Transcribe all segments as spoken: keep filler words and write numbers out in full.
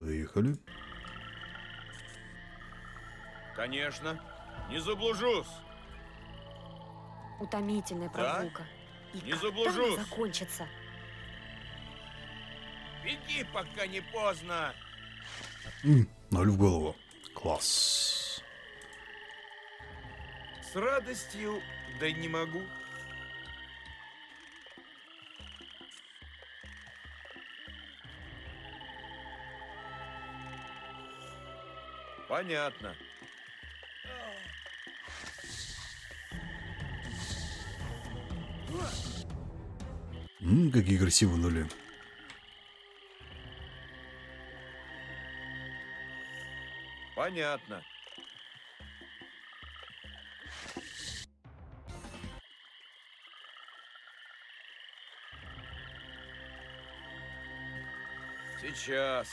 Поехали. Конечно, не заблужусь. Утомительная прогулка. Да? И не заблужусь. Закончится. Беги, пока не поздно. М-м, ноль в голову. Класс. С радостью, да не могу. Понятно. М-м, какие красивые нули. Понятно. Сейчас.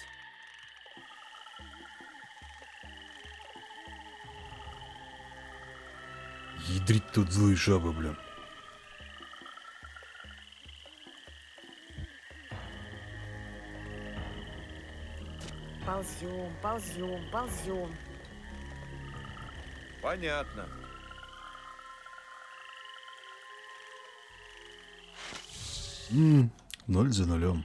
Ядрить тут злые жабы, бля. Ползем, ползем, ползем. Понятно. М-м, ноль за нулем.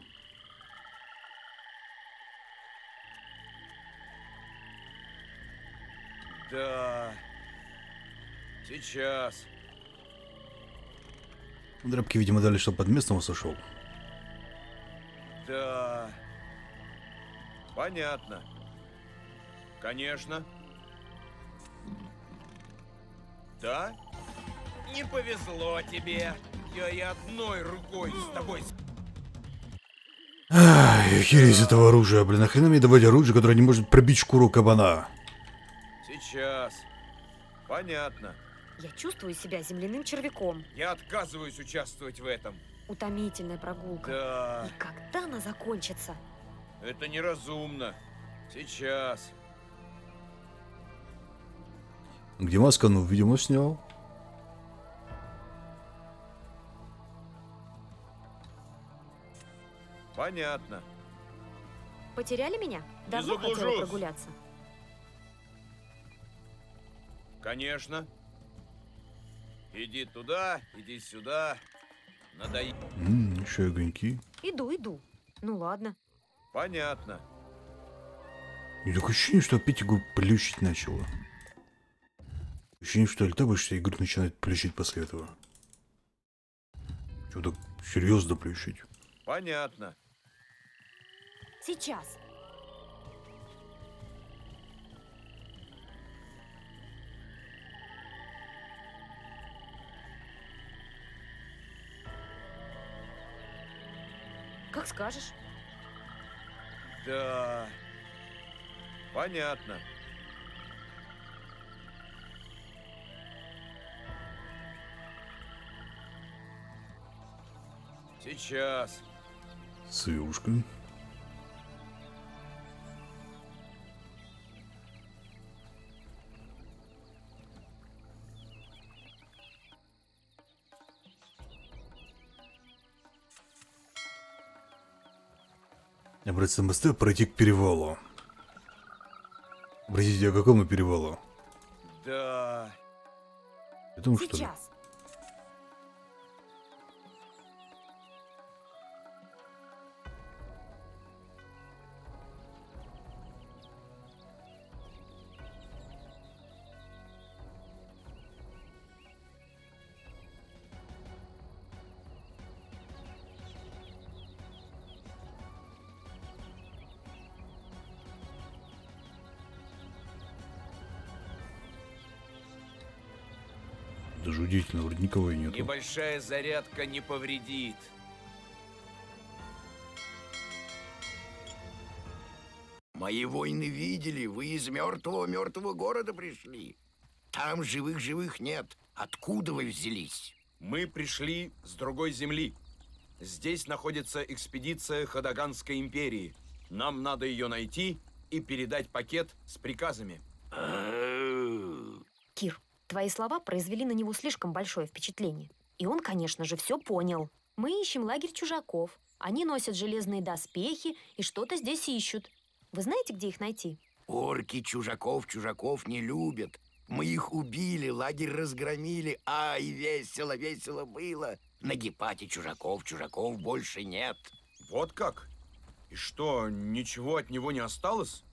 Да. Сейчас. Драбки, видимо, дали, чтобы под местного сошел. Да. Понятно. Конечно. Да? Не повезло тебе. Я и одной рукой с тобой... Ай, хер из этого оружия, блин. Нахрена мне давать оружие, которое не может пробить шкуру кабана? Сейчас. Понятно. Я чувствую себя земляным червяком. Я отказываюсь участвовать в этом. Утомительная прогулка. Да. И когда она закончится? Это неразумно. Сейчас. Где маска? Ну, видимо, снял. Понятно. Потеряли меня? Давно хотела прогуляться. Конечно. Иди туда, иди сюда. Надоел. М-м, еще огоньки. Иду, иду. Ну ладно. Понятно. И такое ощущение, что опять игру плющить начало. Ощущение, что альтабочка игру начинает плющить после этого. Что-то серьезно плющить. Понятно. Сейчас. Как скажешь. Да, понятно. Сейчас. Сырушка. Обратиться на мосты, пройти к перевалу. Обратите, а какому перевалу? Да. Потому что. Сейчас. Даже удивительно, вроде никого и нету. Небольшая зарядка не повредит. Мои воины видели, вы из мертвого мертвого города пришли. Там живых-живых нет. Откуда вы взялись? Мы пришли с другой земли. Здесь находится экспедиция Хадаганской империи. Нам надо ее найти и передать пакет с приказами. Кир. Твои слова произвели на него слишком большое впечатление. И он, конечно же, все понял. Мы ищем лагерь чужаков. Они носят железные доспехи и что-то здесь ищут. Вы знаете, где их найти? Орки чужаков-чужаков не любят. Мы их убили, лагерь разгромили. Ай, весело, весело было. На Гипате чужаков-чужаков больше нет. Вот как? И что, ничего от него не осталось?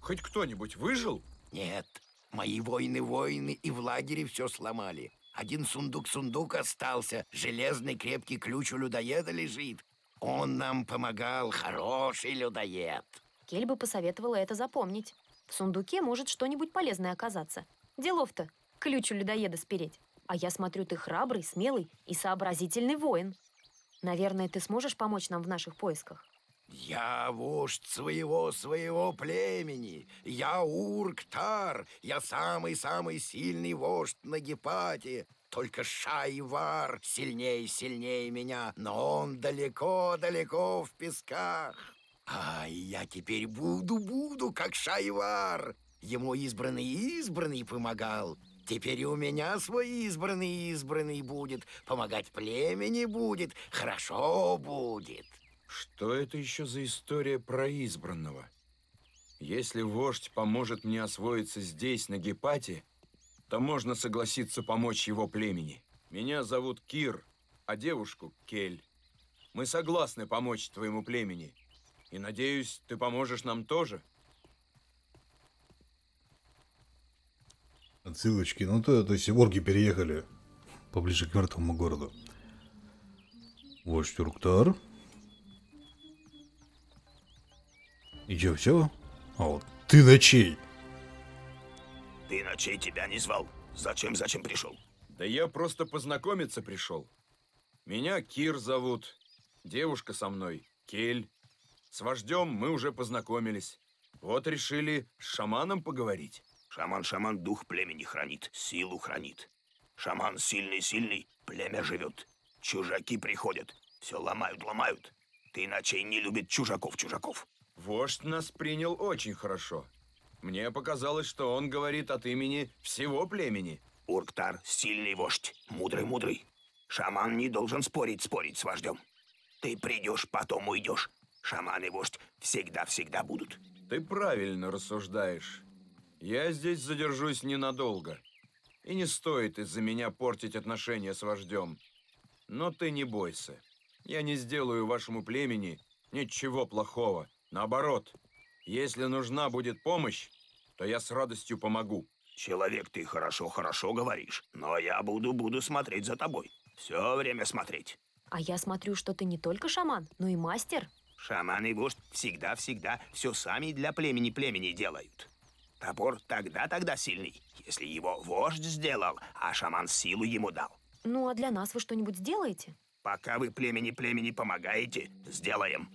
Хоть кто-нибудь выжил? Нет. Мои воины-воины и в лагере все сломали. Один сундук-сундук остался. Железный крепкий ключ у людоеда лежит. Он нам помогал. Хороший людоед. Кель бы посоветовала это запомнить. В сундуке может что-нибудь полезное оказаться. Делов-то, ключ у людоеда спереть. А я смотрю, ты храбрый, смелый и сообразительный воин. Наверное, ты сможешь помочь нам в наших поисках? Я вождь своего, своего племени. Я Урктар. Я самый-самый сильный вождь на Гипате. Только Шайвар сильнее, сильнее меня. Но он далеко-далеко в песках. Ай, я теперь буду-буду, как Шайвар. Ему избранный-избранный помогал. Теперь и у меня свой избранный-избранный будет. Помогать племени будет. Хорошо будет. Что это еще за история про избранного? Если вождь поможет мне освоиться здесь, на Гипате, то можно согласиться помочь его племени. Меня зовут Кир, а девушку Кель. Мы согласны помочь твоему племени. И надеюсь, ты поможешь нам тоже. Отсылочки. Ну то, то есть орки переехали поближе к мертвому городу. Вождь Урктар. И чё, всё? А вот ты на чей? Ты на чей тебя не звал? Зачем, зачем пришел? Да я просто познакомиться пришел. Меня Кир зовут. Девушка со мной Кель. С вождем мы уже познакомились. Вот решили с шаманом поговорить. Шаман, шаман дух племени хранит, силу хранит. Шаман сильный-сильный, племя живет. Чужаки приходят, все ломают, ломают. Ты на чей не любит чужаков-чужаков. Вождь нас принял очень хорошо. Мне показалось, что он говорит от имени всего племени. Урктар – сильный вождь, мудрый-мудрый. Шаман не должен спорить-спорить с вождем. Ты придешь, потом уйдешь. Шаман и вождь всегда-всегда будут. Ты правильно рассуждаешь. Я здесь задержусь ненадолго. И не стоит из-за меня портить отношения с вождем. Но ты не бойся. Я не сделаю вашему племени ничего плохого. Наоборот, если нужна будет помощь, то я с радостью помогу. Человек, ты хорошо-хорошо говоришь, но я буду-буду смотреть за тобой. Все время смотреть. А я смотрю, что ты не только шаман, но и мастер. Шаман и вождь всегда-всегда все сами для племени-племени делают. Топор тогда-тогда сильный, если его вождь сделал, а шаман силу ему дал. Ну, а для нас вы что-нибудь сделаете? Пока вы племени-племени помогаете, сделаем.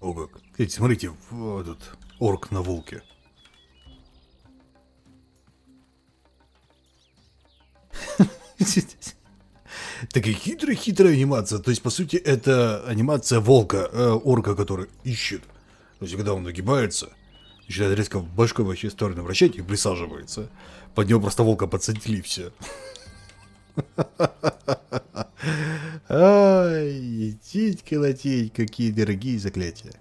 О как. Эти, смотрите, вот этот орк на волке. Такая хитрая-хитрая анимация. То есть, по сути, это анимация волка, э, орка, который ищет. То есть, когда он нагибается, начинает резко в башку в вообще сторону вращать и присаживается. Под него просто волка подсадили все. Ай, титька на тень, какие дорогие заклятия.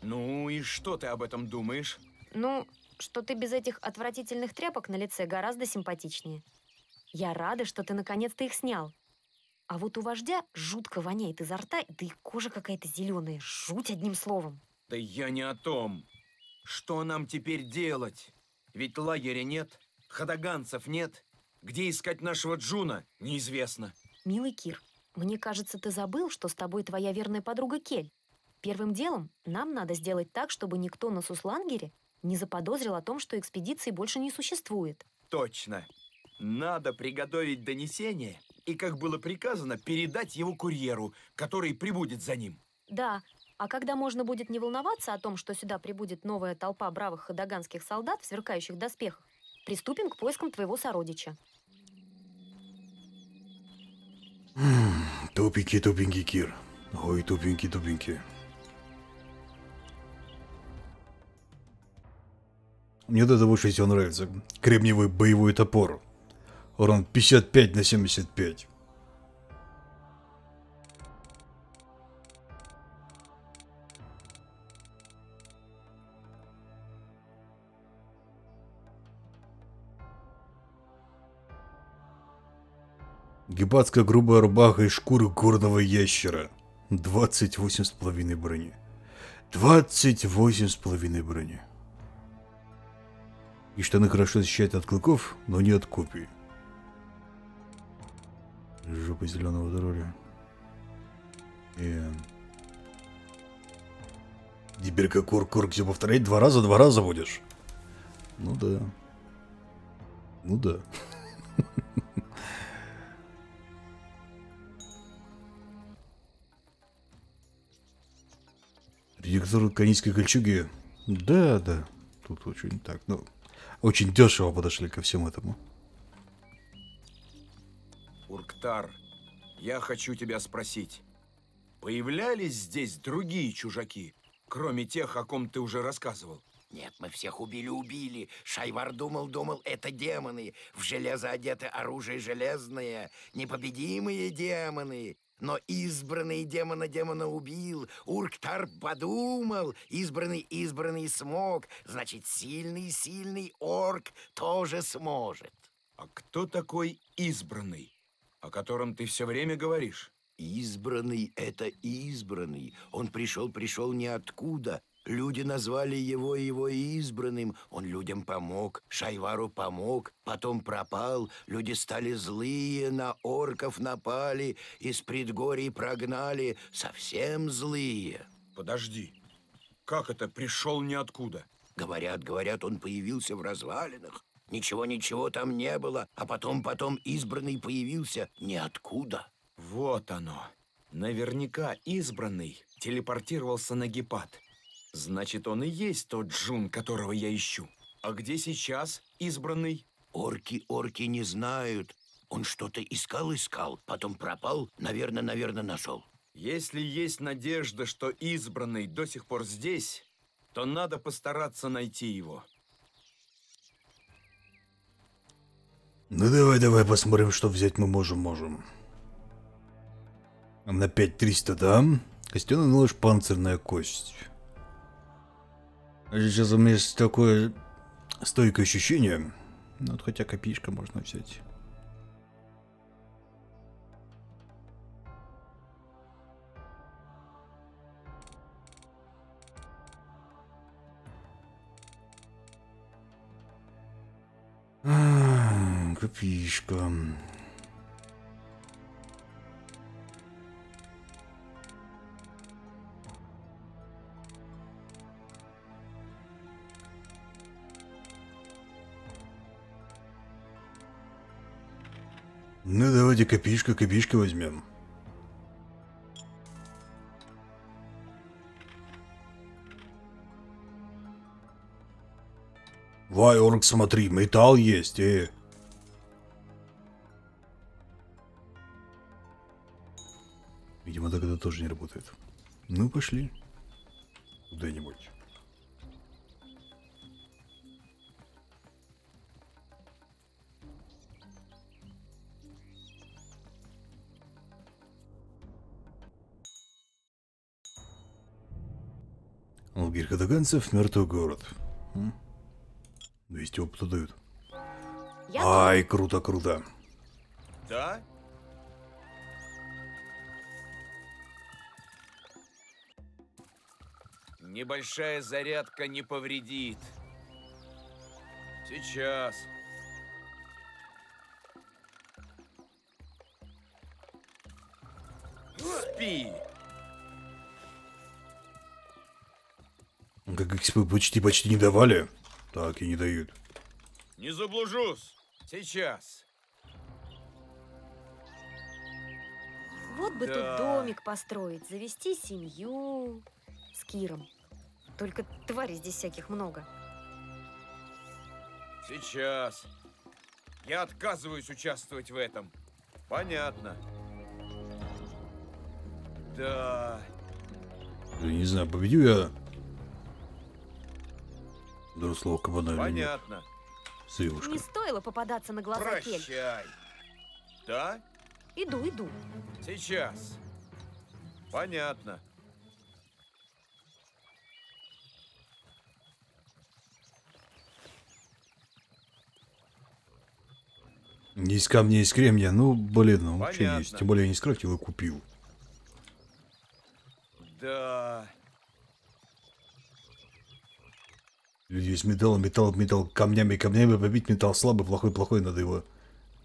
Ну и что ты об этом думаешь? Ну, что ты без этих отвратительных тряпок на лице гораздо симпатичнее. Я рада, что ты наконец-то их снял. А вот у вождя жутко воняет изо рта, да и кожа какая-то зеленая. Жуть одним словом. Да я не о том. Что нам теперь делать? Ведь лагеря нет, хадаганцев нет. Где искать нашего Джуна, неизвестно. Милый Кир, мне кажется, ты забыл, что с тобой твоя верная подруга Кель. Первым делом нам надо сделать так, чтобы никто на Суслангере не заподозрил о том, что экспедиции больше не существует. Точно. Надо приготовить донесение и, как было приказано, передать его курьеру, который прибудет за ним. Да, а когда можно будет не волноваться о том, что сюда прибудет новая толпа бравых хадаганских солдат в сверкающих доспехах, приступим к поискам твоего сородича. Тупенький, тупенький Кир. Ой, тупенький, тупенький. Мне до того больше всего нравится. Кремниевый боевой топор. Урон пятьдесят пять на семьдесят пять. Гипатская грубая рубаха из шкуры горного ящера. двадцать восемь с половиной брони. двадцать восемь с половиной брони. И штаны хорошо защищают от клыков, но не от копий. Жопа зеленого здоровья. И... Диберка кор-корк все повторять два раза, два раза будешь. Ну да. Ну да. Редактор конической кольчуги. Да, да. Тут очень так. Ну, очень дешево подошли ко всему этому. Урктар, я хочу тебя спросить. Появлялись здесь другие чужаки, кроме тех, о ком ты уже рассказывал? Нет, мы всех убили-убили. Шайвар думал-думал, это демоны. В железо одеты оружие железное. Непобедимые демоны. Но избранный демона демона убил, Урктар подумал, избранный избранный смог, значит, сильный-сильный орк тоже сможет. А кто такой избранный, о котором ты все время говоришь? Избранный — это избранный. Он пришел-пришел ниоткуда. Люди назвали его его избранным. Он людям помог, Шайвару помог, потом пропал. Люди стали злые, на орков напали, из предгорий прогнали. Совсем злые. Подожди, как это пришел ниоткуда? Говорят, говорят, он появился в развалинах. Ничего-ничего там не было, а потом-потом избранный появился ниоткуда. Вот оно. Наверняка избранный телепортировался на Гипат. Значит, он и есть тот Джун, которого я ищу. А где сейчас избранный? Орки, орки не знают. Он что-то искал-искал, потом пропал, наверное, наверное, нашел. Если есть надежда, что избранный до сих пор здесь, то надо постараться найти его. Ну давай, давай посмотрим, что взять мы можем, можем. На пять триста, да? Костяной нож, панцирная кость. Сейчас у меня есть такое стойкое ощущение. Ну, вот хотя копеечка можно взять. А-а-а, копеечка. Ну давайте копеечка, копеечка возьмем. Вай, орк, смотри, металл есть, э. Видимо, тогда тоже не работает. Ну пошли куда-нибудь. Лагерь кадаганцев, мертвый город. двести опыта дают. Ай, круто, круто. Да? Небольшая зарядка не повредит. Сейчас. Спи. Как их почти почти не давали, так и не дают. Не заблужусь. Сейчас. Вот бы да. Тут домик построить, завести семью с Киром. Только тварей здесь всяких много. Сейчас. Я отказываюсь участвовать в этом. Понятно. Да. Я не знаю, победил я... Другое слово, кабана. Понятно. Сывушка. Не стоило попадаться на глаза. Прощай. Кель. Да? Иду, иду. Сейчас. Понятно. Из камня, из кремня. Ну, блин, ну вообще есть. Тем более я не скрафтил, и купил. Да. Люди из металла, металл, металл, камнями, камнями побить. Металл слабый, плохой, плохой. Надо его,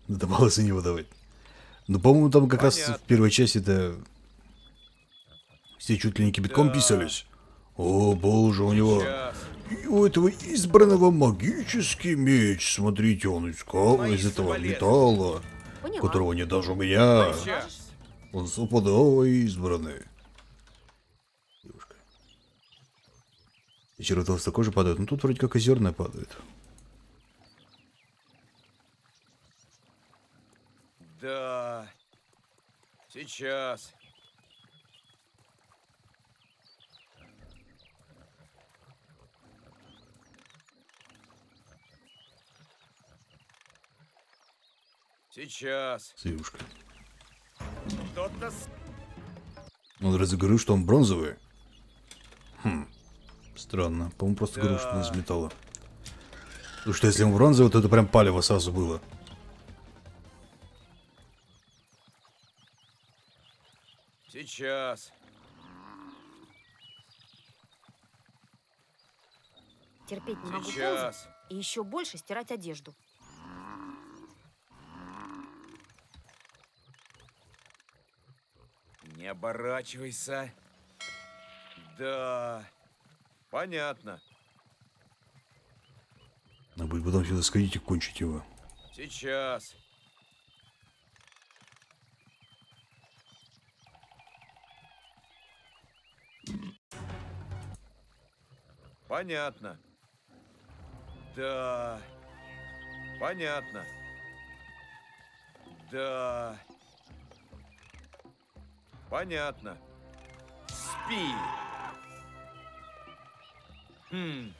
надо мало за него давать. Ну, по-моему, там как Понятно. раз в первой части-то все чуть ли не кипятком да. писались. О, боже, у него... И у этого избранного магический меч. Смотрите, он искал из этого металла, Поняла. которого нет даже у меня. Он суподово избранный. Девушка. И черт, толстокожие падают. Ну тут вроде как озерная падает. Да. Сейчас. Сейчас. Сивушка. Он разве говорил, что он бронзовый? Хм. Странно. По-моему, просто да. говорил, что он из металла. Потому что если он бронзовый, то это прям палево сразу было. Сейчас. Терпеть не могу ползать и еще больше стирать одежду. Не оборачивайся. Да. Понятно. Надо будет потом сюда сходить и кончить его. Сейчас. Понятно. Да. Понятно. Да. Понятно. Спи. Хм.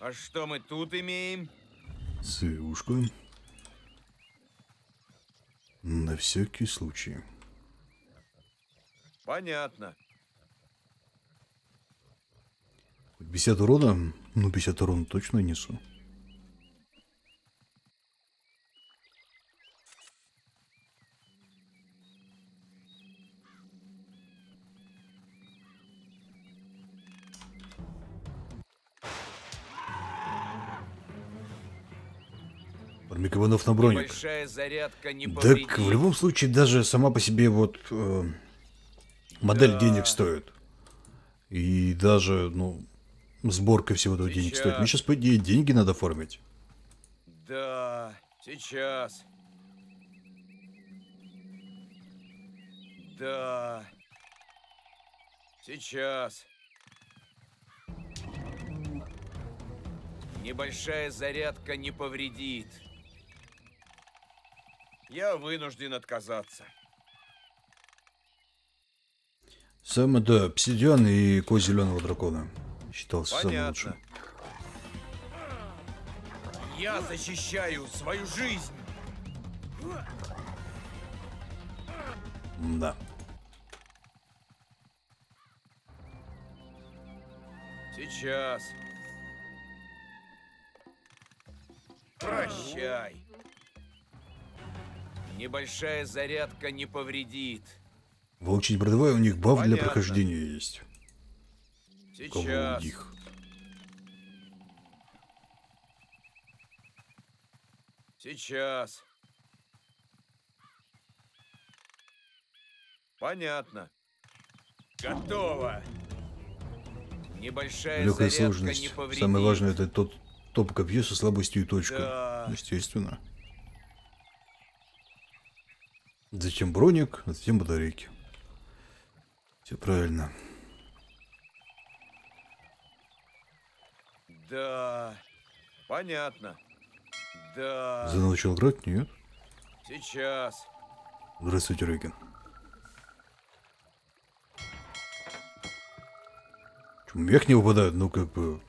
А что мы тут имеем? Сывушка. На всякий случай. Понятно. пятьдесят урона? Ну, пятьдесят урона точно несу. Кабанов на броник. Так в любом случае даже сама по себе вот э, модель да. денег стоит. И даже, ну, сборка всего этого сейчас. денег стоит. Мне сейчас, по идее, деньги надо оформить. Да, сейчас. Да. Сейчас. Небольшая зарядка не повредит. Я вынужден отказаться. Сам это обсидиан и кость зеленого дракона. Считался самым лучшим. Я защищаю свою жизнь. Да. Сейчас. Прощай. Небольшая зарядка не повредит. Волчить бродовая, у них баф Понятно. для прохождения есть. Сейчас. У них. Сейчас. Понятно. Готово. Небольшая Легкая зарядка сложность. не повредит. Самое важное это тот топ копье со слабостью и точка. Да. Естественно. Зачем броник, а затем батарейки. Все правильно. Да, понятно. Да. Заначал играть? Нет. Сейчас. Здравствуйте, Рейген. Чё, мех не выпадает? Ну, как бы...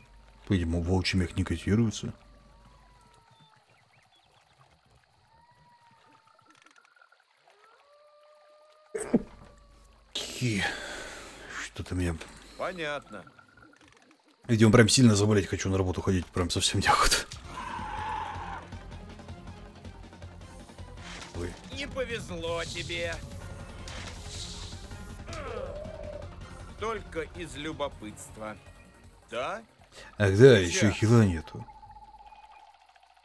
По-видимому, волчий мех не котируется. Что-то меня... Понятно. Видимо, прям сильно заболеть хочу, на работу ходить прям совсем неохота. Ой. Не повезло тебе. Только из любопытства. Да? Ах да, Нельзя. еще и хила нету.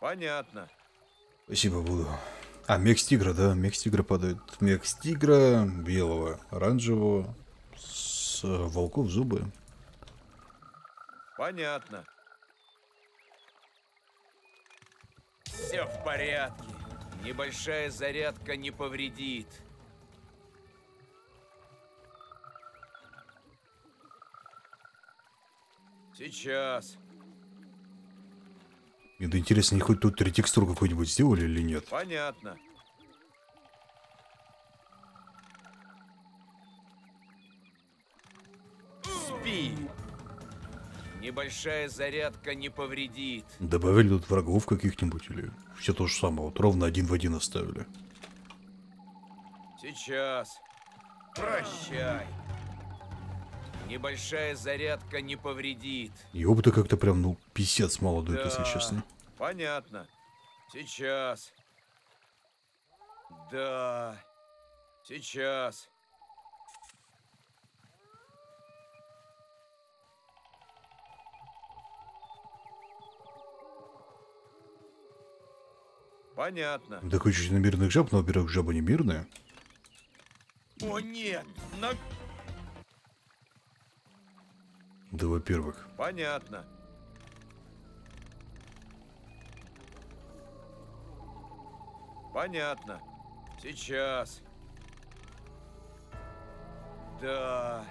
Понятно. Спасибо, буду. А, мех с тигра, да, мех с тигра падает. Мех с тигра, белого, оранжевого, с волков зубы. Понятно. Все в порядке. Небольшая зарядка не повредит. Сейчас. Мне интересно, не хоть тут ретекстуру какую-нибудь сделали или нет? Понятно. Спи. Небольшая зарядка не повредит. Добавили тут врагов каких-нибудь или все то же самое? Вот ровно один в один оставили. Сейчас. Прощай. Небольшая зарядка не повредит. Ёб-то как-то прям, ну, писец молодой, да, если честно. Понятно. Сейчас. Да. Сейчас. Понятно. Да хоть чуть на мирных жаб, но, во-первых, жаба не мирная. О, нет! На... Да, во-первых. Понятно. Понятно. Сейчас. Да.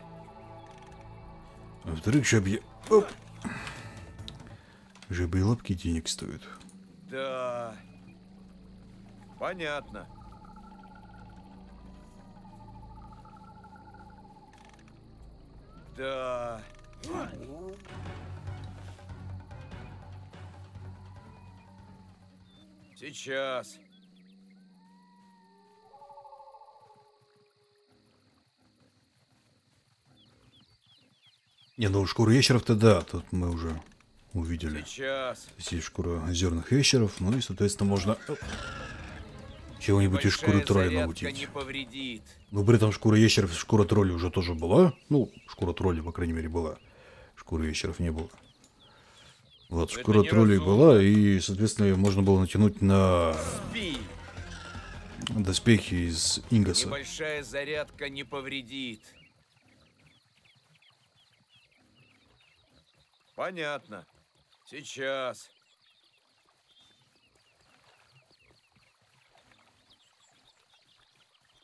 Во-вторых, жабьи... Оп. Жабьи лапки денег стоят. Да. Понятно. Да. Сейчас. Не, ну шкуру ящеров-то да, тут мы уже увидели. Сейчас. Здесь шкура озерных ящеров, ну и соответственно можно чего-нибудь из шкуры тролля наутить. Ну при этом шкура ящеров, шкура тролля уже тоже была, ну шкура тролля по крайней мере была. Шкуры ящеров не было. Вот, это шкура троллей была, и, соответственно, ее можно было натянуть на Спи. доспехи из Ингаса. Небольшая зарядка не повредит. Понятно. Сейчас.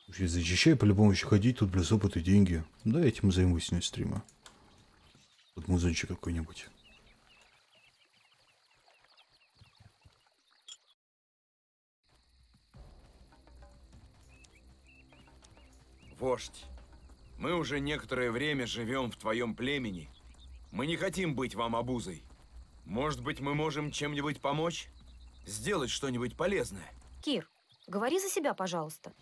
Зачищай, по-любому еще ходить, тут плюс опыт и деньги. Да, этим займусь на стрима. Вот музончик какой-нибудь. Вождь, мы уже некоторое время живем в твоем племени. Мы не хотим быть вам обузой. Может быть, мы можем чем-нибудь помочь? Сделать что-нибудь полезное? Кир, говори за себя, пожалуйста.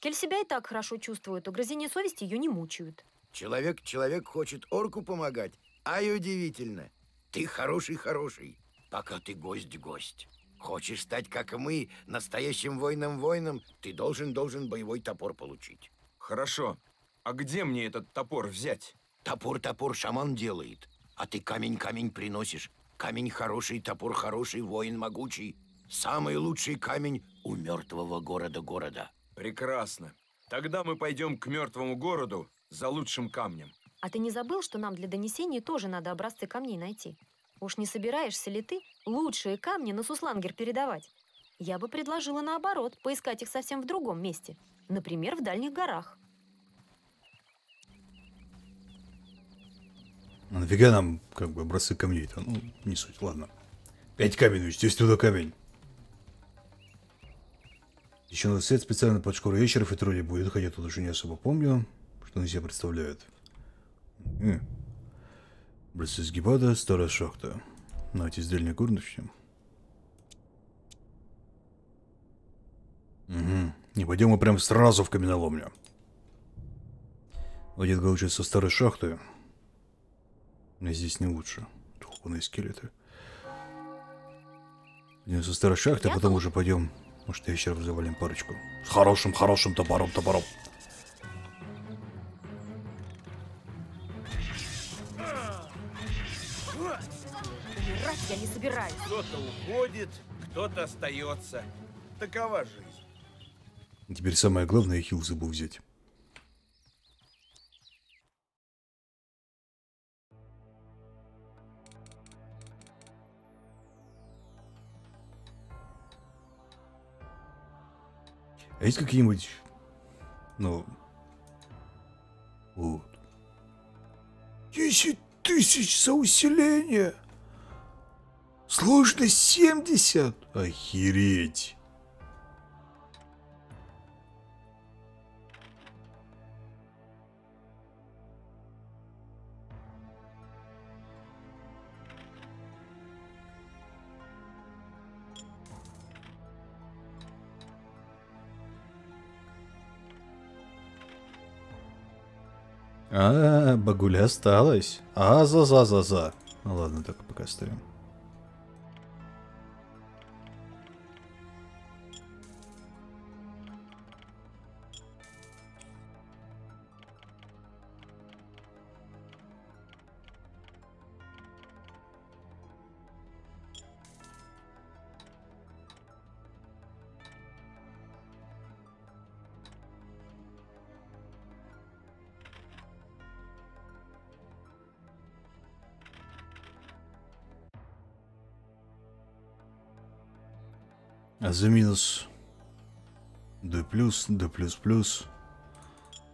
Кель себя и так хорошо чувствует, угрызения совести ее не мучают. Человек, человек хочет орку помогать. Ай, удивительно. Ты хороший-хороший, пока ты гость-гость. Хочешь стать, как мы, настоящим воином-воином, ты должен-должен боевой топор получить. Хорошо. А где мне этот топор взять? Топор-топор шаман делает, а ты камень-камень приносишь. Камень хороший, топор хороший, воин могучий. Самый лучший камень у мертвого города-города. Прекрасно. Тогда мы пойдем к мертвому городу за лучшим камнем. А ты не забыл, что нам для донесений тоже надо образцы камней найти? Уж не собираешься ли ты лучшие камни на Суслангер передавать? Я бы предложила наоборот, поискать их совсем в другом месте. Например, в дальних горах. А нафига нам как бы образцы камней-то? Ну, не суть, ладно. Пять камень, естественно, камень. Еще на свет специально под шкуру ящеров и троллей будет, хотя тут уже не особо помню, что они себе представляют. Брасы с Гипата, старая шахта. Давайте с дальних гор начнем. Угу. Не пойдем мы прям сразу в каменоломню. Владит голучит со старой шахты. Но здесь не лучше. Хупаные скелеты. Пойдем со старой шахты, а потом уже пойдем. Может, вечером завалим парочку. С хорошим, хорошим топором, топором. Умирать я не собираюсь. Кто-то уходит, кто-то остается. Такова жизнь. Теперь самое главное, хил забыл взять. А есть какие-нибудь, ну, вот. десять тысяч за усиление. Сложность семьдесят. Охереть. А, багуля осталась. А, за-за-за-за. Ну ладно, так пока оставим. А за минус D плюс, D плюс плюс.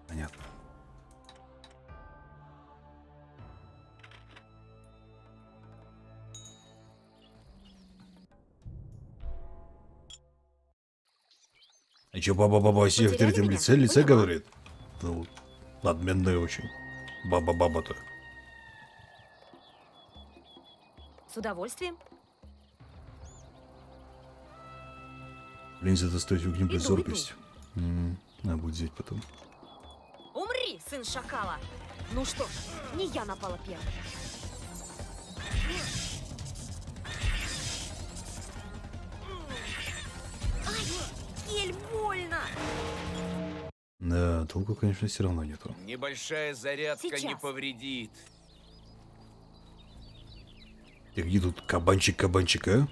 Понятно. А че баба-баба Си в третьем лице? Лице говорит? Ну, надменная очень. Баба-баба-то. С удовольствием. Линза достать угнем без зоркости. Надо будет взять потом. Умри, сын шакала! Ну что ж, не я напала первой. Ай, Кель, больно! Да, толку, конечно, все равно нету. Небольшая зарядка сейчас не повредит. И где тут кабанчик кабанчика?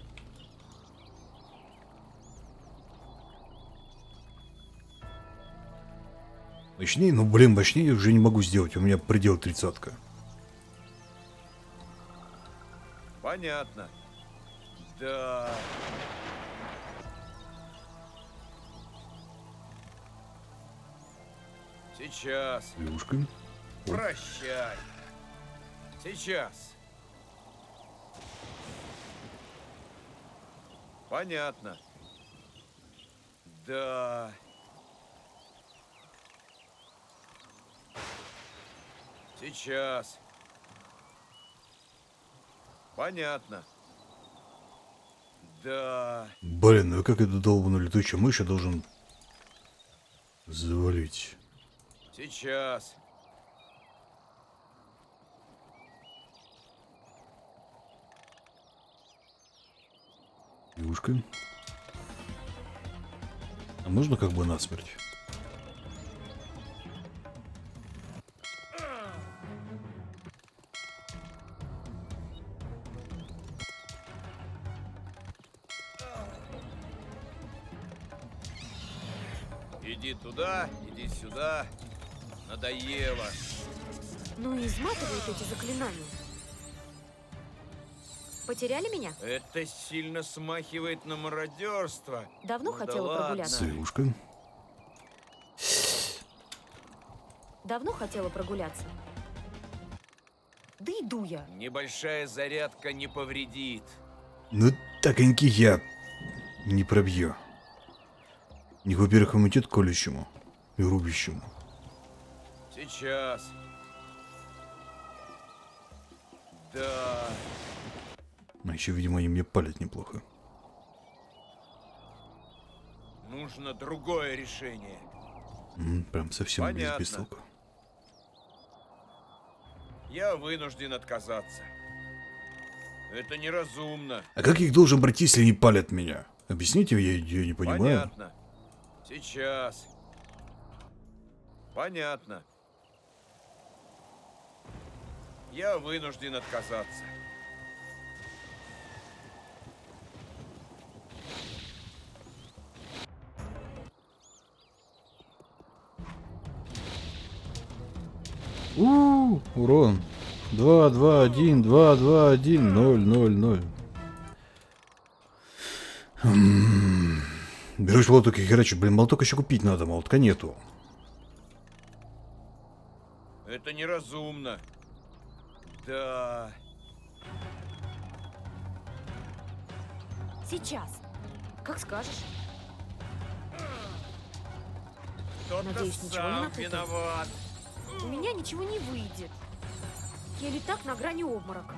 Мощнее, ну блин, мощнее уже не могу сделать, у меня предел тридцатка. Понятно. Да. Сейчас. Лягушка. Прощай. Сейчас. Понятно. Да. Сейчас. Понятно. Да. Блин, ну как эту долбаную летучую мышь я должен завалить? Сейчас. Девушка. А можно как бы насмерть? Иди туда, иди сюда. Надоело. Ну и изматывают эти заклинания. Потеряли меня? Это сильно смахивает на мародерство. Давно ну хотела да прогуляться. Сырушка. Давно хотела прогуляться. Да иду я. Небольшая зарядка не повредит. Ну таконьки я не пробью. Не во-первых, иммунитет колющему и рубящему. Сейчас. Да. А еще, видимо, они мне палят неплохо. Нужно другое решение. М-м, прям совсем без, без толку. Я вынужден отказаться. Это неразумно. А как я их должен брать, если они палят меня? Объясните, я, я не понимаю. Понятно. Сейчас. Понятно. Я вынужден отказаться. У, урон. два, два, один, два, два, один, ноль, ноль, ноль. Берешь молоток и херачу. Блин, молоток еще купить надо, молотка нету. Это неразумно. Да. Сейчас. Как скажешь. Надеюсь, ничего не напутал. Виноват. У меня ничего не выйдет. Я летаю так на грани обморока.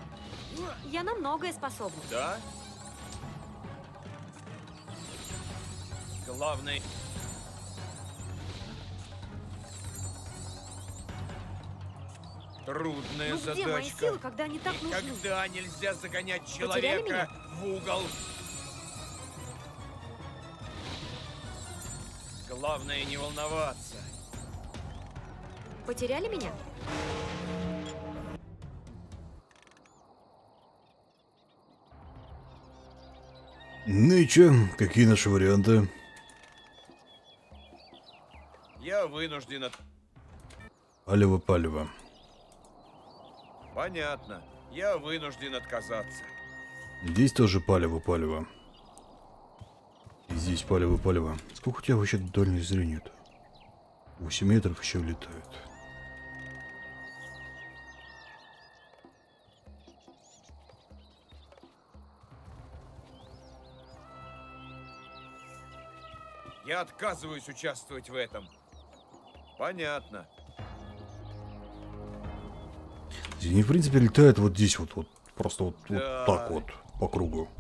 Я на многое способна. Да? Главный. Трудная ну, задачка. Где мои силы, когда они так нужны? Никогда нельзя загонять человека в угол. Главное не волноваться. Потеряли меня? Ну и чё? Какие наши варианты? Я вынужден от... Палево-палево. Понятно. Я вынужден отказаться. Здесь тоже палево-палево. И здесь палево-палево. Сколько у тебя вообще дальнее зрение-то? восемь метров еще летают. Я отказываюсь участвовать в этом. Понятно. Они, в принципе, летают вот здесь вот, вот просто вот, да. Вот так вот по кругу.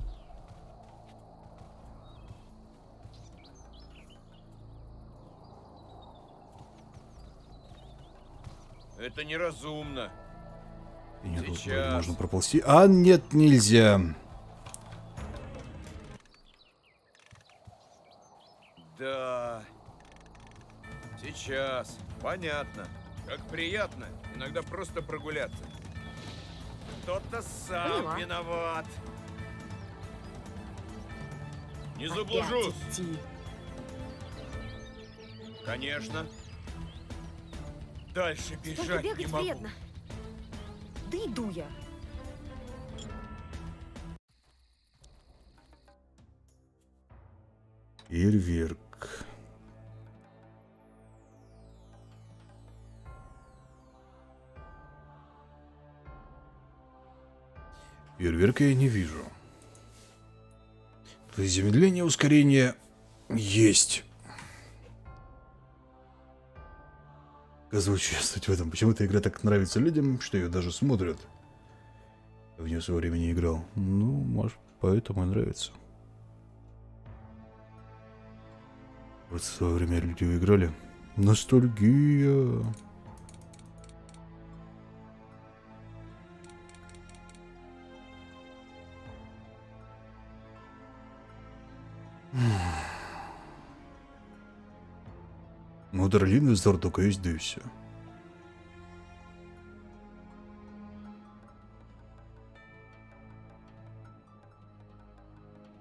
Это неразумно. И нет, вот, вроде, можно проползти. А нет, нельзя. Да. Сейчас. Понятно. Как приятно иногда просто прогуляться. Кто-то сам Поняла. виноват. Не Опять заблужусь. Идти. Конечно. Дальше бежать бегать не могу. Вредно. Да иду я. Ирверк. Фейерверка я не вижу. Замедление, ускорение есть. Оказывается, участвовать в этом. Почему-то игра так нравится людям, что ее даже смотрят. Я в нее в свое время не играл. Ну, может, поэтому и нравится. Вот в свое время люди играли. Ностальгия. Ну, Дарлин, вздор только есть, да и все.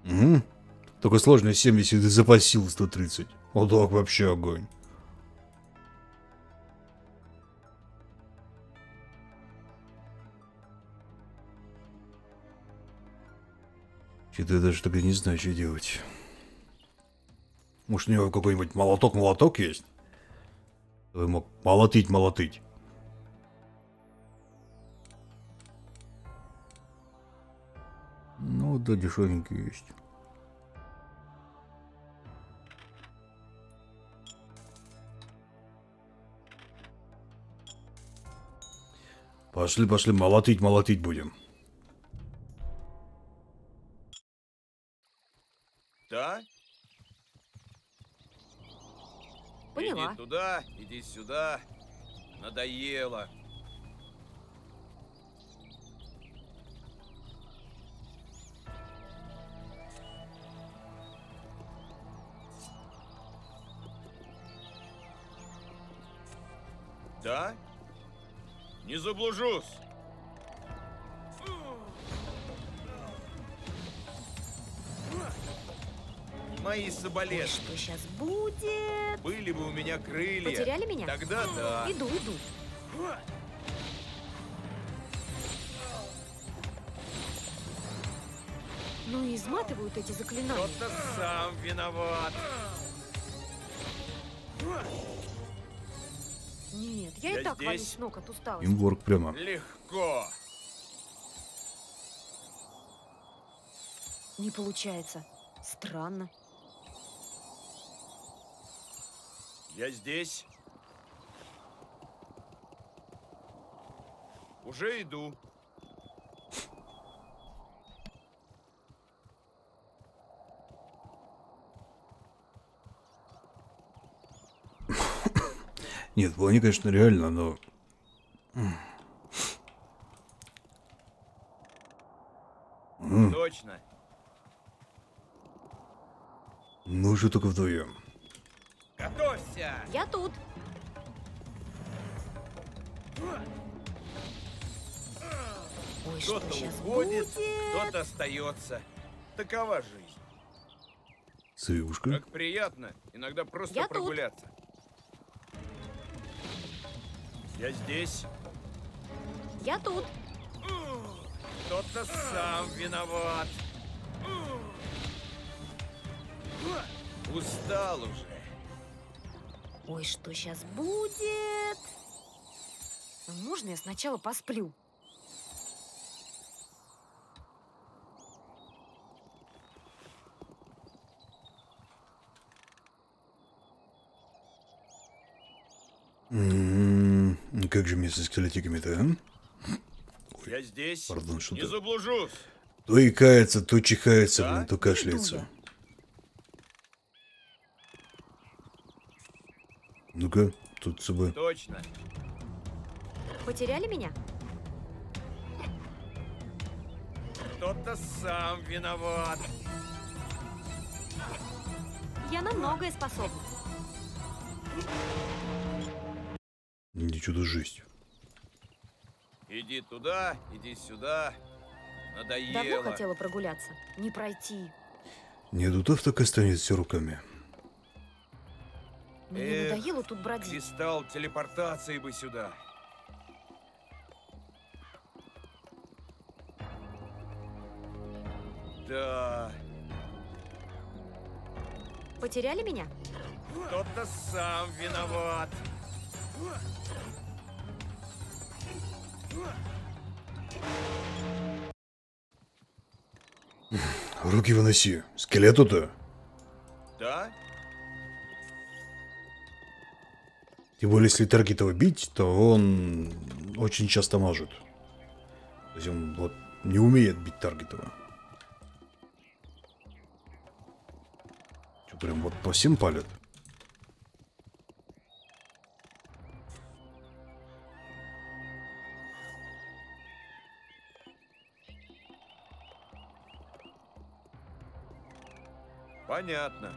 Угу. Только сложно семьдесят, и запасил сто тридцать. О, так вообще огонь. Что-то я даже только не знаю, что делать. Может, у него какой-нибудь молоток-молоток есть? Ты мог молотить-молотить. Ну да, дешевенький есть. Пошли, пошли, молотить-молотить будем. Что? Поняла. Иди туда, иди сюда. Надоело. Да? Не заблужусь. Мои соболезнования. Что сейчас будет? Были бы у меня крылья. Потеряли меня? Тогда да. Иду, иду. Ну и изматывают эти заклинания. Кто-то сам виноват. Нет, я, я и так валюсь с ног от усталости. Имборг прямо. Легко. Не получается. Странно. Я здесь. Уже иду. Нет, в плане, конечно, реально, но... Точно. Мы уже только вдвоем. Готовься! Я тут. Кто-то уходит, кто-то остается. Такова жизнь. Сывушка. Как приятно иногда просто я прогуляться. Тут. Я здесь. Я тут. Кто-то сам виноват. Устал уже. Ой, что сейчас будет? Можно я сначала посплю? Как же мне со скелетиками-то, а? Ой, я здесь. Пардон, что-то. Не заблужусь. То икается, то чихается, да? Блин, то кашляется. Ну-ка, тут с собой. Точно. Потеряли меня? Кто-то сам виноват. Я на многое способна. Не чудо-жизнь. Иди туда, иди сюда. Надоело. Давно хотела прогуляться, не пройти. Не дутов так и станет все руками. Мне надоело тут бродить. Не стал телепортацией бы сюда. Да. Потеряли меня? Кто-то сам виноват. Руки выноси. Скелету-то? Да? Тем более, если таргетова бить, то он очень часто мажет. То есть он вот не умеет бить таргетова. Что, прям вот по всем палит? Понятно.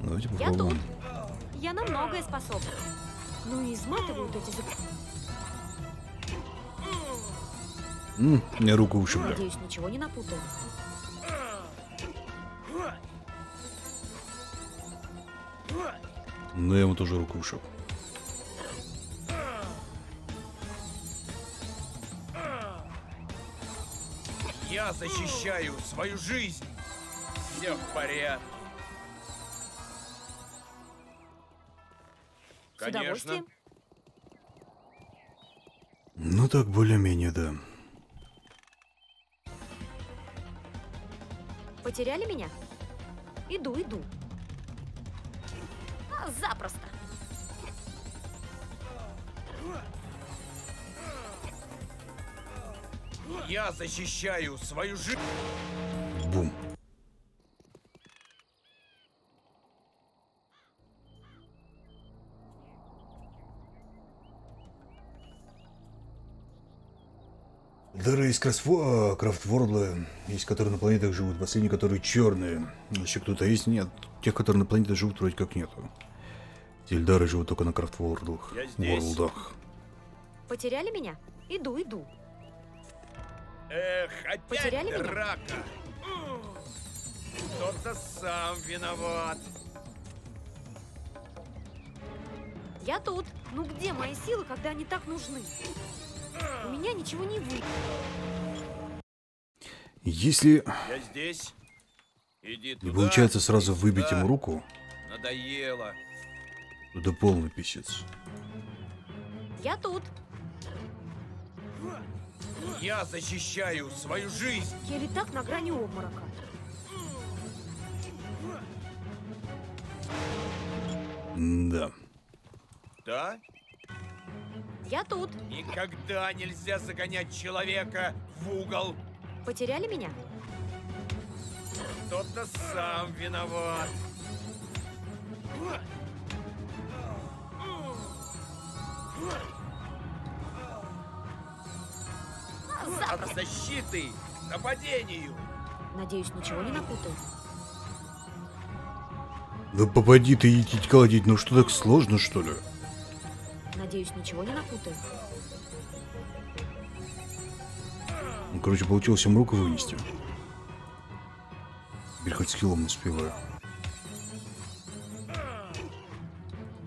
Давайте попробуем. Я тут. Я на многое способна. Ну и изматывают эти зубы. М-м, мне руку ушибли. Надеюсь, ничего не напутал. Ну, я ему тоже руку ушиб. Я защищаю свою жизнь. Все в порядке. Конечно. Ну так более-менее, да. Потеряли меня? Иду, иду. А, запросто. Я защищаю свою жизнь. Бум. Дары из крафтворла, крафтворла, есть которые на планетах живут, последние, которые черные. Еще кто-то есть? Нет. Тех, которые на планетах живут, вроде как нету. Тельдары живут только на крафтворлдах. Потеряли меня? Иду, иду. Эх, потеряли драка. Меня? Кто-то сам виноват. Я тут. Ну где мои силы, когда они так нужны? У меня ничего не выйдет. Если я здесь. Иди туда, не получается сразу иди выбить сюда. Им руку. Надоело. Да полный писец. Я тут. Я защищаю свою жизнь. Кель так на грани обморока. Да. Да? Я тут. Никогда нельзя загонять человека в угол. Потеряли меня? Кто-то сам виноват. От защиты нападению. Надеюсь, ничего не напутал. Да попади ты, идти колотить, ну что так сложно, что ли? Надеюсь, ничего не напутаю. Ну, короче, получилось им руку вынести. Теперь хоть скиллом успеваю.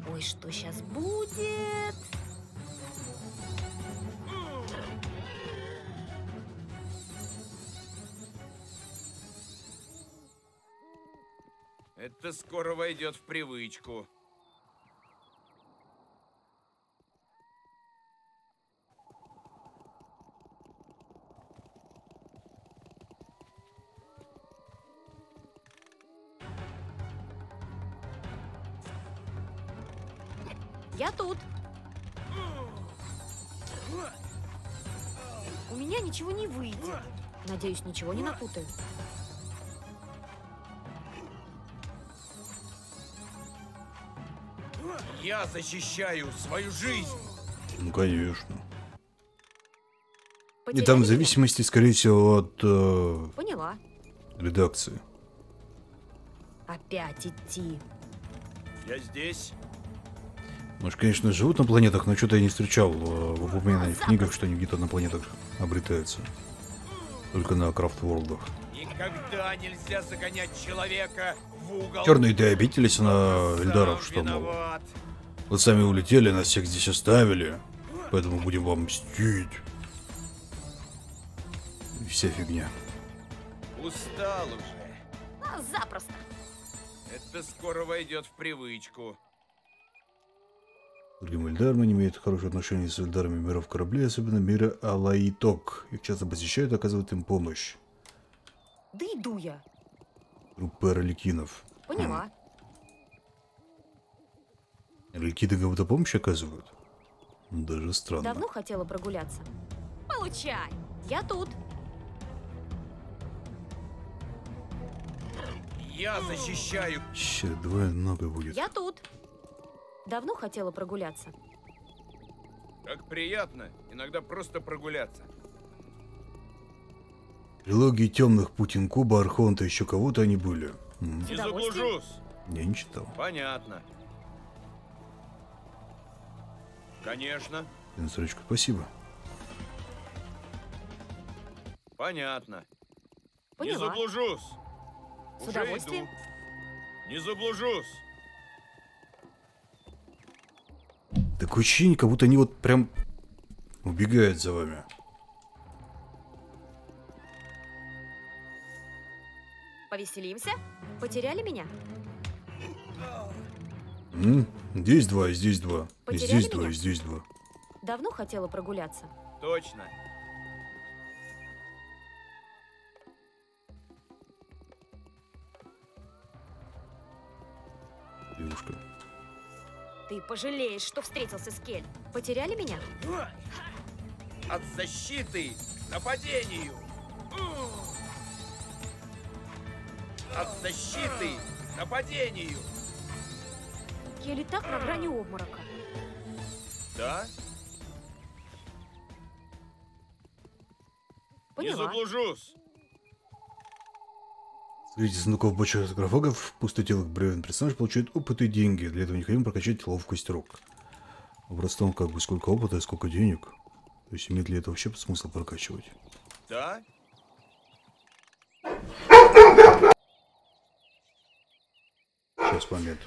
Ой, что сейчас будет? Это скоро войдет в привычку. Я тут. У меня ничего не выйдет. Надеюсь, ничего не напутаю. Я защищаю свою жизнь. Ну, конечно. Потеряли. И там в зависимости, скорее всего, от... Э, Поняла. Редакции. Опять идти. Я здесь. Может, конечно, живут на планетах, но что-то я не встречал в упоминаемых книгах, что они где-то на планетах обретаются. Только на крафтворлдах. Никогда нельзя загонять человека в угол. Черные-то обиделись на эльдаров, что мол, вот сами улетели, нас всех здесь оставили, поэтому будем вам мстить. И вся фигня. Устал уже. Запросто. Это скоро войдет в привычку. Другим эльдарам не имеют хороших отношений с эльдарами миров кораблей, особенно мира Алаиток. Их часто посещают и оказывают им помощь. Да иду я. Группа арлекинов. Поняла. Хм. Арлекины кому-то помощь оказывают? Даже странно. Давно хотела прогуляться. Получай. Я тут. Я защищаю. Черт, давай много будет. Я тут. Давно хотела прогуляться. Как приятно иногда просто прогуляться. Трилогии темных, Путин, Куба, Архонта, еще кого-то они были. Не заблужусь. Я не читал. Понятно. Конечно. Сорочка, спасибо. Понятно. Поняла. Не заблужусь. С удовольствием. Иду. Не заблужусь. Такое ощущение, как будто они вот прям убегают за вами. Повеселимся? Потеряли меня? М-м, здесь два, здесь два. Потеряли здесь меня? Два, здесь два. Давно хотела прогуляться. Точно. Девушка. Ты пожалеешь, что встретился с Кель. Потеряли меня? От защиты к нападению! От защиты к нападению! Кель и так на грани обморока. Да? Поняла. Не заблужусь! Среди сундуков бочек саркофагов пустотелых бревен персонаж получает опыт и деньги. Для этого необходимо прокачать ловкость рук. Вопрос в том, как бы сколько опыта и сколько денег. То есть имеет ли это вообще смысл прокачивать? Да? Сейчас момент.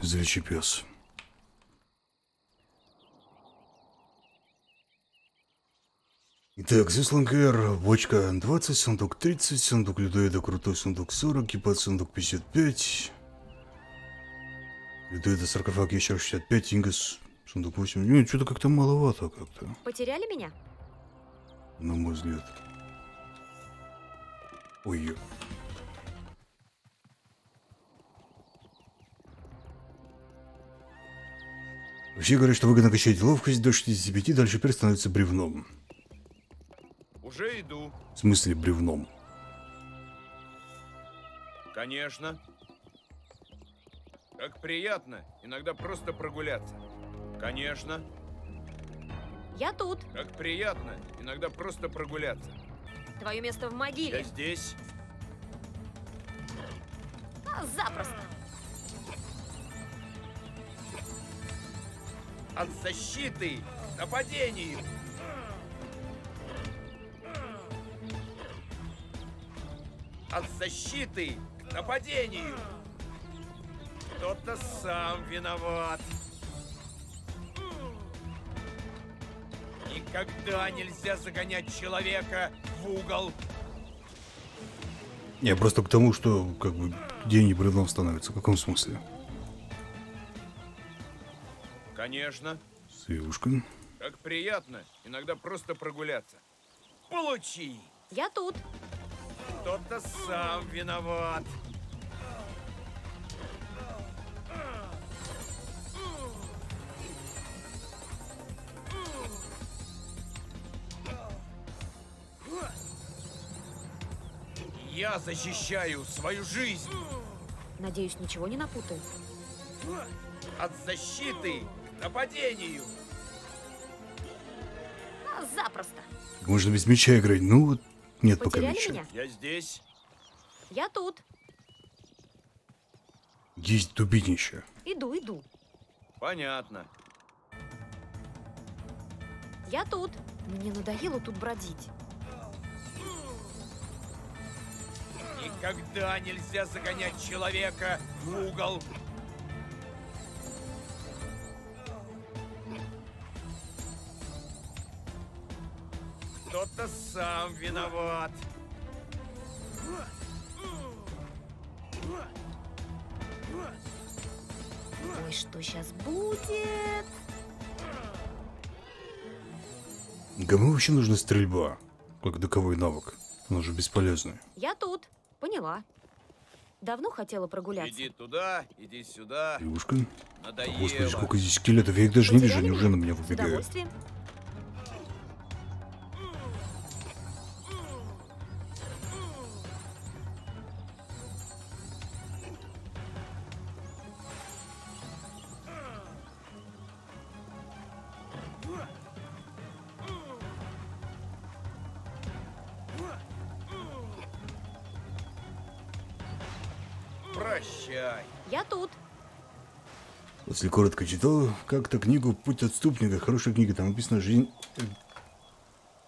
Злючий пес. Итак, Суслангер, бочка двадцать, сундук тридцать, сундук людоеда крутой, сундук сорок, гипат сундук пятьдесят пять. Людоеда саркофаг еще шестьдесят пять, Ингас сундук восемь. Ну, что-то как-то маловато как-то. Потеряли меня? На мой взгляд. Ой. Вообще говорят, что выгодно качать ловкость до шестидесяти пяти, дальше перст становится бревном. Уже иду. В смысле бревном? Конечно. Как приятно иногда просто прогуляться. Конечно. Я тут. Как приятно иногда просто прогуляться. Твое место в могиле. Я здесь. А, запросто. От защиты к нападению! От защиты к нападению! Кто-то сам виноват! Никогда нельзя загонять человека в угол! Не, просто к тому, что как бы день и бревном становится. В каком смысле? Конечно. Сивушка. Как приятно иногда просто прогуляться. Получи. Я тут. Кто-то сам виноват. Я защищаю свою жизнь. Надеюсь, ничего не напутаю. От защиты. Нападению! А, запросто. Можно без меча играть. Ну вот нет. Потеряли пока меча. Меня? Я здесь. Я тут. Есть дубинище. Иду, иду. Понятно. Я тут. Мне надоело тут бродить. Никогда нельзя загонять человека в угол. Кто-то сам виноват. Ой, что сейчас будет? Кому вообще нужна стрельба? Как таковой навык. Он же бесполезный. Я тут. Поняла. Давно хотела прогуляться. Иди туда, иди сюда. Девушка. Надоело. Господи, сколько здесь скелетов. Я их даже Потеряли не вижу, они уже на меня выбегают. Если коротко читал как-то книгу «Путь отступника», хорошая книга, там написано: жизнь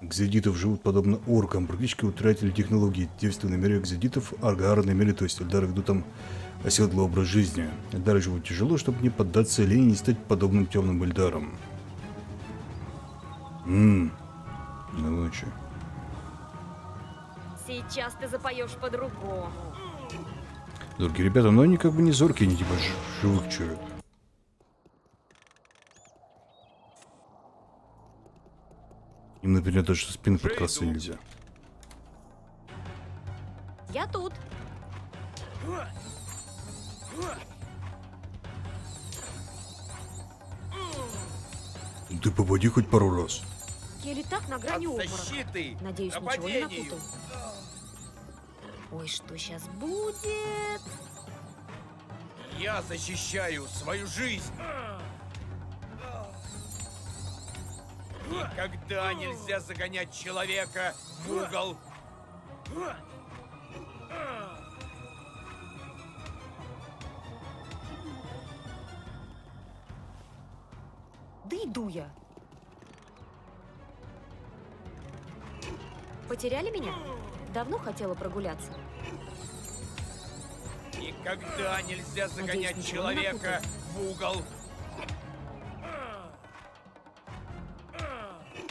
экзодитов живут подобно оркам, практически утратили технологии. Девственные миры экзодитов, аргарные миры, то есть эльдары ведут там оседлый образ жизни. Эльдары живут тяжело, чтобы не поддаться лени и не стать подобным темным эльдаром. Ммм, на ночи. Сейчас ты запоешь по-другому. Зоркие ребята, но они как бы не зоркие, они типа живых чуют. Им, например, даже спину подкрасться нельзя. Я тут. Ты попади хоть пару раз. Кель так на грани обморока. Надеюсь, ничего не напутал. Ой, что сейчас будет? Я защищаю свою жизнь. Никогда нельзя загонять человека в угол. Да иду я. Потеряли меня? Давно хотела прогуляться. Никогда нельзя загонять Надеюсь, человека в угол.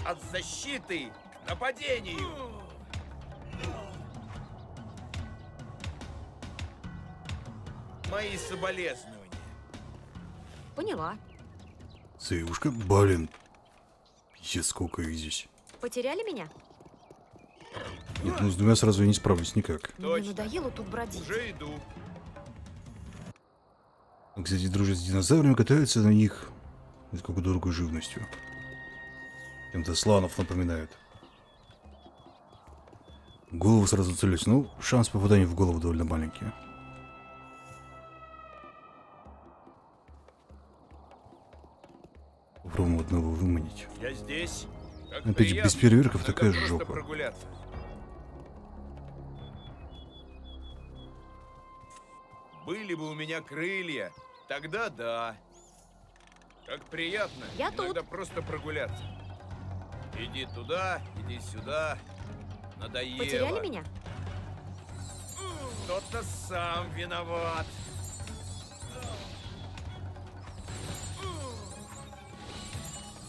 От защиты к нападению. Мои соболезнования. Поняла. Девушка, блин. Пиздец, сколько их здесь. Потеряли меня? Нет, ну с двумя сразу я не справлюсь никак. Мне надоело тут бродить. Уже иду. Кстати, дружат с динозаврами, катаются на них с какой-то другой живностью. Чем-то слонов напоминают. Голову сразу целюсь. Ну, шанс попадания в голову довольно маленький. Попробуем одного выманить. Я здесь. Опять без фейерверков такая жопа. Были бы у меня крылья, тогда да. Как приятно. Я иногда тут. Просто прогуляться. Иди туда, иди сюда. Надоело. Потеряли меня? Кто-то сам виноват.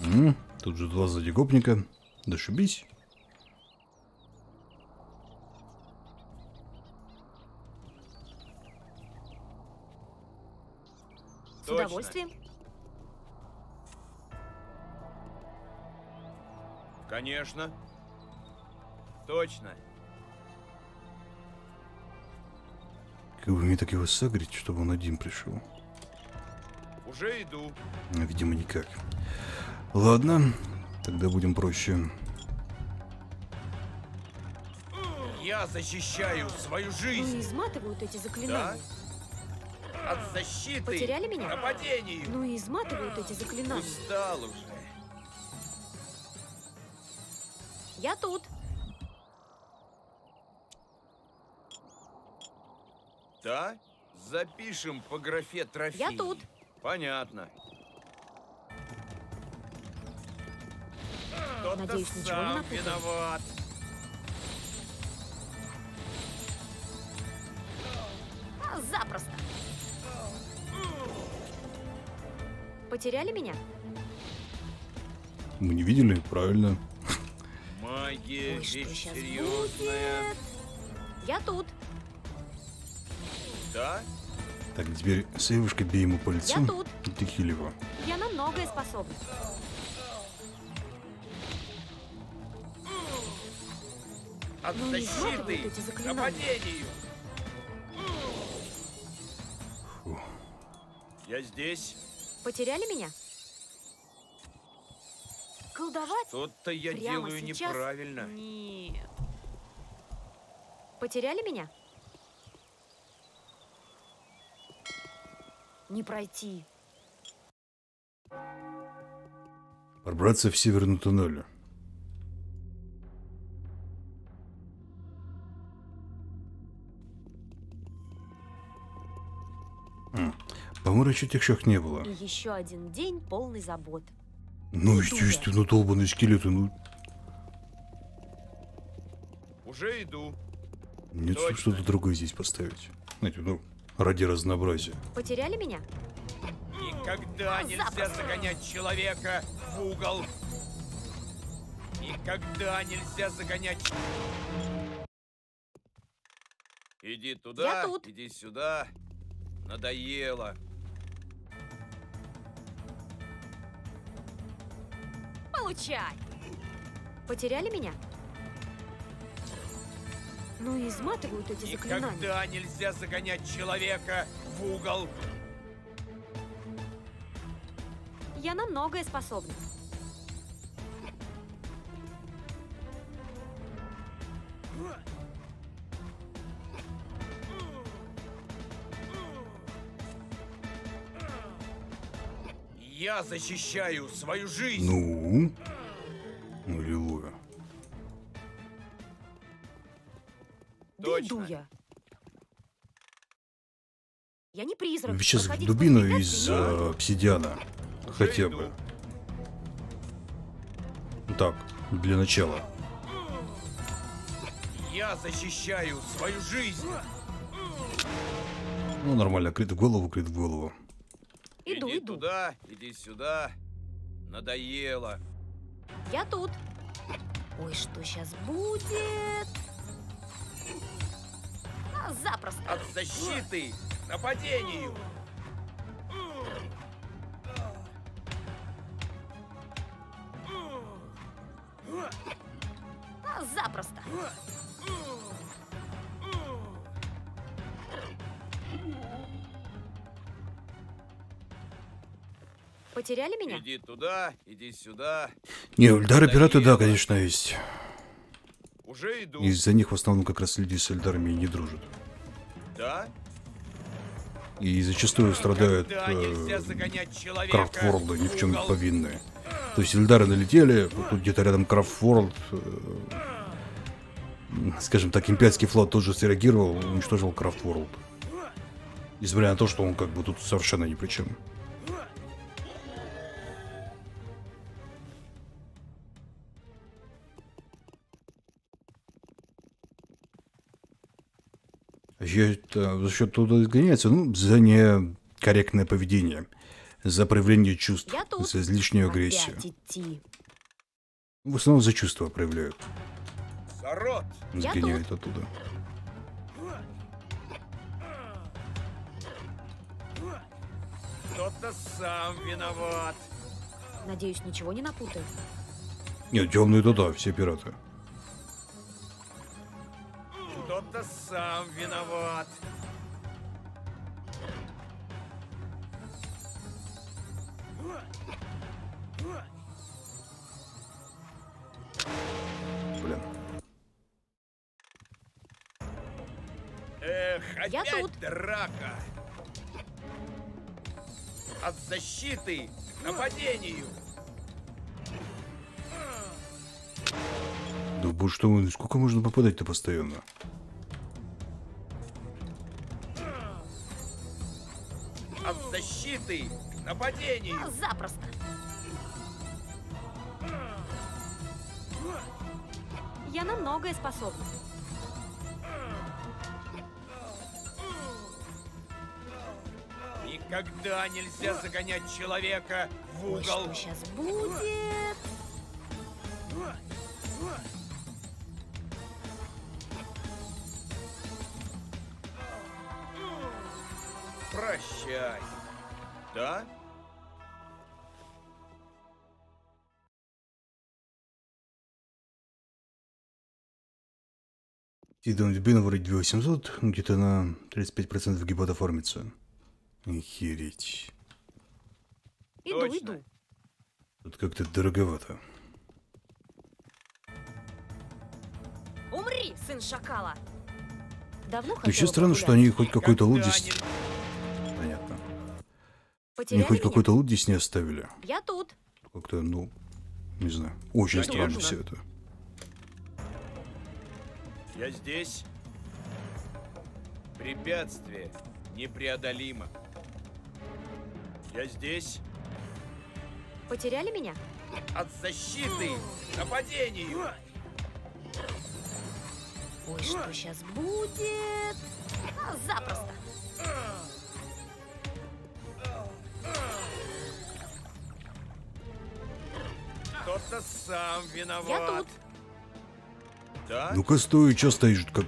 М-м, тут же два сзади гопника. Дошибись. С Точно. удовольствием. Конечно. Точно. Как бы мне так его сагрить, чтобы он один пришел. Уже иду. Видимо, никак. Ладно, тогда будем проще. Я защищаю свою жизнь. Они изматывают эти заклинания. Да? от защиты. Потеряли меня? Нападений. Ну и изматывают эти заклинания. Устал уже. Я тут. Да? Запишем по графе трофей. Я тут. Понятно. Кто-то сам виноват. Запросто. Потеряли меня? Мы не видели, правильно? Магия, вещь серьезная. Я тут. Да? Так, теперь сейвушка, бей ему по лицу. Я тут. И ты хили его. Я на многое способна. От ну, защиты нападению. Я здесь. Потеряли меня? Колдовать? Что-то я прямо делаю сейчас? Неправильно. Нет. Потеряли меня? Не пройти. Пробраться в северную тоннель. По-моему, еще тех шах не было. И еще один день полный забот. Ну, естественно, долбанные скелеты, ну. Уже иду. Мне нужно что-то другое здесь поставить. Знаете, ну, ради разнообразия. Потеряли меня? Никогда нельзя загонять человека в угол. Никогда нельзя загонять. Иди туда, иди сюда. Надоело. Получай. Потеряли меня? Ну и изматывают эти заклинания. Никогда нельзя загонять человека в угол. Я на многое способна. Я защищаю свою жизнь. Ну? Ну, Лилуя. Да иду я. Я не призрак. Сейчас дубину из э, обсидиана. Уже хотя иду. Бы. Так, для начала. Я защищаю свою жизнь. Ну, нормально. Крит в голову, крит в голову. Иду, иди иду. Туда, иди сюда. Надоело. Я тут. Ой, что сейчас будет? А, запросто. От защиты к нападению. А, запросто. Потеряли меня? Иди туда, иди сюда. Не, Эльдары пираты, да, конечно, есть. Уже иду. Из-за них в основном как раз люди с Эльдарами не дружат. Да? И зачастую страдают э, Крафтворлды, ни в чем не повинные. То есть Эльдары налетели, вот тут где-то рядом Крафтворлд, э, скажем так, имперский флот тоже среагировал, уничтожил Крафтворлд. Несмотря на то, что он как бы тут совершенно ни при чем. За счет туда изгоняется, ну, за некорректное поведение, за проявление чувств, за излишнюю агрессию. В основном за чувства проявляют. Сгоняют оттуда. Кто-то сам виноват. Надеюсь, ничего не напутаю. Нет, темные туда, все пираты. Кто-то сам виноват. Блин. Эх, опять я тут. Драка. от защиты к нападению. Да будь что, сколько можно попадать-то постоянно? От защиты к нападению. Запросто. Я на многое способна. Никогда нельзя загонять человека в угол. Ой, что сейчас будет? Прощай. Да? Идем тебе вроде две тысячи восемьсот, где-то на тридцать пять процентов гипота формится. Охереть. Иду, Точно. иду. Тут как-то дороговато. Умри, сын шакала. Давно хотел. Еще странно, что они хоть какой-то лут здесь... Понятно. Они хоть какой-то лут здесь не оставили. Я тут. Как-то, ну, не знаю. Очень странно все это. Я здесь. Препятствие непреодолимо. Я здесь. Потеряли меня? От защиты к нападению. Ой, что сейчас будет? Запросто. Кто-то сам виноват. Я тут. Да? Ну-ка стой, чё стоишь, как...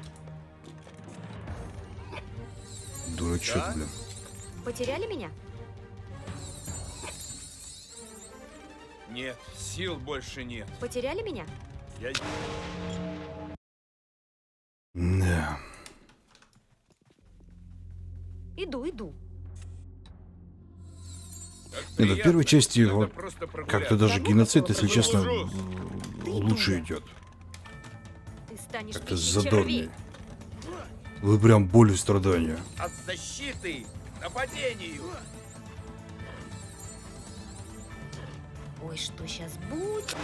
Дурачок, да? Блин. Потеряли меня? Нет, сил больше нет. Потеряли меня? Я... Да. Иду, иду. Нет, ну, в первой части вот как-то даже геноцид, если честно, лучше идет. Как-то задорный. Вы прям боль и страдания. От защиты нападению. Ой, что сейчас будет?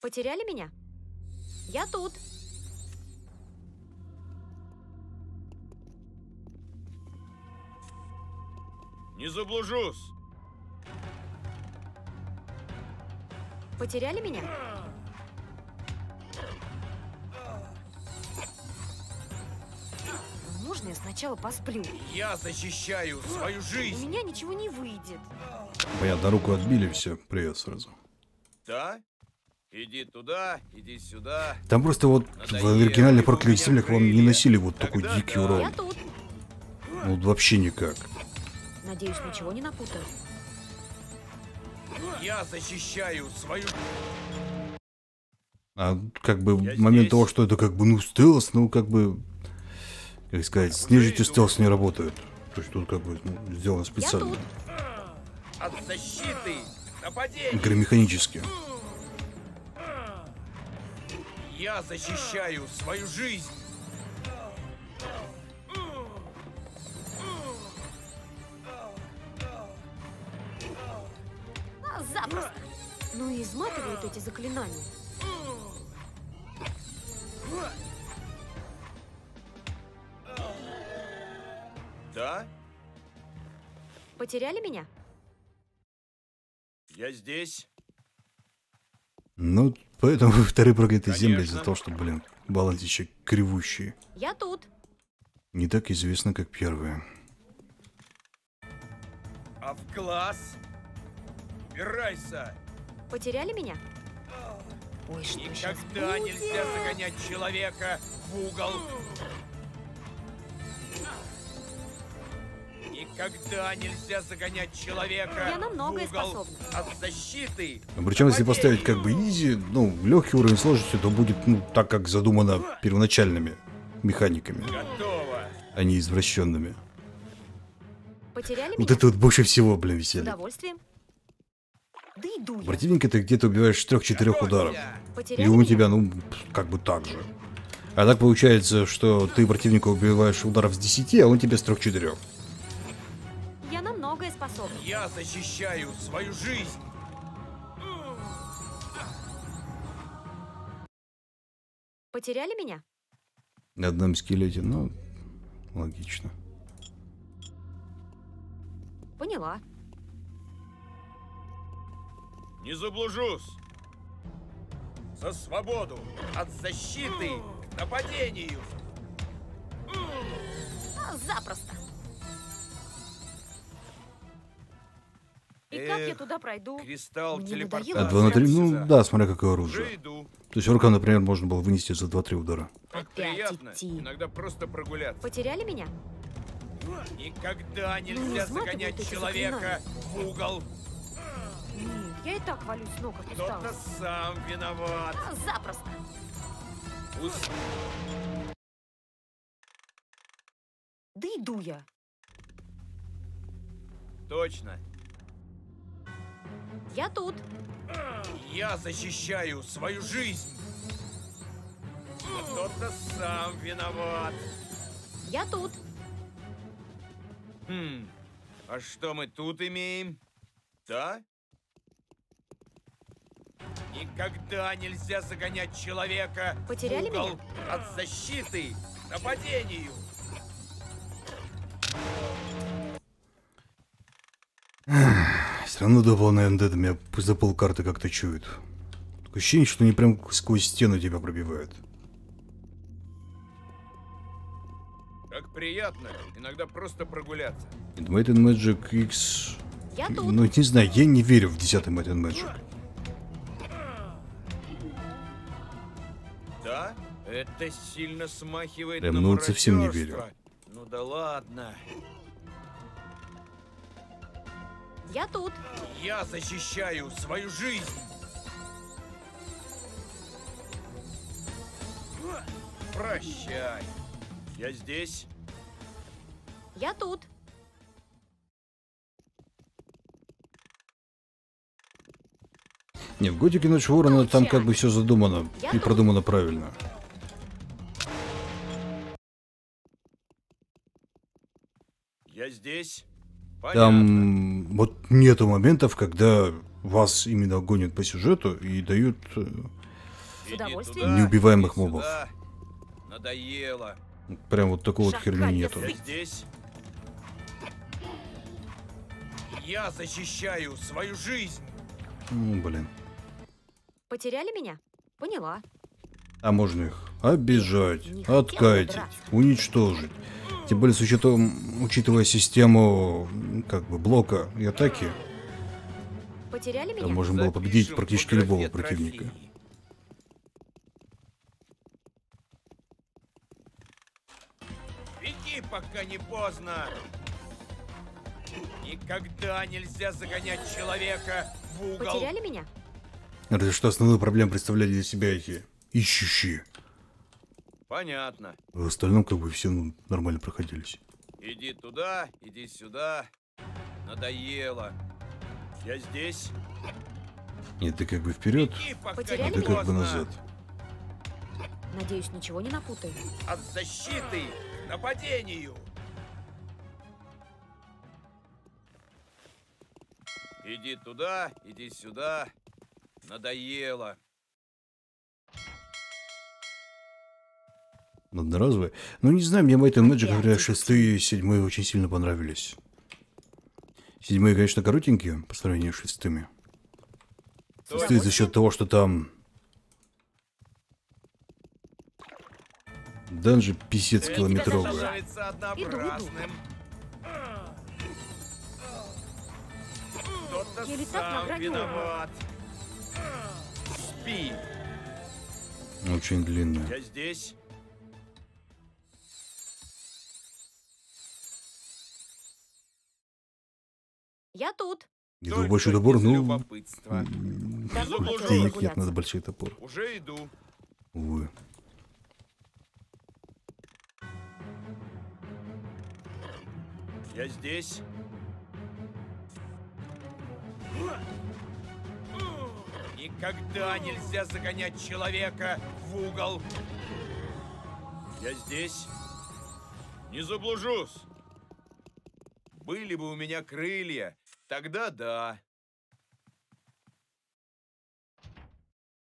Потеряли меня? Я тут. Не заблужусь. Потеряли меня? Можно я сначала посплю? Я защищаю свою жизнь. У меня ничего не выйдет. Понятно, руку отбили, все, привет сразу. Да? Иди туда, иди сюда. Там просто вот Надоел. в оригинальной проклятых землях вам не носили вот Тогда такой дикий да. урон. Я тут. Ну, вот вообще никак. Надеюсь, ничего не напутаю. Я защищаю свою... А как бы Я момент здесь. того, что это как бы, ну, стелс, ну, как бы, как сказать, с нежитью стелс не работает. То есть тут как бы ну, сделано специально. От защиты нападение. Игромеханически. Я защищаю свою жизнь. Запросто. Ну и изматывают эти заклинания. Да? Потеряли меня? Я здесь. Ну, поэтому вторые проклятые земли за то, что, блин, балансища кривущие. Я тут. Не так известно, как первые. А в класс... Убирайся! Потеряли меня? Ой, что Никогда нельзя загонять человека в угол. Никогда нельзя загонять человека Я на многое в угол способна. От защиты. Причем, если поставить как бы изи, ну, легкий уровень сложности, то будет, ну, так как задумано первоначальными механиками. Готово. А не извращенными. Потеряли вот меня? Это вот больше всего, блин, веселье. С удовольствием. Да иду Противника ты где-то убиваешь с трех-четырех ударов. Потеряли и у меня? тебя, ну, как бы так же. А так получается, что ты противника убиваешь ударов с десяти, а он тебе с трёх-четырёх. Я на многое способна. Я защищаю свою жизнь. Потеряли меня? На одном скелете, ну, логично. Поняла. Не заблужусь. За свободу от защиты к нападению. Запросто. И э, как я туда пройду? Кристалл телепорта. Ну да, смотря какое оружие. Приду. То есть урка, например, можно было вынести за два-три удара. Как приятно. Иногда просто прогуляться. Потеряли меня? Никогда нельзя ну, не загонять человека в угол. Я и так валюсь с ног, как устал. Кто-то сам виноват. Запросто. Ус... Да иду я. Точно. Я тут. Я защищаю свою жизнь. Кто-то сам виноват. Я тут. Хм. А что мы тут имеем? Да? Никогда нельзя загонять человека Потеряли в угол меня? От защиты к нападению. Все равно давал, наверное, дед меня за полкарты как-то чует. Такое ощущение, что они прям сквозь стену тебя пробивают. Как приятно, иногда просто прогуляться. Might and Magic X... Я тут. Ну, не знаю, я не верю в десятый Might and Magic. Это сильно смахивает прям, на ну, вот совсем не верю. Ну да ладно. Я тут. Я защищаю свою жизнь. Прощай. Я здесь. Я тут. Не, в Готике Ночь Ворона там как бы все задумано Я и тут. Продумано правильно. Я здесь. Понятно. Там вот нету моментов, когда вас именно гонят по сюжету и дают и неубиваемых не мобов. Надоело. Прям вот такого вот херни нету. Я здесь. Я защищаю свою жизнь. Ну, блин. Потеряли меня? Поняла. А можно их обижать, откатить, уничтожить. Тем более, с учетом, учитывая систему как бы блока и атаки, потеряли там меня? Можно было победить практически любого противника. Беги, пока не поздно. Никогда нельзя загонять человека в угол. Потеряли меня? Разве что основную проблему представляли для себя эти ищущие. Понятно. В остальном как бы все ну, нормально проходились. Иди туда, иди сюда. Надоело. Я здесь. Нет, ты как бы вперед, а ты меня? Как бы назад. Надеюсь, ничего не напутаю. От защиты к нападению. Иди туда, иди сюда. Надоело. Одноразовые. Ну, не знаю, мне Might and Magic, говоря, шестые и седьмые очень сильно понравились. Седьмые, конечно, коротенькие по сравнению с шестыми. Шестые за счет того, что там... Данжи писец километровые. Очень длинные. Я здесь. Я тут. Иду большой топор, ну... Денег нет, надо большой топор. Уже иду. Увы. Я здесь. Никогда нельзя загонять человека в угол. Я здесь. Не заблужусь. Были бы у меня крылья, тогда да.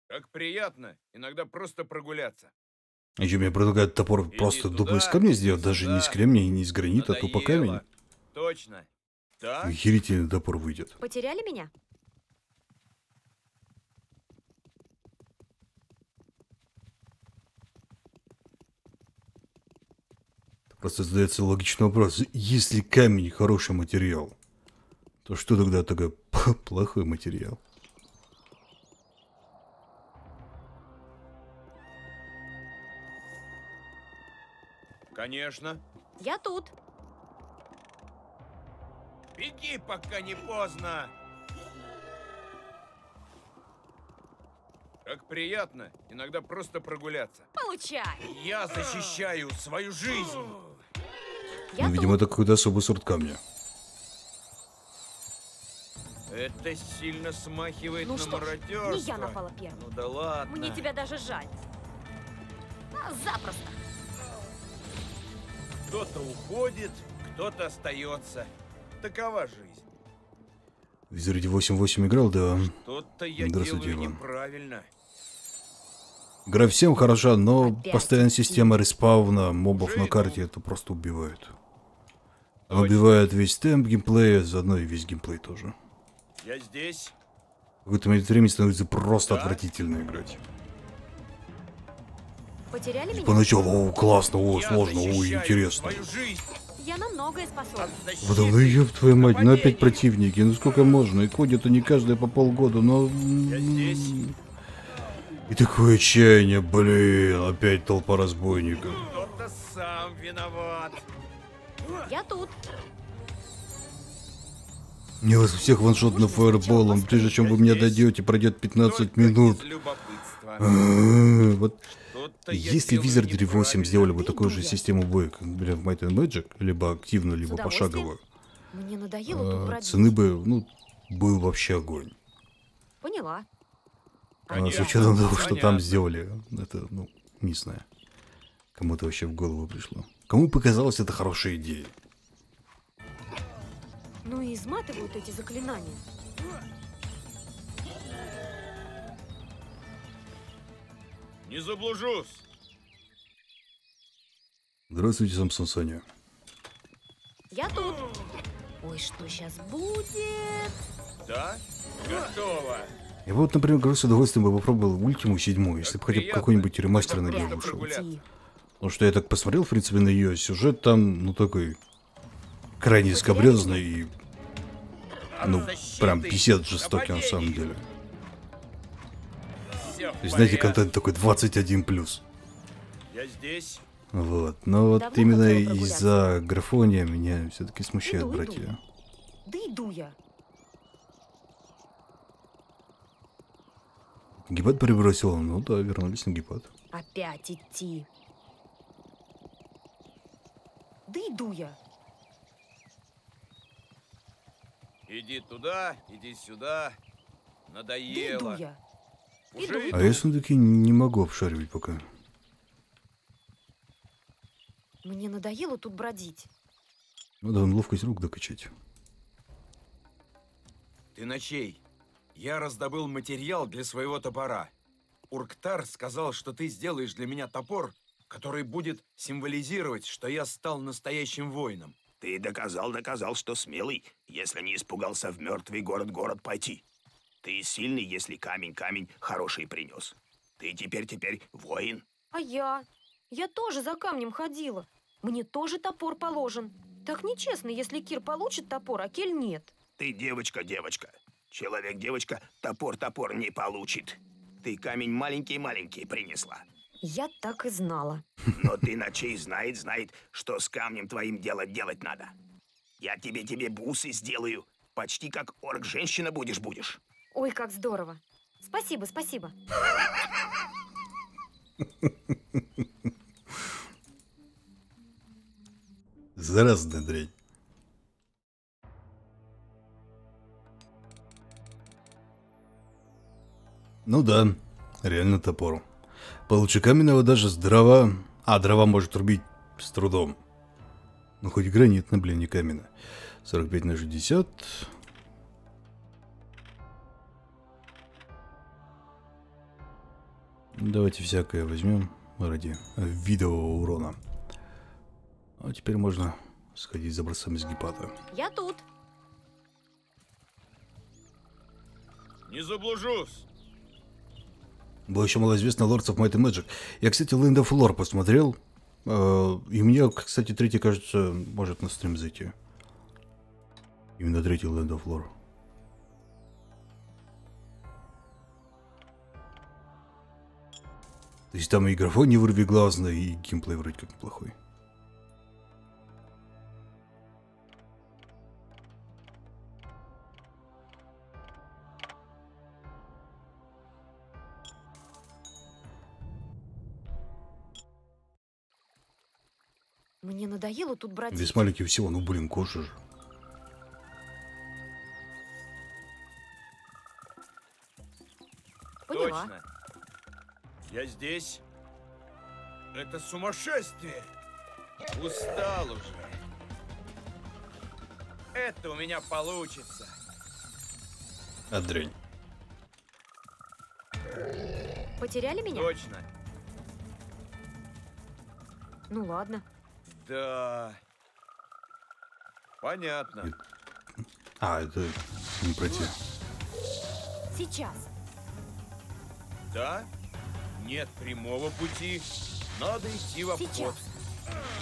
Как приятно иногда просто прогуляться. А еще мне предлагают топор и просто дуб из камня сделать, даже не из кремня и не из гранита, надоело. А тупо камень. Точно. Да? Охерительный топор выйдет. Потеряли меня? Просто задается логичный вопрос. Если камень хороший материал, то что тогда такой плохой материал? Конечно. Я тут. Беги, пока не поздно. Как приятно иногда просто прогуляться. Получай. Я защищаю свою жизнь. Ну, видимо, это какой-то особый сорт камня. Это сильно смахивает ну на что мародерство. Не я напала первым. Ну да ладно. Мне тебя даже жаль. А, запросто. Кто-то уходит, кто-то остается. Такова жизнь. Визарь восемь восемь играл, да. Что-то я делаю неправильно. Игра всем хороша, но опять постоянная система респауна мобов Жиду на карте это просто убивает. Она убивает весь темп геймплея, заодно и весь геймплей тоже. Я здесь. В этом время становится просто да? отвратительно играть. Потеряли меня? Поначалу, о, классно, о, я сложно, о, интересно. Я на многое способна. Да ну ёб твою мать, ну опять противники, ну сколько можно, и ходят не каждые по полгода, но... Я здесь. И такое отчаяние, блин, опять толпа разбойников. Кто-то сам виноват. Я тут. Не вас всех ваншотно фаерболом, прежде чем вы мне дадете, пройдет пятнадцать только минут. А -а -а, вот. Если в Wizardry восемь сделали бы такую же систему боя, как например, в Might энд Magic, либо активно, либо пошагово, мне надоело а, цены бы, ну, был вообще огонь. Поняла. А, с учетом того, что там сделали, это, ну, не знаю, кому-то вообще в голову пришло. Кому показалось это хорошая идея? Ну и изматывают эти заклинания. Не заблужусь. Здравствуйте, Самсон Саня. Я тут. Ой, что сейчас будет? Да? Готово. И вот, например, с удовольствием бы попробовал ультиму седьмую, если бы хотя бы какой-нибудь ремастер на нее вышел. Потому что я так посмотрел, в принципе, на ее сюжет там, ну, такой крайне скабрёзный и, ну, прям писец жестокий на самом деле. То есть, знаете, контент такой двадцать один плюс. Я здесь. Вот, но вот давно именно из-за графония меня все-таки смущает, иду, братья. Иду. Да иду я. Гипат перебросил, ну да, вернулись на Гипат. Опять идти. Да иду я. Иди туда, иди сюда. Надоело. Да иду я. Иду. А я сундуки не могу обшаривать пока. Мне надоело тут бродить. Надо вам ловкость рук докачать. Ты на чей? Я раздобыл материал для своего топора. Урктар сказал, что ты сделаешь для меня топор, который будет символизировать, что я стал настоящим воином. Ты доказал, доказал, что смелый, если не испугался в мертвый город-город пойти. Ты сильный, если камень-камень хороший принес. Ты теперь-теперь воин. А я? Я тоже за камнем ходила. Мне тоже топор положен. Так нечестно, если Кир получит топор, а Кель нет. Ты девочка-девочка. Человек-девочка топор-топор не получит. Ты камень маленький-маленький принесла. Я так и знала. Но ты ночей знает-знает, что с камнем твоим делать делать надо. Я тебе-тебе бусы сделаю. Почти как орк-женщина будешь-будешь. Ой, как здорово. Спасибо, спасибо. Заразная дрянь. Ну да, реально топор. Получше каменного даже здорово. А, дрова может рубить с трудом. Ну, хоть гранитно, блин, не каменно. сорок пять на шестьдесят. Давайте всякое возьмем ради видового урона. А теперь можно сходить за бросами с Гипата. Я тут. Не заблужусь. Было еще малоизвестно Lords of Might and Magic. Я, кстати, Land of Lore посмотрел. Э, и мне, кстати, третий, кажется, может на стрим зайти. Именно третий Land of Lore. То есть там и графон не вырвиглазно, и геймплей вроде как неплохой. Мне надоело тут брать... Весь маленький всего, ну блин, коша же. Поняла. Точно. Я здесь. Это сумасшествие. Устал уже. Это у меня получится. А дрянь. Потеряли меня? Точно. Ну ладно. Да. Понятно. А, это не пройти. Сейчас. Да? Нет прямого пути. Надо идти в обход.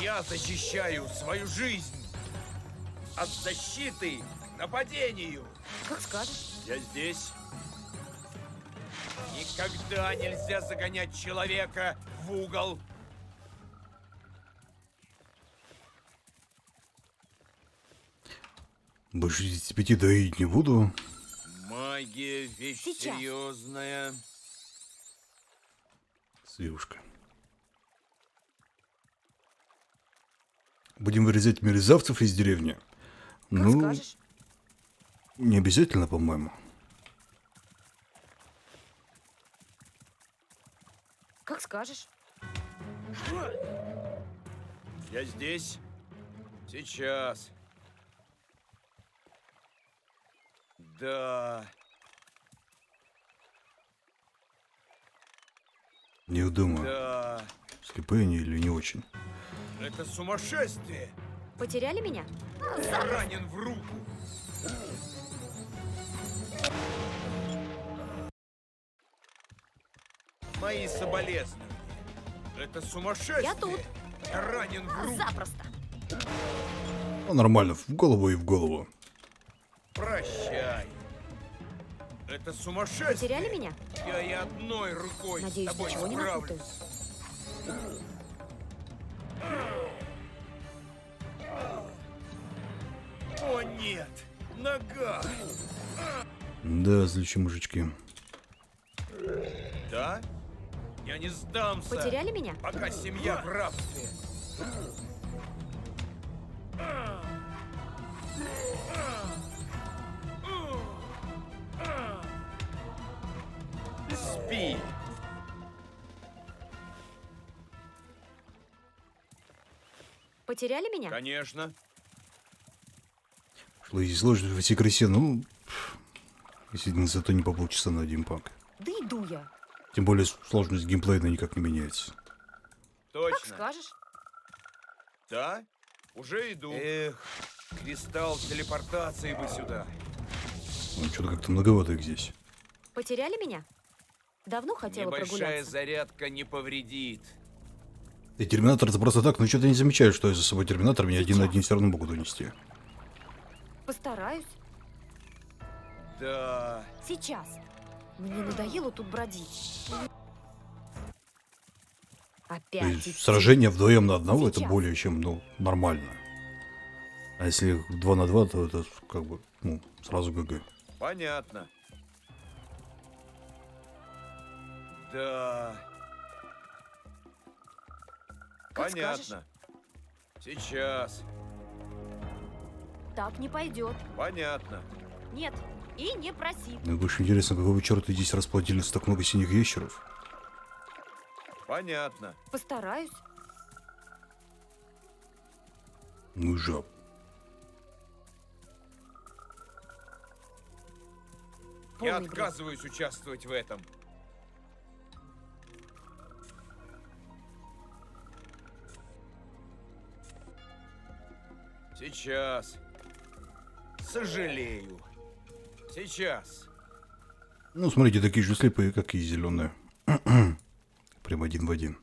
Я защищаю свою жизнь. От защиты к нападению. Как скажешь. Я здесь. Никогда нельзя загонять человека в угол. Больше шестьдесят пять доить не буду. Магия вещь сейчас. Серьезная. Девушка. Будем вырезать мерзавцев из деревни. Как ну, скажешь? Не обязательно, по-моему. Как скажешь. Что? Я здесь. Сейчас. Да. Не думаю. Да. Слепые они или не очень. Это сумасшествие. Потеряли меня? Ранен в руку. Мои соболезнования. Это сумасшествие. Я тут. Ранен в руку. Запросто. Ну, нормально, в голову и в голову. Прощай. Это сумасшествие. Потеряли меня? Я и одной рукой. Надеюсь, с тобой ничего не справлюсь. О нет, нога. Да, злющие мужички. Да? Я не сдамся. Потеряли меня? Пока семья в рабстве. Спи. Потеряли меня? Конечно. Что здесь сложно в всей красе? Ну, если зато не по полчаса на один пак. Да иду я. Тем более сложность геймплейна никак не меняется. Точно. Как скажешь. Да, уже иду. Эх, кристалл телепортации бы сюда. Ну, что-то как-то многовато их здесь. Потеряли меня? Давно хотела небольшая прогуляться. Небольшая зарядка не повредит. И терминатор-то просто так, ну что-то не замечаю, что я за собой терминатор, меня сейчас. Один на один все равно могут унести. Постараюсь. Да. Сейчас. Мне надоело тут бродить. Опять. Сражение вдвоем на одного, сейчас. Это более чем, ну, нормально. А если два на два, то это как бы, ну, сразу ГГ. Понятно. Да. Как понятно. Скажешь? Сейчас. Так не пойдет. Понятно. Нет, и не проси. Мне больше интересно, какого черта здесь расплодились так много синих ящеров. Понятно. Постараюсь. Ну жаб. Я отказываюсь участвовать в этом. Сейчас. Сожалею. Сейчас. Ну, смотрите, такие же слепые, как и зеленые. Прям один в один.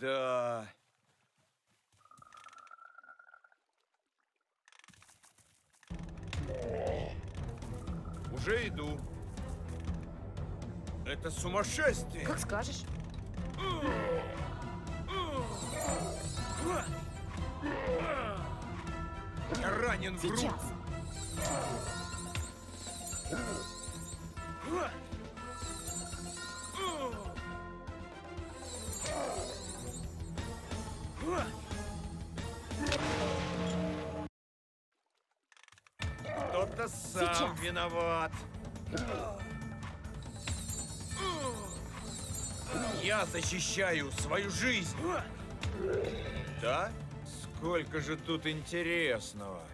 Да. Уже иду. Это сумасшествие. Как скажешь. Я ранен в руку. Кто-то сам Сейчас. виноват. Я защищаю свою жизнь. Да? Сколько же тут интересного.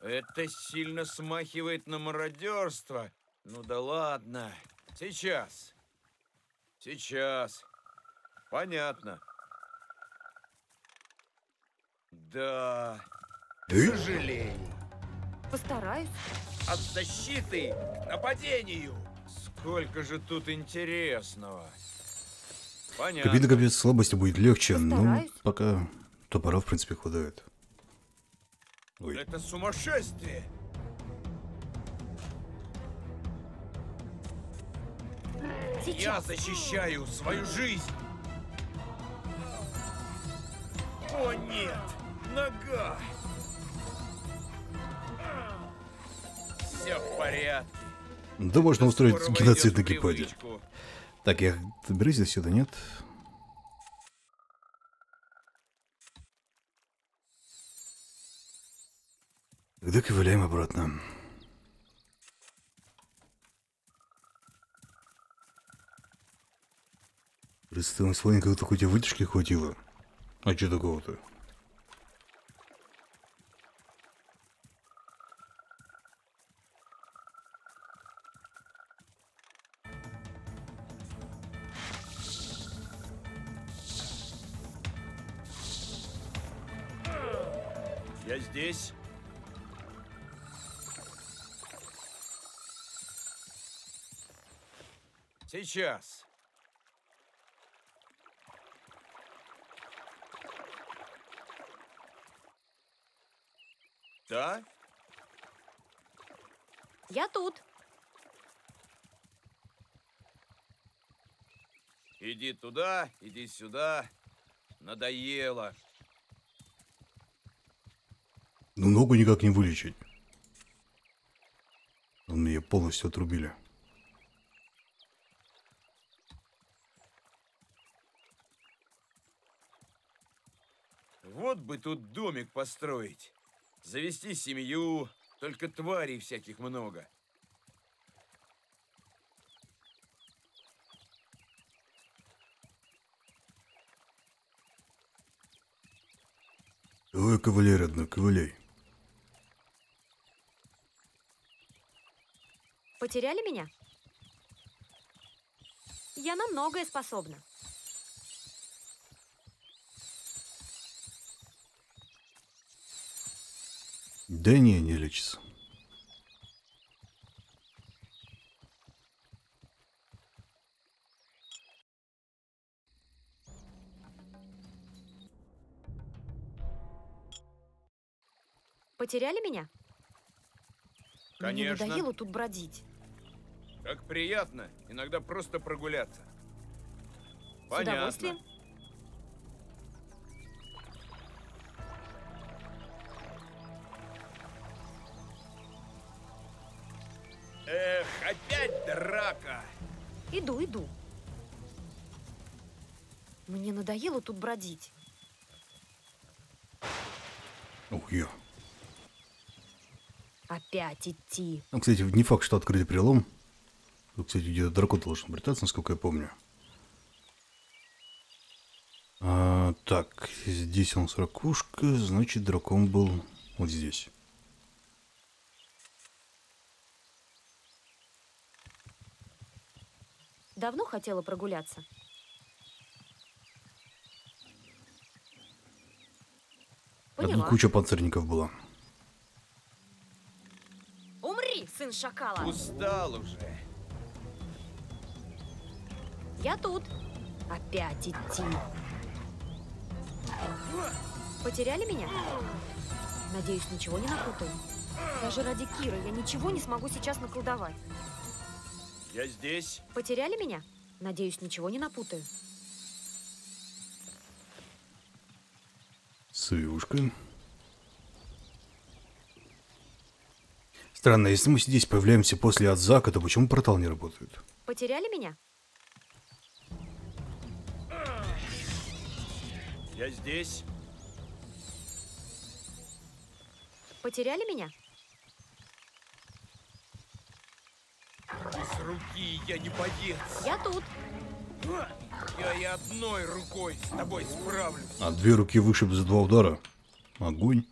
Это сильно смахивает на мародерство. Ну да ладно. Сейчас. Сейчас. Понятно. Да. Ты? Сожалею. Постараюсь. От защиты к нападению. Сколько же тут интересного. Понятно. Кабина капец слабости будет легче, Постараюсь. но пока топора, в принципе, хватает. Ой. Это сумасшествие! Сейчас. Я защищаю свою жизнь! О нет! Нога! Все в порядке. Да можно устроить геноцид на Гипаде. Так, я доберусь здесь сюда, нет? Тогда ковыляем обратно. Представим, слоненько, то хоть и вытяжки хватило. А что такого-то? Я здесь. Сейчас. Да? Я тут. Иди туда, иди сюда. Надоело. Ну, ногу никак не вылечить. Они ее полностью отрубили. Вот бы тут домик построить. Завести семью. Только тварей всяких много. Давай, ковыляй, родной, ковыляй. Потеряли меня? Я на многое способна. Да не, не лечится. Потеряли меня? Конечно. Мне надоело тут бродить. Как приятно иногда просто прогуляться. Понятно. С удовольствием. Эх, опять драка. Иду, иду. Мне надоело тут бродить. Ух, я. Опять идти. Ну, кстати, не факт, что открыли прелом. Тут, кстати, где-то дракон должен обретаться, насколько я помню. А, Так, здесь у нас ракушка, значит, дракон был вот здесь. Давно хотела прогуляться. А тут куча панцирников была. Умри, сын шакала. Устал уже. Я тут. Опять идти. Потеряли меня? Надеюсь, ничего не напутаю. Даже ради Кира я ничего не смогу сейчас наколдовать. Я здесь. Потеряли меня? Надеюсь, ничего не напутаю. Свивушка. Странно, если мы здесь появляемся после Адзако, то почему портал не работает? Потеряли меня? Я здесь. Потеряли меня? Без руки я не боец. Я тут. Я и одной рукой с тобой справлюсь. А две руки вышиб за два удара. Огонь.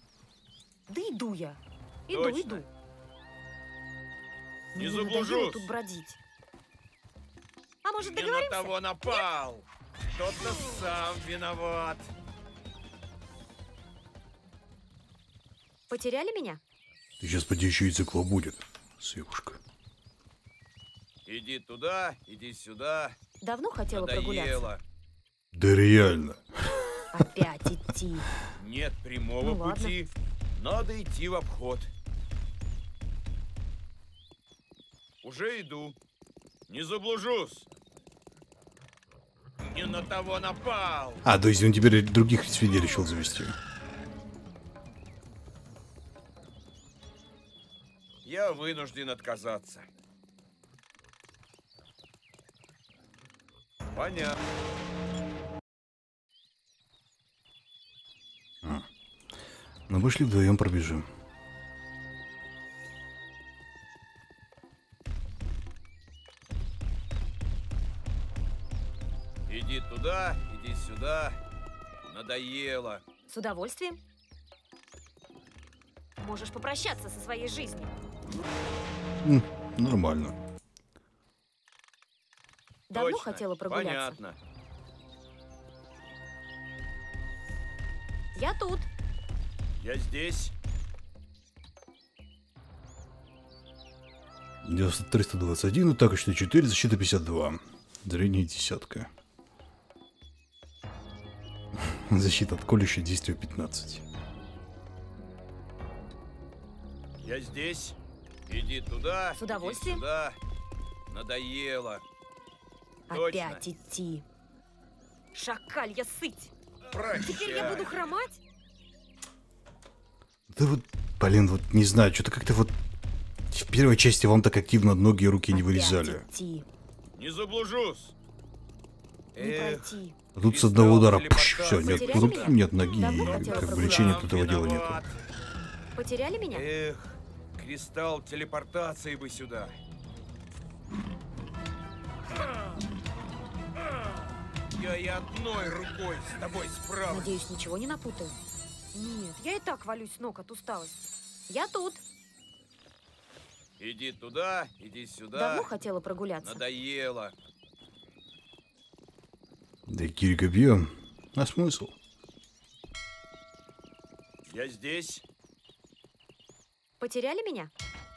Да иду я. Иду, точно. Иду. Не заблужусь. Тут бродить. А может, не договоримся? На того напал. Кто-то сам виноват. Потеряли меня? Ты сейчас поди еще и цикла будет, съебушка. Иди туда, иди сюда. Давно хотела надоело. Прогуляться. Да реально. Опять идти. Нет прямого ну, пути. Ладно. Надо идти в обход. Уже иду. Не заблужусь. Не на того напал. А, то есть он теперь других свидетелей решил завести. Я вынужден отказаться. Понятно. А. Ну, пошли вдвоем пробежим. Иди туда, иди сюда. Надоело. С удовольствием. Можешь попрощаться со своей жизнью. М, нормально. Давно точно. Хотела прогуляться. Понятно. Я тут. Я здесь. девяносто триста двадцать один, атака четыре, защита пятьдесят два. Зрение десятка. Защита от колющего действия пятнадцать. Я здесь. Иди туда. С удовольствием. Иди сюда. Надоело. Опять точно. Идти. Шакаль, я сыть. Прощай. Теперь я буду хромать? Да вот, блин, вот не знаю, что-то как-то вот в первой части вам так активно ноги и руки опять не вырезали. Идти. Не заблужусь. Не пройти. А тут с одного удара пш, все, нет, руки, нет ноги, и как бы лечения от этого дела нет. Потеряли меня? Эх, кристалл телепортации бы сюда. Я и одной рукой с тобой справлюсь. Надеюсь, ничего не напутаю. Нет, я и так валюсь с ног от усталости. Я тут. Иди туда, иди сюда. Давно хотела прогуляться. Надоело. Да Кирика бьем. А смысл? Я здесь. Потеряли меня?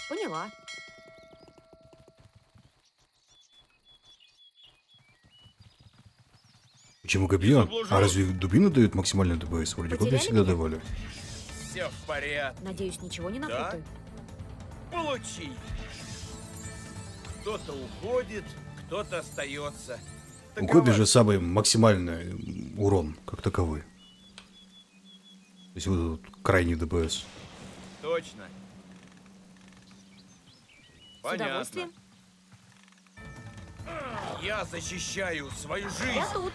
Поняла. Почему копье? А разве дубину дают максимальный дэ пэ эс? Вроде копья всегда давали. Все в порядке. Надеюсь, ничего не напутаю. Да? Получи. Кто-то уходит, кто-то остается. У Коби же самый максимальный урон, как таковой. То есть вот этот крайний дэ пэ эс. Точно. Понятно. Я защищаю свою жизнь. Я тут.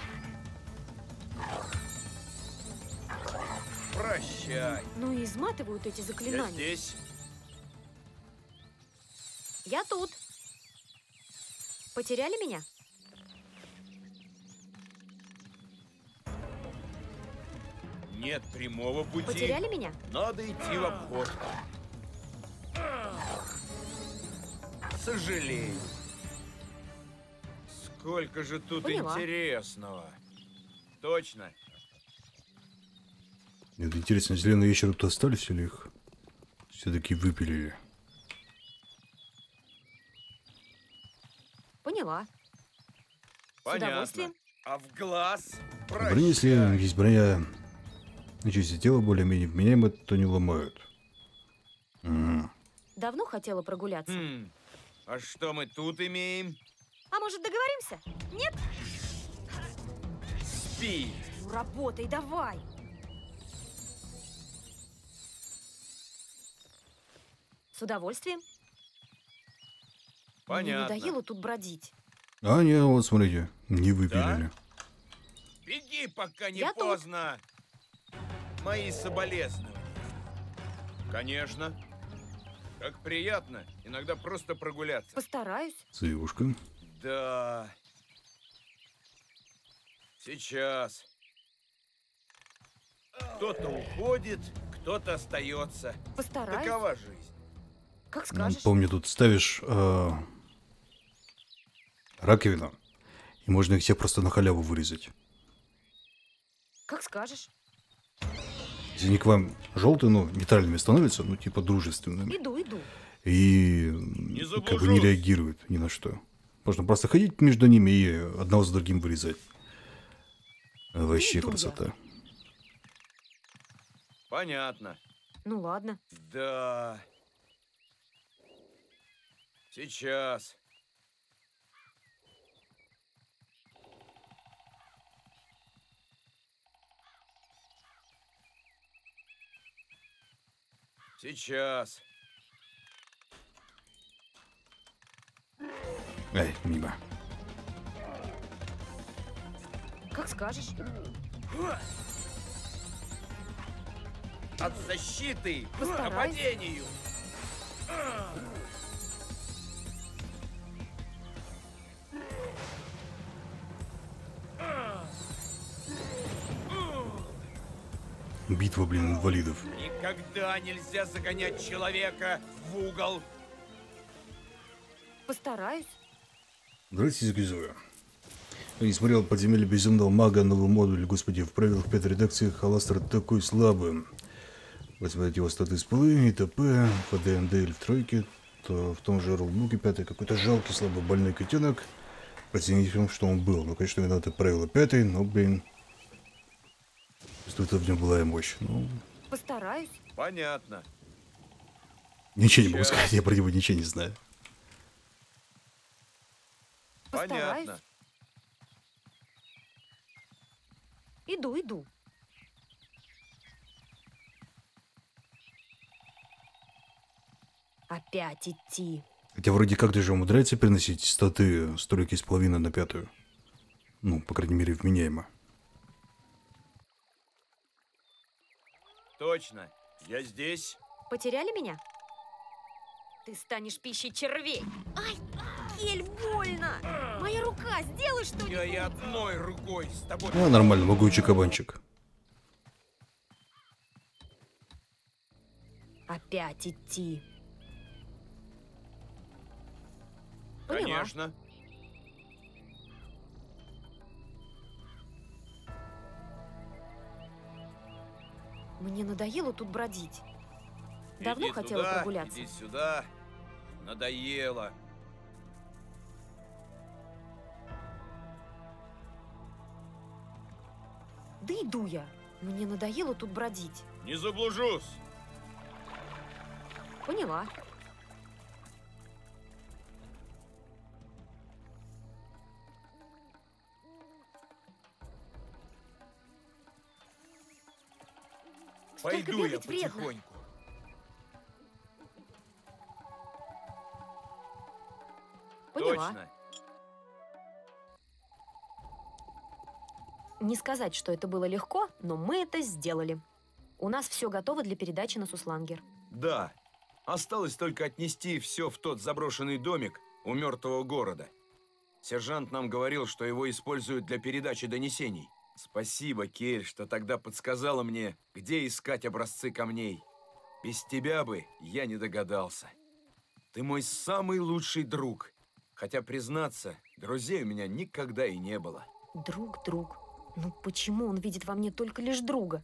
Прощай. Ну и изматывают эти заклинания. Я здесь. Я тут. Потеряли меня? Нет прямого пути. Потеряли меня? Надо идти в обход. Сожалею. Сколько же тут Поняла. Интересного. Точно. Нет, интересно, зеленые ящеры тут остались или их все-таки выпилили? Поняла. Понятно. А в глаз? Броня, если есть броня, если тело более-менее вменяемо, то не ломают. Угу. Давно хотела прогуляться. М-м. А что мы тут имеем? А может договоримся? Нет? Спи. Ну, работай, давай. С удовольствием. Понятно. Мне надоело тут бродить. А, нет, вот смотрите, не выпилили. Да? Беги, пока не Я поздно. Тут. Мои соболезнования. Конечно. Как приятно. Иногда просто прогуляться. Постараюсь. С девушкой. Да. Сейчас. Кто-то уходит, кто-то остается. Постараюсь. Такова жизнь. Как скажешь. Помню, тут ставишь э, раковину, и можно их все просто на халяву вырезать. Как скажешь. Если они к вам желтые, но нейтральными становятся, ну типа дружественными. Иду, иду. И не как бы не реагируют ни на что. Можно просто ходить между ними и одного за другим вырезать. Вообще красота. Я. Понятно. Ну ладно. Да. Сейчас. Сейчас. Эй, мимо. Как скажешь. От защиты к нападению. Битва, блин, инвалидов. Никогда нельзя загонять человека в угол. Постараюсь. Давайте изгрызую. Я не смотрел «Подземелье безумного мага», новый модуль, господи, в правилах пятой редакции Холластер такой слабый. Посмотрите его статы сплы, ИТП, ФДМД или в тройке, то в том же рулбуке пятой какой-то жалкий, слабо больной котенок. Подсоединить в что он был. Ну, конечно, виноваты правила пятой, но, блин, что-то в нем была и мощь. Ну, постараюсь. Понятно. Ничего не могу сказать, я про него ничего не знаю. Постараюсь. Понятно. Иду, иду. Опять идти. Хотя вроде как даже умудряется переносить статы с тройки с половиной на пятую. Ну, по крайней мере, вменяемо. Точно. Я здесь. Потеряли меня? Ты станешь пищей червей. Ай, Кель, больно. Моя рука, сделай что-нибудь. Я и одной рукой с тобой. Ну, нормально, могучий кабанчик. Опять идти. Поняла. Конечно. Мне надоело тут бродить. Давно иди хотела туда, прогуляться. Иди сюда. Надоело. Да иду я. Мне надоело тут бродить. Не заблужусь. Поняла. Пойду я потихоньку. Поняла. Точно. Не сказать, что это было легко, но мы это сделали. У нас все готово для передачи на Суслангер. Да. Осталось только отнести все в тот заброшенный домик у мертвого города. Сержант нам говорил, что его используют для передачи донесений. Спасибо, Кель, что тогда подсказала мне, где искать образцы камней. Без тебя бы я не догадался. Ты мой самый лучший друг. Хотя, признаться, друзей у меня никогда и не было. Друг, друг. Ну почему он видит во мне только лишь друга?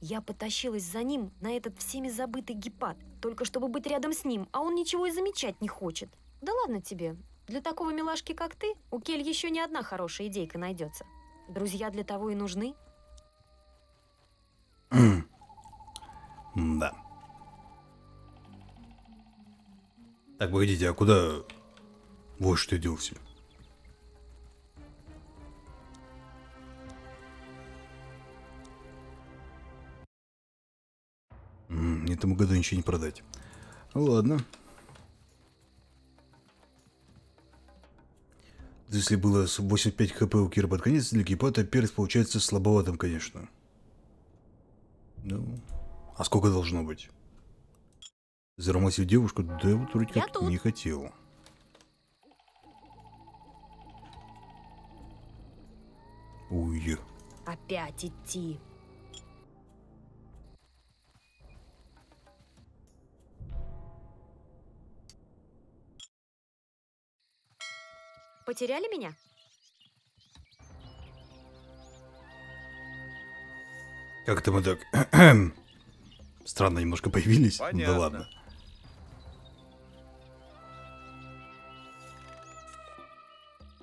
Я потащилась за ним на этот всеми забытый гепат, только чтобы быть рядом с ним, а он ничего и замечать не хочет. Да ладно тебе. Для такого милашки, как ты, у Кель еще не одна хорошая идейка найдется. Друзья для того и нужны. Да. Так, погодите, а куда... Вот что делся. М-м, этому году ничего не продать. Ладно. Если было восемьдесят пять хп у Кира под конец, для Гипата перец получается слабоватым, конечно. Ну, а сколько должно быть? Заромасив девушку, да вот вроде я как тут не хотел. Уй. Опять идти. Потеряли меня? Как-то мы так странно немножко появились. Понятно. Да ладно.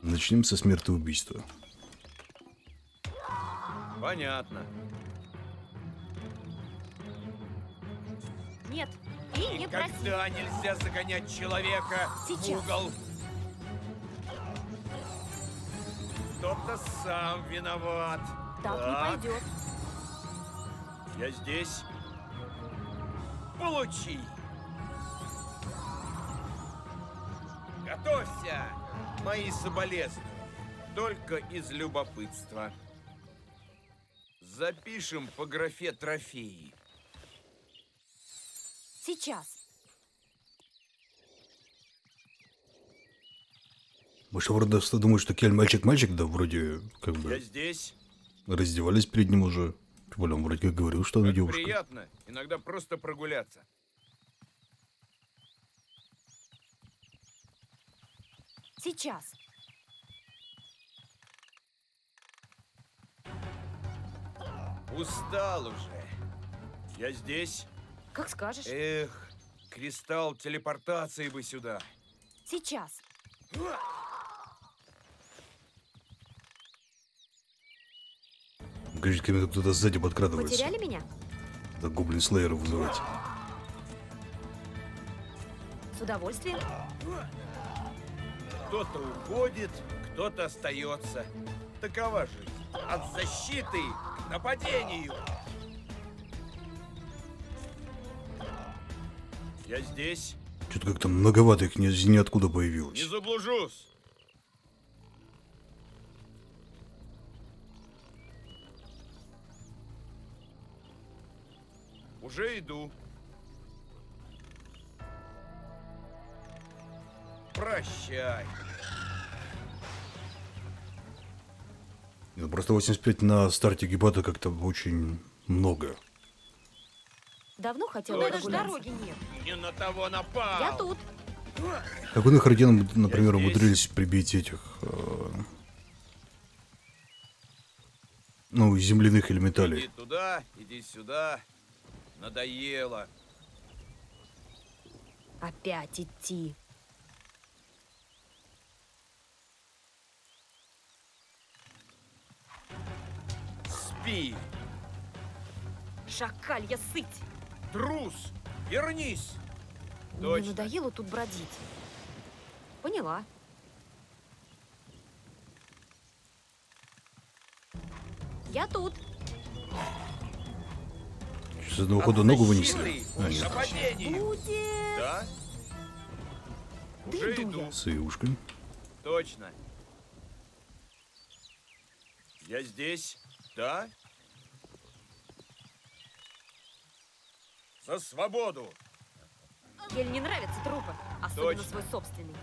Начнем со смертоубийства. Понятно. Нет, ты не проси. Никогда нельзя загонять человека в угол. Кто-то сам виноват. Так, так не пойдет. Я здесь. Получи. Готовься. Мои соболезнования. Только из любопытства. Запишем по графе трофеи. Сейчас. Больше вроде что думают, что Кель мальчик-мальчик, да вроде как бы... Я здесь. Раздевались перед ним уже. Он вроде как говорил, что она девушка. Приятно иногда просто прогуляться. Сейчас. Устал уже. Я здесь. Как скажешь. Эх, кристалл телепортации бы сюда. Сейчас. Говорит, как кто-то сзади подкрадывается. Потеряли меня? Да гоблин слейера вызывать. С удовольствием. Кто-то уходит, кто-то остается. Такова жизнь. От защиты к нападению. Я здесь. Что-то как-то многовато их ниоткуда появилось. Не заблужусь. Уже иду. Прощай. Просто восемьдесят пять на старте гибата как-то очень много. Давно хотел прогуляться. Дороги нет. Не на того напал. Я тут. Как вы на хрен, например, умудрились прибить этих... Э, ну, земляных элементалей. Иди туда, иди сюда. Надоело. Опять идти. Спи. Шакаль, я сыть. Трус, вернись. Мне надоело тут бродить. Поняла. Я тут. С одного хода ногу вынесли. А, нет. Да? Уже иду. С юшкой. Точно. Я здесь, да? За свободу. Кель не нравится трупы, особенно точно. Свой собственный.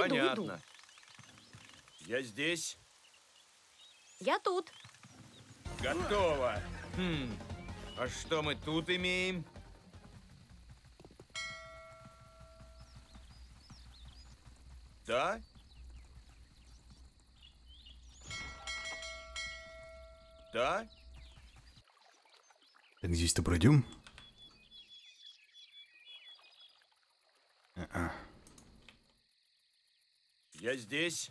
Понятно. Иду, иду. Я здесь. Я тут. Готово. Хм. А что мы тут имеем? Да? Да? Так здесь-то пройдем? А-а. Я здесь.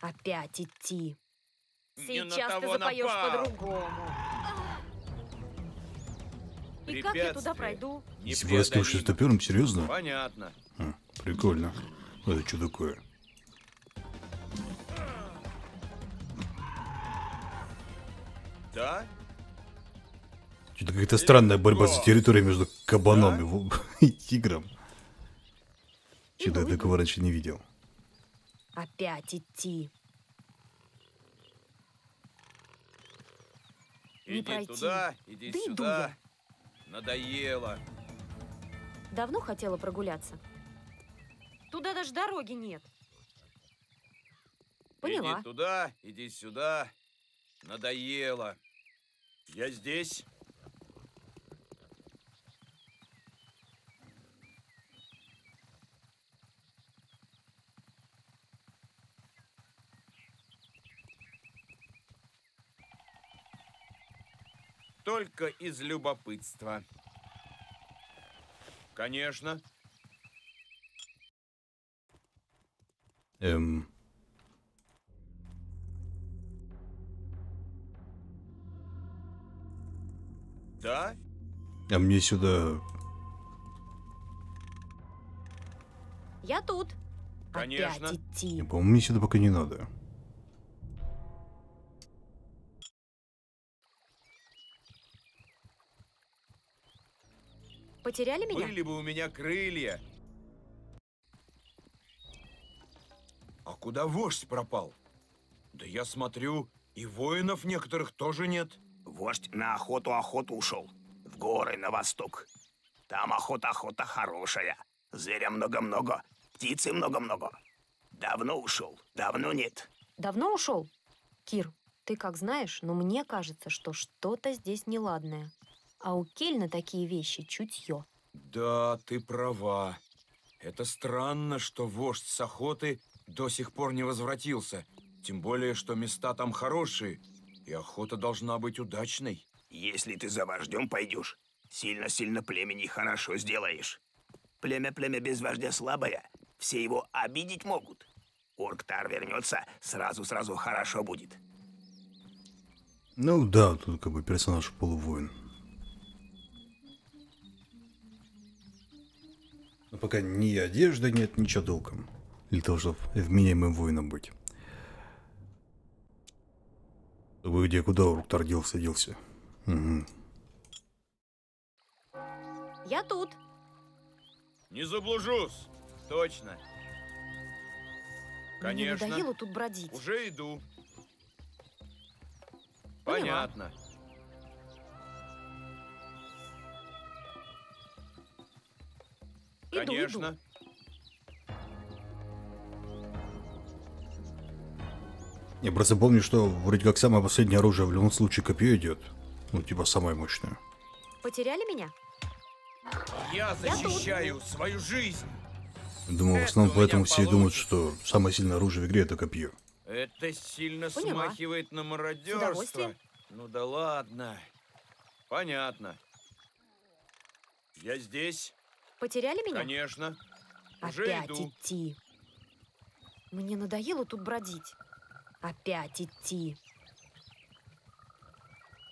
Опять идти. Сейчас ты запоешь по-другому. И как я туда пройду? Себастьян шестопером, серьезно? Понятно. А, прикольно. Это что такое? Да? Что-то какая-то странная борьба за территорию между кабанами, да? И тигром. Что-то я такого раньше не видел. Опять идти. Не иди пройти. Туда, иди да сюда. Иду. Надоело. Давно хотела прогуляться. Туда даже дороги нет. Поняла. Иди туда, иди сюда. Надоело. Я здесь. Только из любопытства. Конечно. Эм. Да? А мне сюда... Я тут. Конечно. Опять идти. Я, по-моему, мне сюда пока не надо. Потеряли меня? Были бы у меня крылья. А куда вождь пропал? Да я смотрю, и воинов некоторых тоже нет. Вождь на охоту-охоту ушел. В горы на восток. Там охота-охота хорошая. Зверя много-много, птицы много-много. Давно ушел, давно нет. Давно ушел? Кир, ты как знаешь, но мне кажется, что что-то здесь неладное. А у Кель на такие вещи чутье. Да, ты права. Это странно, что вождь с охоты до сих пор не возвратился. Тем более, что места там хорошие, и охота должна быть удачной. Если ты за вождем пойдешь, сильно-сильно племени хорошо сделаешь. Племя-племя без вождя слабое, все его обидеть могут. Урктар вернется, сразу-сразу хорошо будет. Ну да, тут как бы персонаж полувоин. Но пока ни одежды нет, ничего толком. Или должен вменяемым воином быть. Вы где, куда Урктар делся, делся? Угу. Я тут. Не заблужусь. Точно. Конечно. Мне надоело тут бродить. Уже иду. Поняла. Понятно. Конечно. Я просто помню, что вроде как самое последнее оружие в любом случае копье идет. Ну, типа самое мощное. Потеряли меня? Я защищаю свою жизнь. Думаю, в основном поэтому все думают, что самое сильное оружие в игре это копье. Это сильно смахивает на мародерство. Ну да ладно. Понятно. Я здесь. Потеряли меня? Конечно. Опять идти. Мне надоело тут бродить. Опять идти.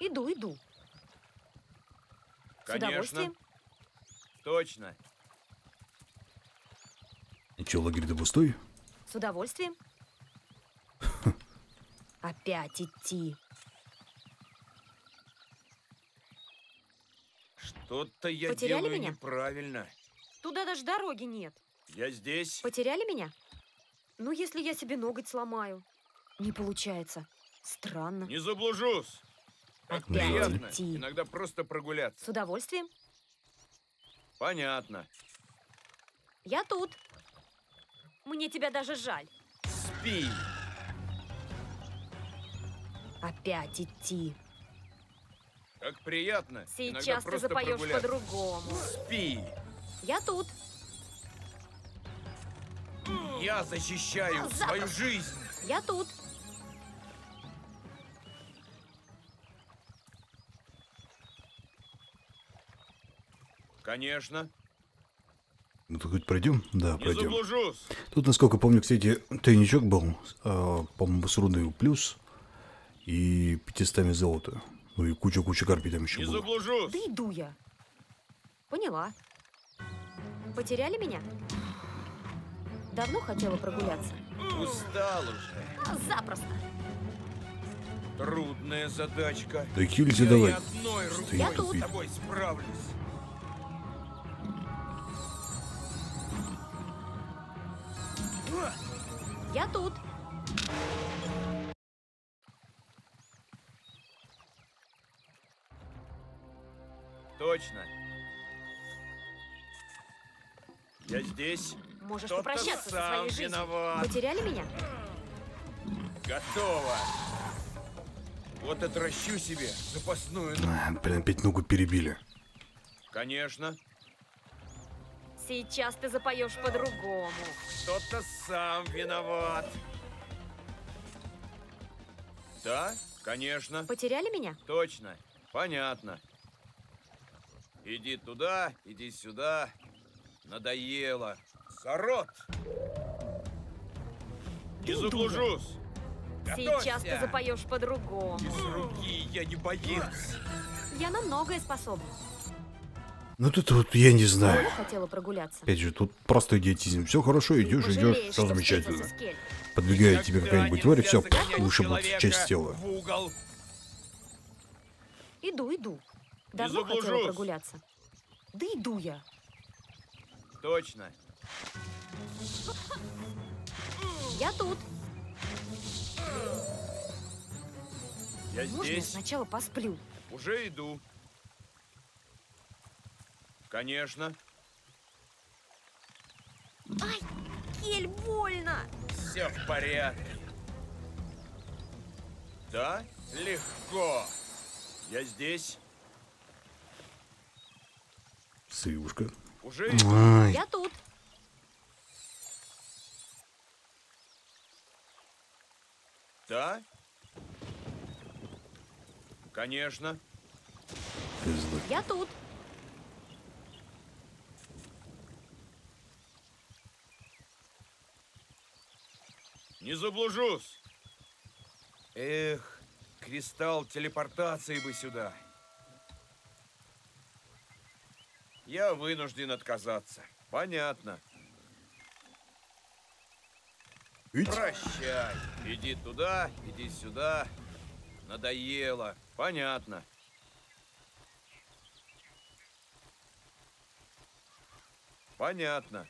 Иду, иду. Конечно. Точно. И что, лагерь-то пустой? С удовольствием. Опять идти. Что-то я Потеряли делаю меня? Неправильно. Туда даже дороги нет. Я здесь. Потеряли меня? Ну, если я себе ноготь сломаю. Не получается. Странно. Не заблужусь. Как приятно. Идти. Иногда просто прогуляться. С удовольствием. Понятно. Я тут. Мне тебя даже жаль. Спи. Опять идти. Как приятно. Сейчас ты запоешь по-другому. Спи. Я тут. Я защищаю Адзако. Свою жизнь. Я тут. Конечно. Ну, тут хоть пройдем? Да, не пройдем. Заблужусь. Тут, насколько помню, кстати, тайничок был, э, по-моему, с рудой плюс и пятистами золота. Ну и куча-куча карпий там еще не было. Заблужусь. Да иду я. Поняла. Потеряли меня? Давно хотела прогуляться. Устал уже. Запросто. Трудная задачка. Да Кель, давай. Я тут. С тобой справлюсь. Я тут. Точно. Я здесь. Можешь попрощаться со своей жизнью. Потеряли меня? Готово. Вот отращу себе запасную. А, блин, опять ногу перебили. Конечно. Сейчас ты запоешь по-другому. Кто-то сам виноват. Да, конечно. Потеряли меня? Точно. Понятно. Иди туда, иди сюда. Надоело. Сорот. Не заблужусь. Сейчас ты запоешь по-другому. Без руки я не боюсь. Я на многое способна. Ну тут вот я не знаю. Хотела прогуляться. Опять же, тут просто идиотизм. Все хорошо, идешь, идешь, все замечательно. Подбегает тебе какая-нибудь тварь, все, ушибут часть тела. Иду, иду. Давно хотела прогуляться. Да иду я. Точно. Я тут. Я здесь. Можно я сначала посплю? Уже иду. Конечно. Ай, Кель, больно. Все в порядке. Да? Легко. Я здесь. Сывушка. Уже ай. Я тут. Да? Конечно. Я тут. Не заблужусь. Эх, кристалл телепортации бы сюда. Я вынужден отказаться. Понятно. Ить. Прощай. Иди туда, иди сюда. Надоело. Понятно. Понятно.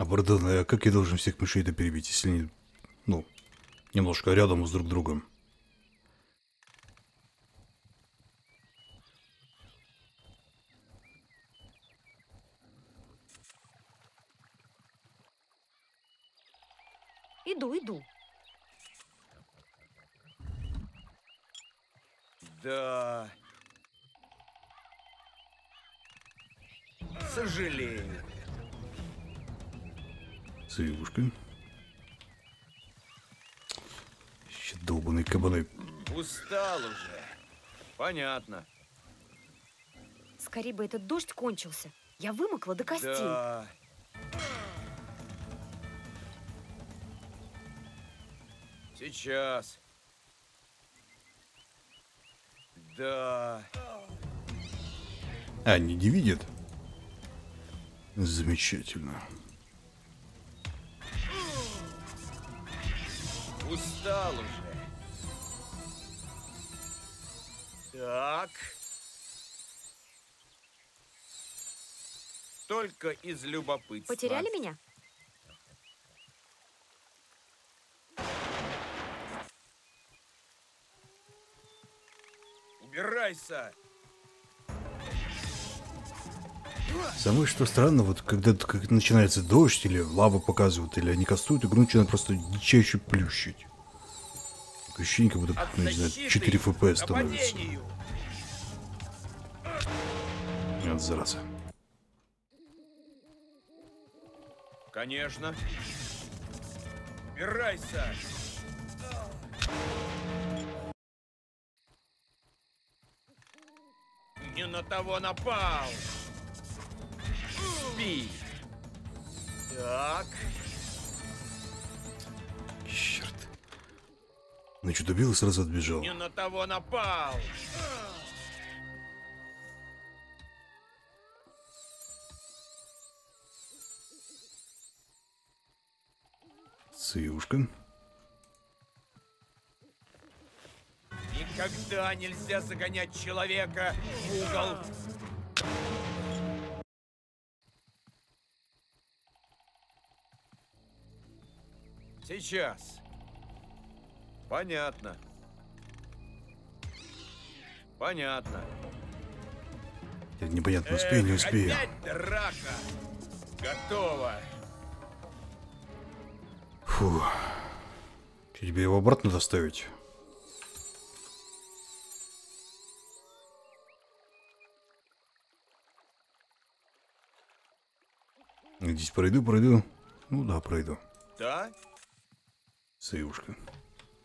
А, пардон, а как я должен всех мышей-то перебить, если не, ну, немножко рядом с друг другом? Иду, иду. Да. К сожалению. Сывушка. Еще долбаный кабаны. Устал уже. Понятно. Скорее бы этот дождь кончился. Я вымокла до костей. Да. Сейчас. Да. А, не видит? Замечательно. Устал уже. Так. Только из любопытства. Потеряли меня? Убирайся! Самое что странно, вот когда как начинается дождь, или лава показывают, или они кастуют, игру начинают просто дичайше плющить. Ощущение, как будто, ну, не знаю, четыре эф пэ эс становится. Нет, зараза. Конечно. Убирайся! Не на того напал! Спи! Так. Черт. Ну что, добил и сразу отбежал. Не на того напал! Сыюшка. Никогда нельзя загонять человека в угол. Сейчас. Понятно. Понятно. Это непонятно, успею, не успею. Опять драка. Готово. Фу. Тебе его обратно доставить? Здесь пройду, пройду. Ну да, пройду. Да? Союшка.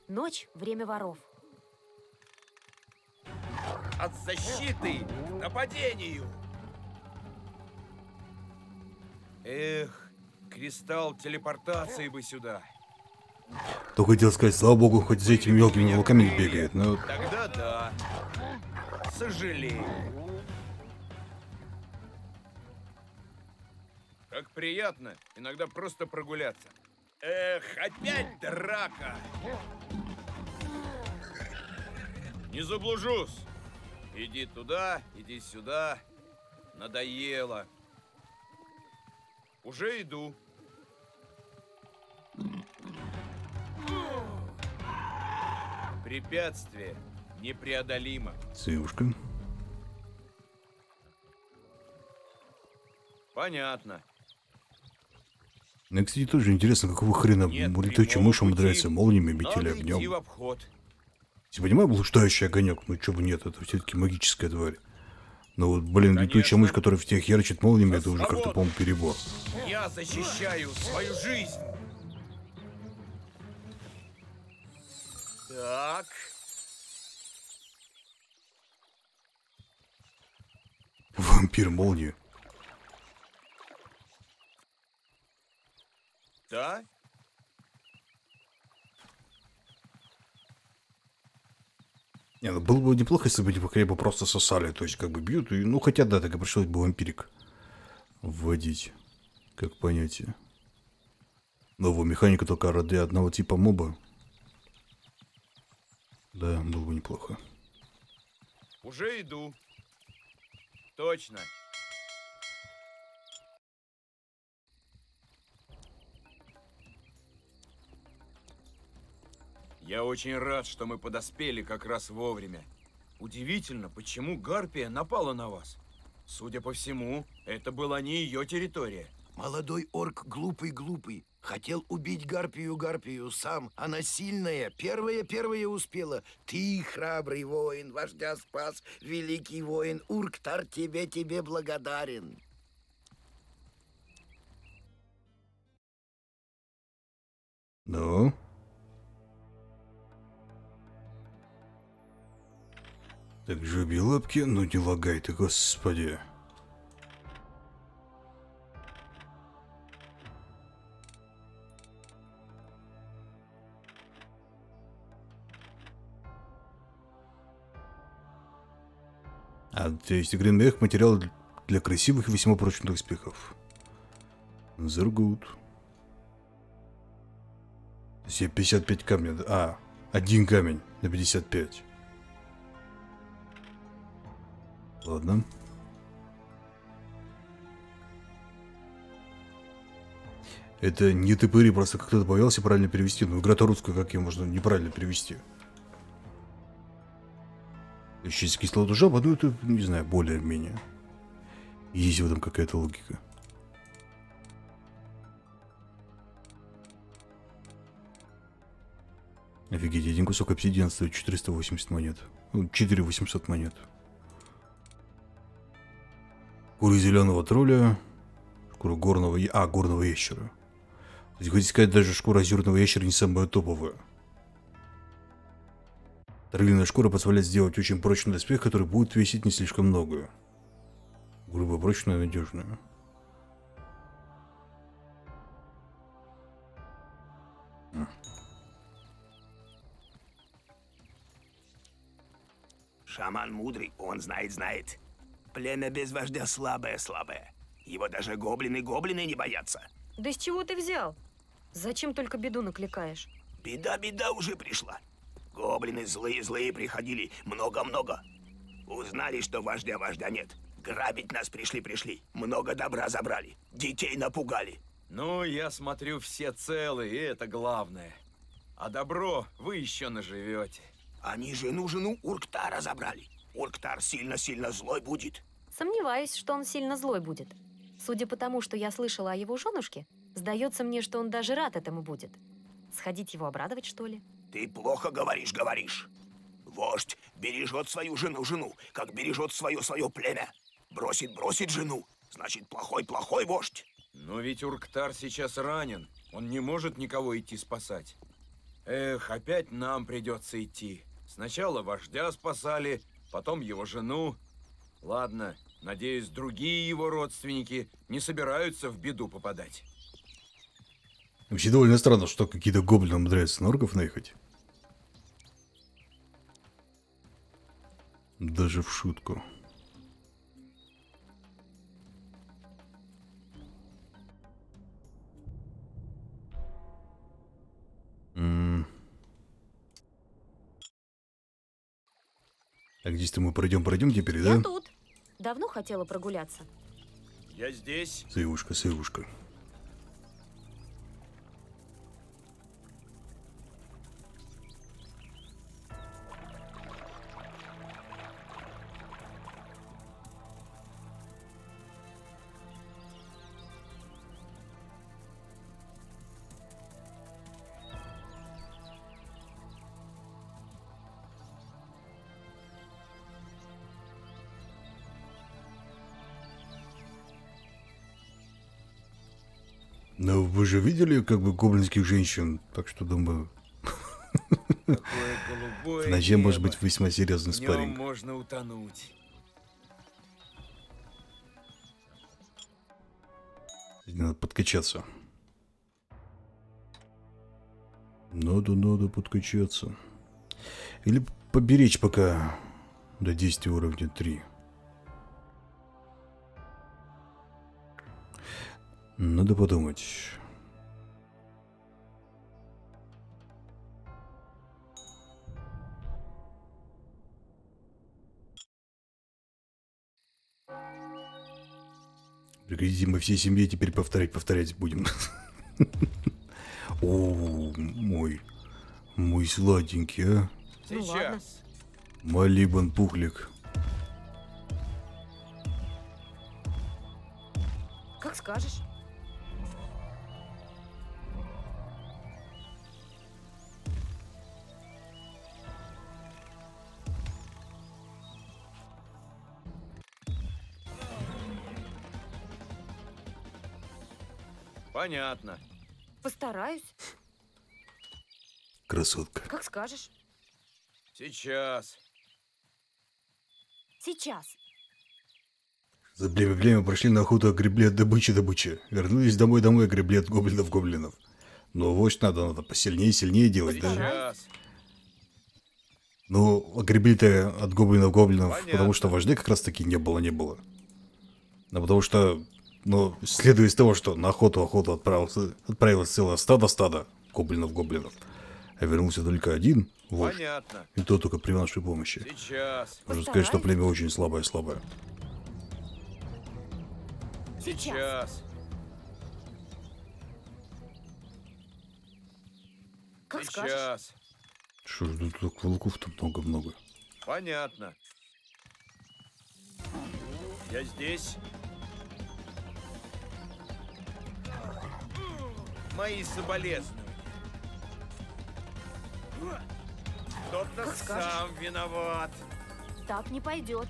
Ночь, время воров. От защиты к нападению. Эх, кристалл телепортации бы сюда. Только хотел сказать, слава богу, хоть за этими мелкими волками не бегает, но... Тогда да. Сожалею. Как приятно иногда просто прогуляться. Эх, опять драка! Не заблужусь! Иди туда, иди сюда. Надоело. Уже иду. Препятствие непреодолимо. Сыюшка. Понятно. Ну, кстати, тоже интересно, какого хрена летучая мышь умудряется молниями, метели огнем. Ты понимаешь, блуждающий огонек, ну чего бы нет, это все-таки магическая тварь. Но вот, блин, конечно, летучая мышь, которая в тех ярчит молниями, это уже как-то, по-моему, перебор. Я защищаю свою жизнь. Так. Вампир молнию. Да? Не, ну было бы неплохо, если бы эти покрепы просто сосали, то есть как бы бьют, и, ну хотя да, так и пришлось бы вампирик вводить, как понятие. Новую механику только ради одного типа моба. Да, было бы неплохо. Уже иду. Точно. Я очень рад, что мы подоспели как раз вовремя. Удивительно, почему гарпия напала на вас. Судя по всему, это была не ее территория. Молодой орк глупый-глупый. Хотел убить гарпию-гарпию сам. Она сильная, первая-первая успела. Ты храбрый воин, вождя спас, великий воин. Урктар тебе-тебе благодарен. Ну? Так, жуби лапки, ну не лагай ты, господи. А, то есть, гринбех материал для красивых и весьма прочных доспехов. Заргут. То есть, пятьдесят пять камней, а, один камень на пятьдесят пять. Ладно. Это не тыпыри, просто как кто-то боялся правильно перевести. Ну, игра-то русская, как ее можно неправильно перевести? через кислоту жаба, ну это, не знаю, более-менее. Есть в этом какая-то логика. Офигеть, один кусок обсидиана стоит четыреста восемьдесят монет. Ну, четыре тысячи восемьсот монет. Шкура зеленого тролля. Шкура горного... А, горного ящера. То есть, хотите сказать, даже шкура озерного ящера не самая топовая. Троллиная шкура позволяет сделать очень прочный доспех, который будет весить не слишком много. Грубо прочная, надежная. Шаман мудрый, он знает-знает. Племя без вождя слабое-слабое. Его даже гоблины-гоблины не боятся. Да с чего ты взял? Зачем только беду накликаешь? Беда-беда уже пришла. Гоблины злые-злые приходили, много-много. Узнали, что вождя-вождя нет. Грабить нас пришли-пришли. Много добра забрали. Детей напугали. Ну, я смотрю, все целы, и это главное. А добро вы еще наживете. Они жену-жену Урктара забрали. Урктар сильно-сильно злой будет. Сомневаюсь, что он сильно злой будет. Судя по тому, что я слышала о его женушке, сдается мне, что он даже рад этому будет. Сходить его обрадовать, что ли? Ты плохо говоришь, говоришь. Вождь бережет свою жену-жену, как бережет свое-свое племя. Бросит-бросит жену, значит, плохой-плохой вождь. Но ведь Урктар сейчас ранен. Он не может никого идти спасать. Эх, опять нам придется идти. Сначала вождя спасали, потом его жену. Ладно, надеюсь, другие его родственники не собираются в беду попадать. Вообще довольно странно, что какие-то гоблины умудряются на орков наехать. Даже в шутку. Так, здесь-то мы пройдем, пройдем теперь, да? Я тут. Давно хотела прогуляться. Я здесь. Сывушка, сывушка. Но вы же видели, как бы, гоблинских женщин, так что, думаю, в ночи может быть весьма серьезный спарринг. Можно утонуть. Надо подкачаться. Надо, надо подкачаться. Или поберечь пока до десяти уровня три. Надо подумать. Пригодится, мы всей семье теперь повторять, повторять будем. О, мой. Мой сладенький, а. Сейчас. Малибан пухлик. Как скажешь. Понятно. Постараюсь. Красотка. Как скажешь. Сейчас. Сейчас. За время-время прошли на охоту, огребли от добычи-добычи. Вернулись домой-домой, огребли от гоблинов-гоблинов. Но вождь надо, надо посильнее-сильнее делать, Сейчас. да? Ну, огребли-то от гоблинов-гоблинов, потому что вождей как раз-таки не было-не было. А потому что... Но следуя из того, что на охоту-охоту отправился, отправилось целое стадо-стадо гоблинов-гоблинов, а вернулся только один, вождь, Понятно. и то только при нашей помощи. Сейчас. Можно сказать, что племя очень слабое-слабое. Сейчас. Как Сейчас. Что ж, ну, волков-то много-много. Понятно. Я здесь. Мои соболезнования. Кто-то сам виноват. Так не пойдет.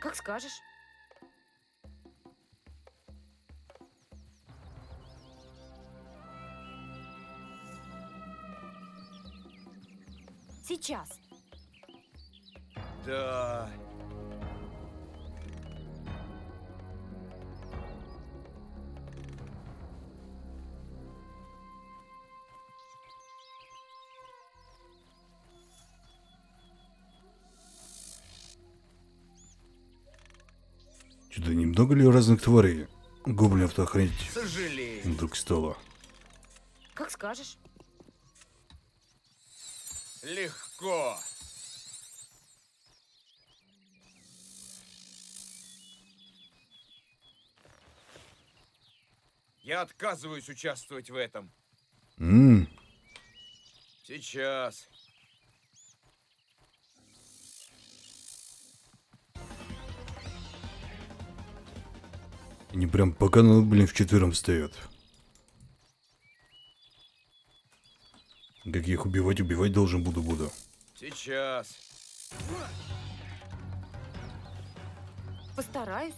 Как скажешь. Сейчас. Да. Что-то немного ли разных тварей? Гоблинов-то охранить вдруг стало. Как скажешь. Легко. Я отказываюсь участвовать в этом. Mm. Сейчас. Они прям пока, ну, блин, вчетвером встает. Как я их убивать, убивать должен буду, буду. Сейчас. Постараюсь.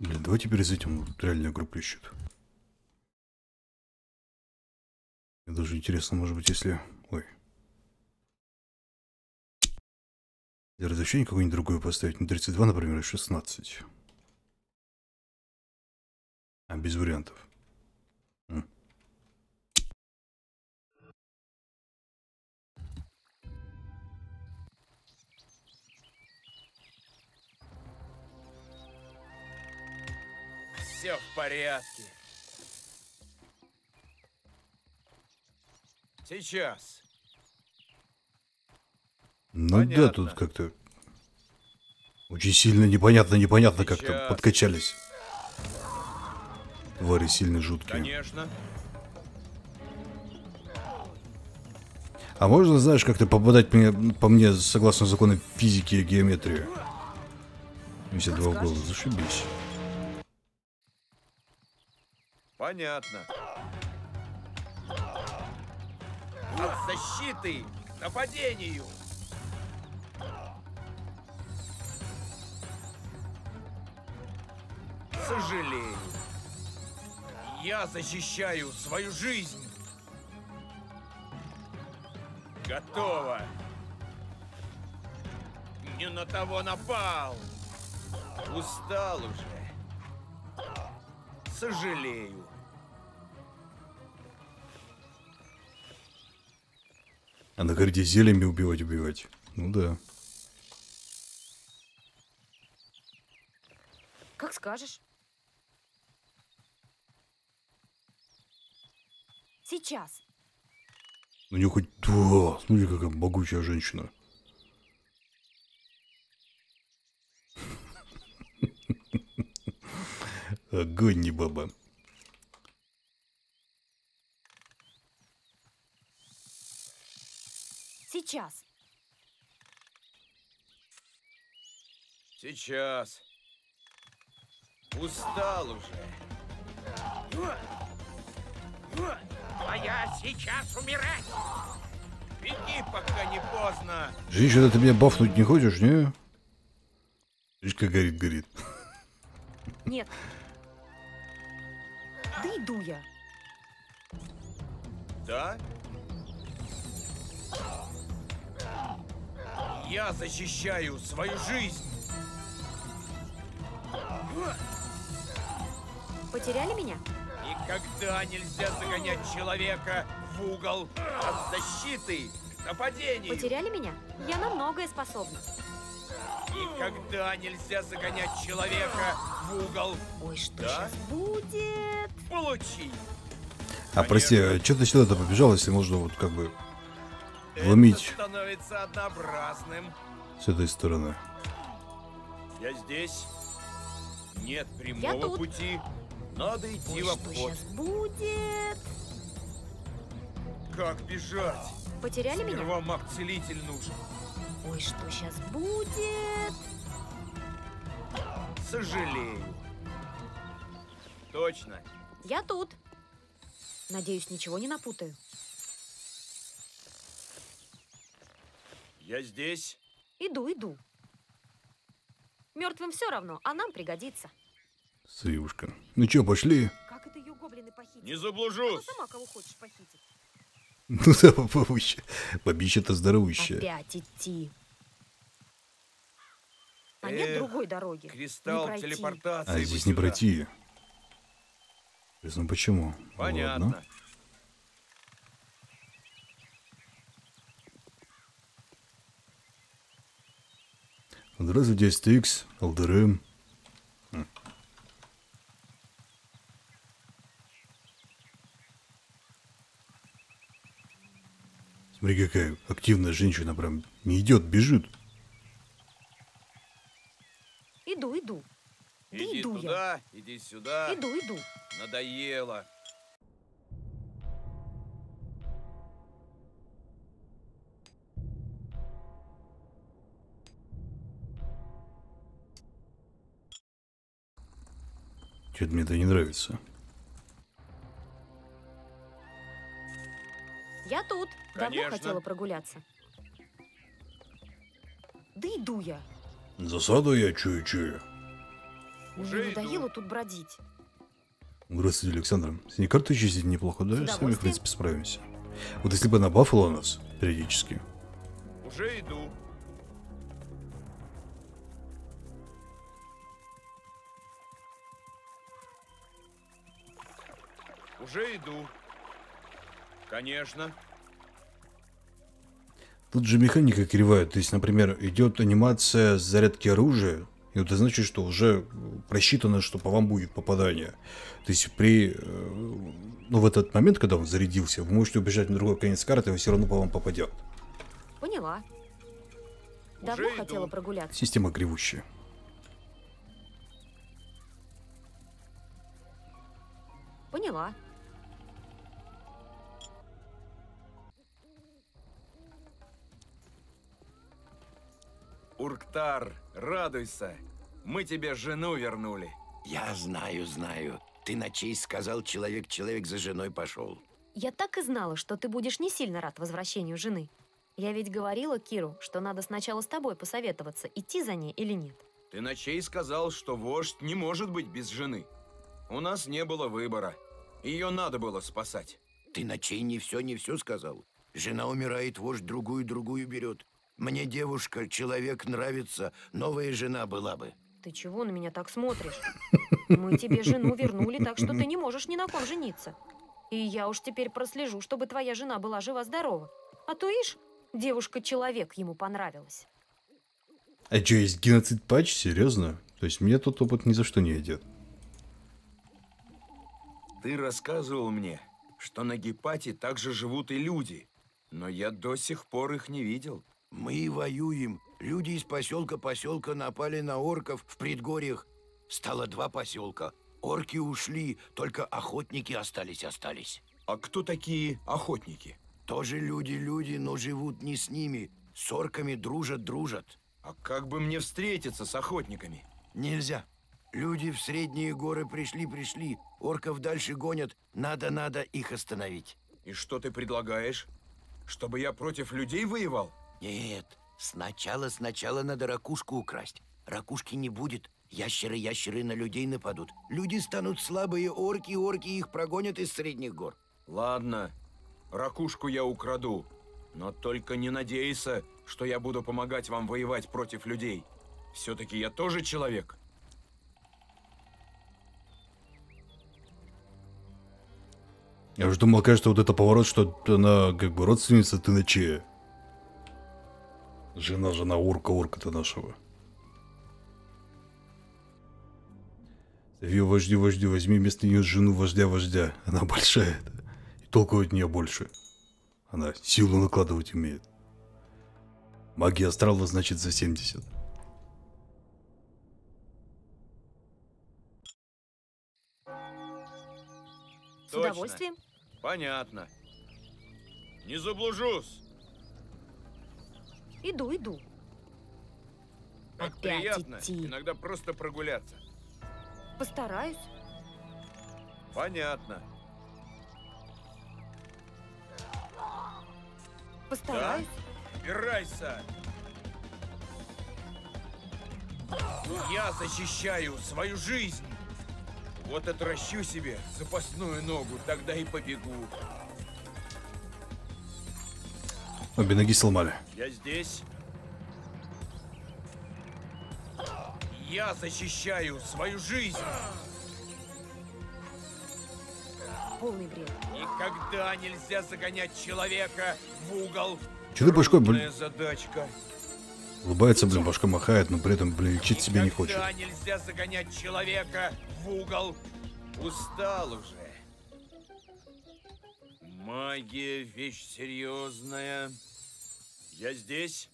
Блин, давай теперь с этим реальную группу ищут. Мне даже интересно, может быть, если... Ой. Для развлечения какое-нибудь другое поставить. На тридцать два, например, шестнадцать. А без вариантов. М. Все в порядке. Сейчас. Ну понятно. Да, тут как-то очень сильно непонятно, непонятно как-то подкачались. Твари сильно жуткие. Конечно. А можно, знаешь, как-то попадать мне, по мне согласно законам физики и геометрии? пятьдесят два в голову, зашибись. Понятно. От защиты к нападению. Сожалею. Я защищаю свою жизнь. Готово. Не на того напал. Устал уже. Сожалею. А на горде зельями убивать, убивать. Ну да. Как скажешь. Сейчас. У нее хоть... О, смотри, какая могучая женщина. Огонь, не баба. Сейчас. Сейчас. Устал уже. А я сейчас умирать. Беги, пока не поздно. Женщина, ты меня бафнуть не хочешь, не? Жишка горит, горит. Нет. Да иду я. Да? Я защищаю свою жизнь. Потеряли меня? Никогда нельзя загонять человека в угол от защиты к нападению. Потеряли меня? Я на многое способна. Никогда нельзя загонять человека в угол. Ой, что да? Сейчас будет? Получи. А, конечно. Прости, а что ты сюда-то побежал, если можно вот как бы ломить? Это становится однообразным. С этой стороны. Я здесь. Нет прямого пути. Надо идти в обход. Что сейчас будет? Как бежать? Потеряли меня? Сперва маг-целитель нужен. Ой, что сейчас будет? Сожалею. Точно. Я тут. Надеюсь, ничего не напутаю. Я здесь. Иду, иду. Мертвым все равно, а нам пригодится. Сывушка. Ну чё, пошли? Как это ее гоблины похитили? Не заблужусь. Ты сама кого хочешь похитить. Ну да, побабище. Бабище-то здоровущее. Опять идти. А нет другой дороги. Кристалл телепортации. А здесь не пройти. Ну почему? Понятно. Ладно. Здравствуйте, эс ти икс, эл ди эр эм. Хм. Смотри, какая активная женщина, прям не идет, бежит. Иду, иду. Да иди иду туда, я. Иди сюда. Иду, иду. Надоело. Чё-то мне это не нравится. Я тут. Конечно. Давно хотела прогуляться. Да иду я. Засаду я чую-чую. Уже надоело тут бродить. Здравствуйте, Александр. С ней карту чистить неплохо, да? Сами, в принципе, справимся. Вот если бы она бафала нас периодически. Уже иду. Уже иду. Конечно. Тут же механика кривая. То есть, например, идет анимация зарядки оружия. И это значит, что уже просчитано, что по вам будет попадание. То есть при... Ну, в этот момент, когда он зарядился, вы можете убежать на другой конец карты, и все равно по вам попадет. Поняла. Давно хотела прогуляться. Система кривущая. Поняла. Урктар, радуйся. Мы тебе жену вернули. Я знаю, знаю. Ты на честь сказал, человек-человек за женой пошел. Я так и знала, что ты будешь не сильно рад возвращению жены. Я ведь говорила Киру, что надо сначала с тобой посоветоваться, идти за ней или нет. Ты на честь сказал, что вождь не может быть без жены. У нас не было выбора. Ее надо было спасать. Ты на честь не все, не все сказал. Жена умирает, вождь другую, другую берет. Мне девушка, человек нравится, новая жена была бы. Ты чего на меня так смотришь? Мы тебе жену вернули, так что ты не можешь ни на ком жениться. И я уж теперь прослежу, чтобы твоя жена была жива-здорова. А то, ишь, девушка-человек ему понравилась. А что, есть геноцид патч? Серьезно? То есть мне тот опыт ни за что не идет. Ты рассказывал мне, что на Гипате также живут и люди. Но я до сих пор их не видел. Мы воюем. Люди из поселка-поселка напали на орков в предгорьях. Стало два поселка. Орки ушли, только охотники остались-остались. А кто такие охотники? Тоже люди-люди, но живут не с ними. С орками дружат-дружат. А как бы мне встретиться с охотниками? Нельзя. Люди в средние горы пришли-пришли. Орков дальше гонят. Надо-надо их остановить. И что ты предлагаешь? Чтобы я против людей воевал? Нет, сначала, сначала надо ракушку украсть. Ракушки не будет, ящеры, ящеры на людей нападут. Люди станут слабые, орки, орки их прогонят из средних гор. Ладно, ракушку я украду, но только не надейся, что я буду помогать вам воевать против людей. Все-таки я тоже человек. Я уже думал, конечно, вот это поворот, что она как бы родственница, ты на чья? Жена, жена, орка, орка-то нашего. Ее вождю, вождю, возьми вместо нее жену вождя, вождя. Она большая. И толку от нее больше. Она силу накладывать умеет. Магия астрала, значит, за семьдесят. С Точно. удовольствием. Понятно. Не заблужусь. Иду, иду. Как Опять приятно идти. иногда просто прогуляться. Постараюсь. Понятно. Постараюсь. Да? Убирайся. Я защищаю свою жизнь. Вот отращу себе запасную ногу, тогда и побегу. Обе ноги сломали. Я здесь. Я защищаю свою жизнь. Полный бред. Никогда нельзя загонять человека в угол. Че ты башкой, блин? Задачка. Улыбается, блин, башка махает, но при этом, блин, лечить себя не хочет. Никогда нельзя загонять человека в угол. Устал уже. Магия вещь серьезная. Я здесь.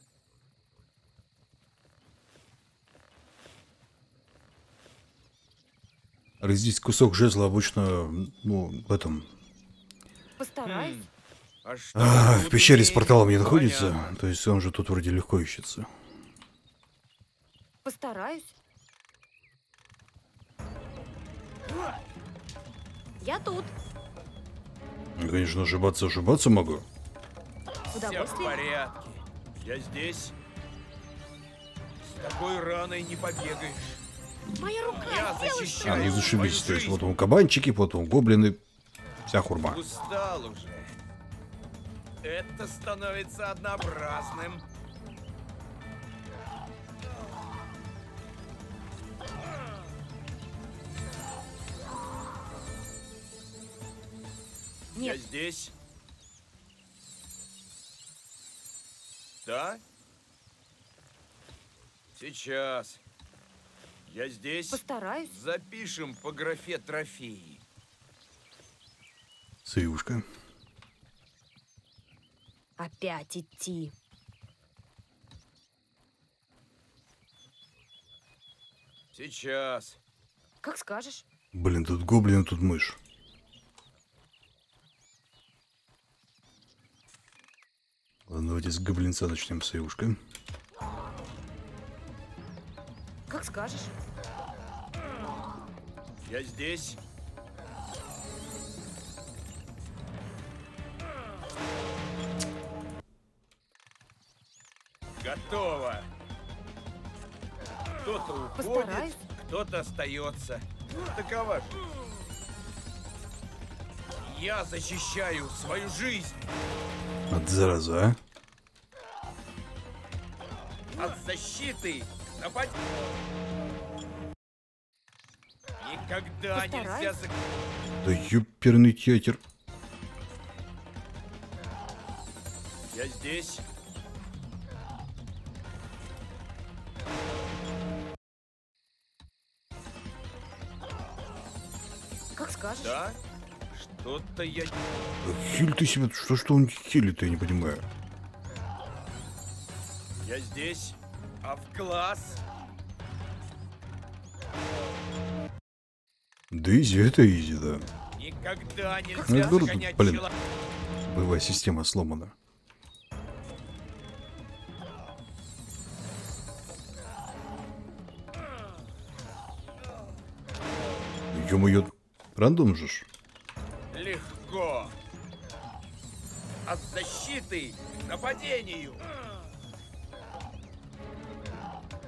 Здесь кусок жезла обычно, ну, в этом. Постараюсь. А а, в пещере с порталом не находится, то есть он же тут вроде легко ищется. Постараюсь. Я тут. Ну, конечно, ошибаться, ошибаться могу. С удовольствием. В порядке. Я здесь. С такой раной не побегаешь. Моя рука, я защищаю. А, и зашибись, то есть потом кабанчики, потом гоблины, вся хурма. Устал уже. Это становится однообразным. Нет. Я здесь. Да? Сейчас. Я здесь. Постараюсь. Запишем по графе трофеи. Союшка. Опять идти. Сейчас. Как скажешь. Блин, тут гоблин, тут мышь. Ладно, давайте с гоблинца начнем, союшка. Как скажешь. Я здесь. Готово. Кто-то уходит, Постараюсь. кто-то остается. Такова же. Я защищаю свою жизнь. От заразы, а? От защиты. Напасть. Никогда Постараюсь. нельзя зак... Да юперный театр. Я здесь. Как скажешь. Да? Что-то я... Хиль ты себе... Что, что он хилит, я не понимаю. Я здесь. А в класс? Да изи, это изи, да. Никогда нельзя ну, это, загонять блин, человека. Боевая система сломана. Ё-моё, рандом же ж. Легко. От защиты к нападению.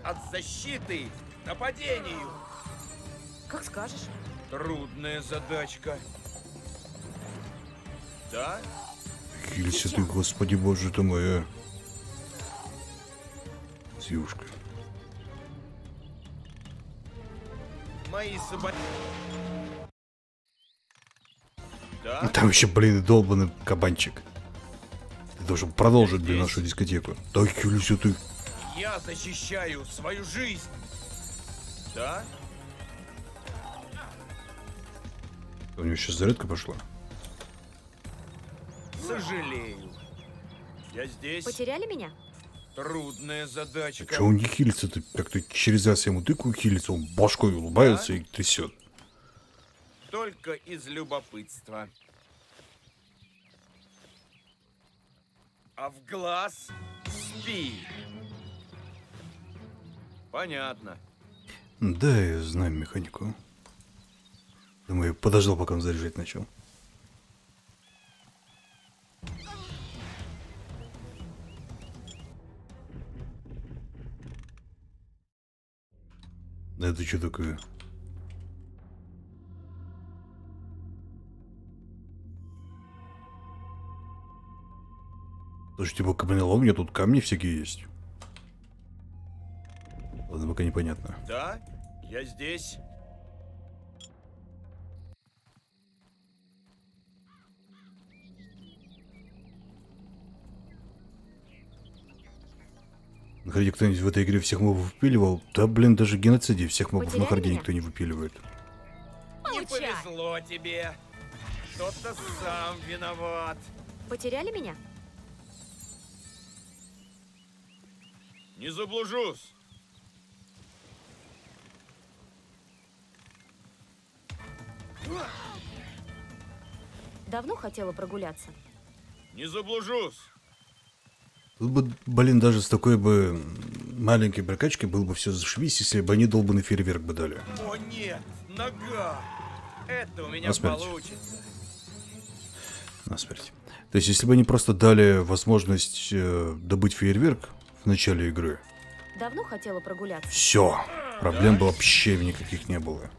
От защиты к нападению. Как скажешь. Трудная задачка. Да? Хилься ты, господи боже ты моя. Сьюшка. Мои собаки. Да? Там еще, блин, долбанный кабанчик. Ты должен продолжить, блин, нашу дискотеку. Да хилься ты. Я защищаю свою жизнь. Да? У него сейчас зарядка пошла. Сожалею. Я здесь. Потеряли меня? Трудная задача. А что он не хилится? Ты как-то через раз ему тыкву хилится, он башкой улыбается да? и трясет. только из любопытства. А в глаз спи. Понятно. Да, я знаю механику. Думаю, я подождал, пока он заряжать начал. Это что такое? Слушай, типа каменолом, у меня тут камни всякие есть. Ладно, пока непонятно. Да, я здесь. На харде кто-нибудь в этой игре всех мобов выпиливал? Да, блин, даже в геноциде всех мобов Потеряли на харде меня? Никто не выпиливает. Не повезло тебе. Кто-то сам виноват. Потеряли меня? Не заблужусь. Давно хотела прогуляться. Не заблужусь. Тут бы, блин, даже с такой бы маленькой прокачкой было бы все зашибись, если бы они долбанный фейерверк бы дали. О нет, нога! Это у меня Насмерть. получится. Насмерть. То есть, если бы они просто дали возможность э, добыть фейерверк в начале игры. Давно хотела прогуляться. Все, проблем бы вообще никаких не было.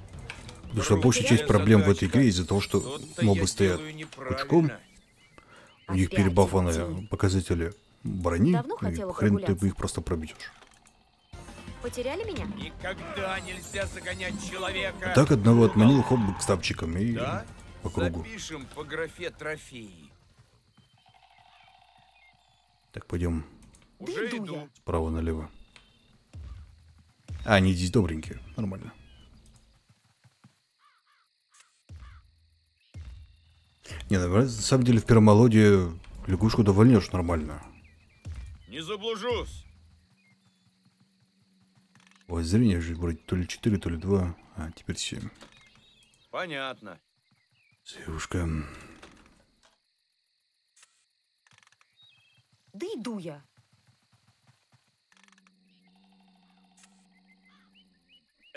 Потому что большая часть проблем в этой игре из-за того, что мобы стоят пучком, у них перебафаны показатели брони, и хрен ты их просто пробьешь. Потеряли меня? Никогда нельзя загонять человека. А так одного отманил хоббик с тапчиком и да? по кругу. Запишем по графе трофеи. Так, пойдем. Уже иду. Справа налево. А, они здесь добренькие, нормально. Не, на самом деле в первом Аллоде лягушку довольнешь нормально. Не заблужусь. Ой, зрение же вроде то ли четыре, то ли два, а теперь семь. Понятно. Девушка. Да иду я.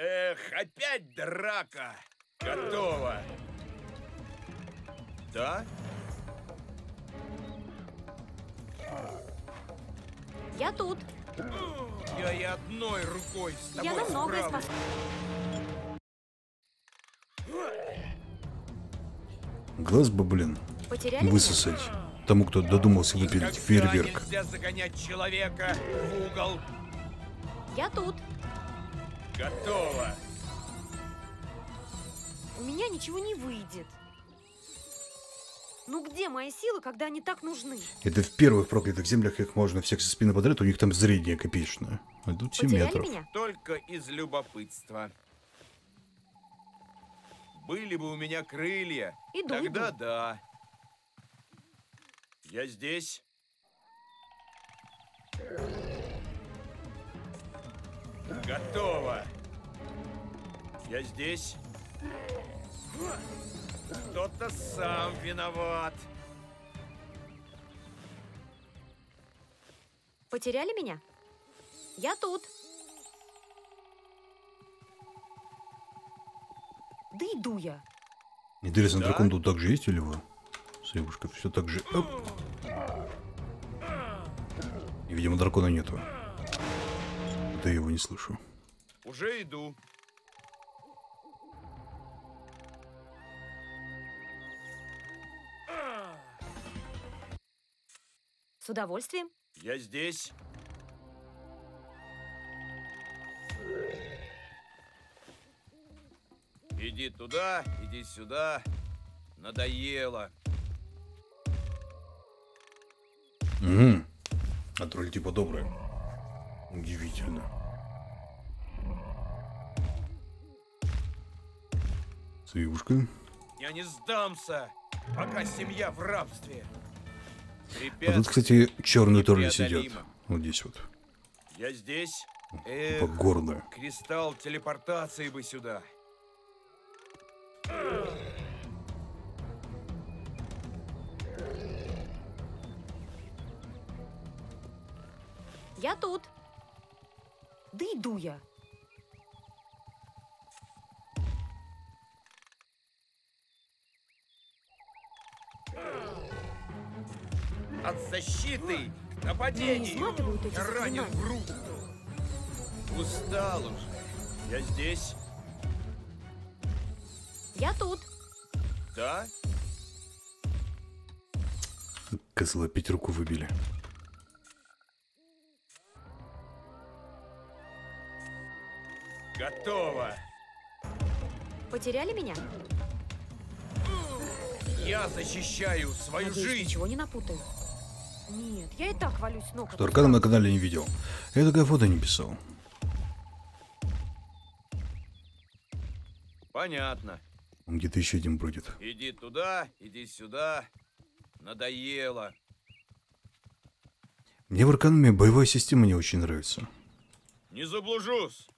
Эх, опять драка. Готово. Да? Я тут. Я и одной рукой с тобой. Я намного справлюсь. Глаз бы, блин, Потеряли высосать меня? Тому, кто додумался выпилить фейерверк. Нельзя загонять человека в угол. Я тут. Готово. У меня ничего не выйдет. Ну где мои силы, когда они так нужны? Это в первых проклятых землях их можно всех со спины подряд, у них там зрение копеечное. А тут семь метров. Меня? Только из любопытства. Были бы у меня крылья, иду, тогда иду. Да. Я здесь. Готово. Я здесь. Кто-то сам виноват. Потеряли меня? Я тут. Да иду я. Интересно, да? Дракон тут так же есть или вы? Сывушка, все так же. Оп. И, видимо, дракона нету. Да я его не слышу. Уже иду. С удовольствием. Я здесь. Иди туда, иди сюда. Надоело. Угу. А тролль типа добрый. Удивительно. Сыушка. Я не сдамся, пока семья в рабстве. А тут, кстати, черный тролль сидит. Вот здесь вот. Я здесь. Э, гордо. Кристалл телепортации бы сюда. Я тут. Да иду я. От защиты к нападению. Ранен в руку. Устал уже. Я здесь. Я тут. Да? Козла опять руку выбили. Готово. Потеряли меня? Я защищаю свою Надеюсь, жизнь. Ничего не напутаю. Нет, я и так валюсь с ног. Что Аркадом на канале не видел. Я такое фото не писал. Понятно. Он где-то еще один бродит. Иди туда, иди сюда. Надоело. Мне в Аркануме боевая система не очень нравится. Не заблужусь.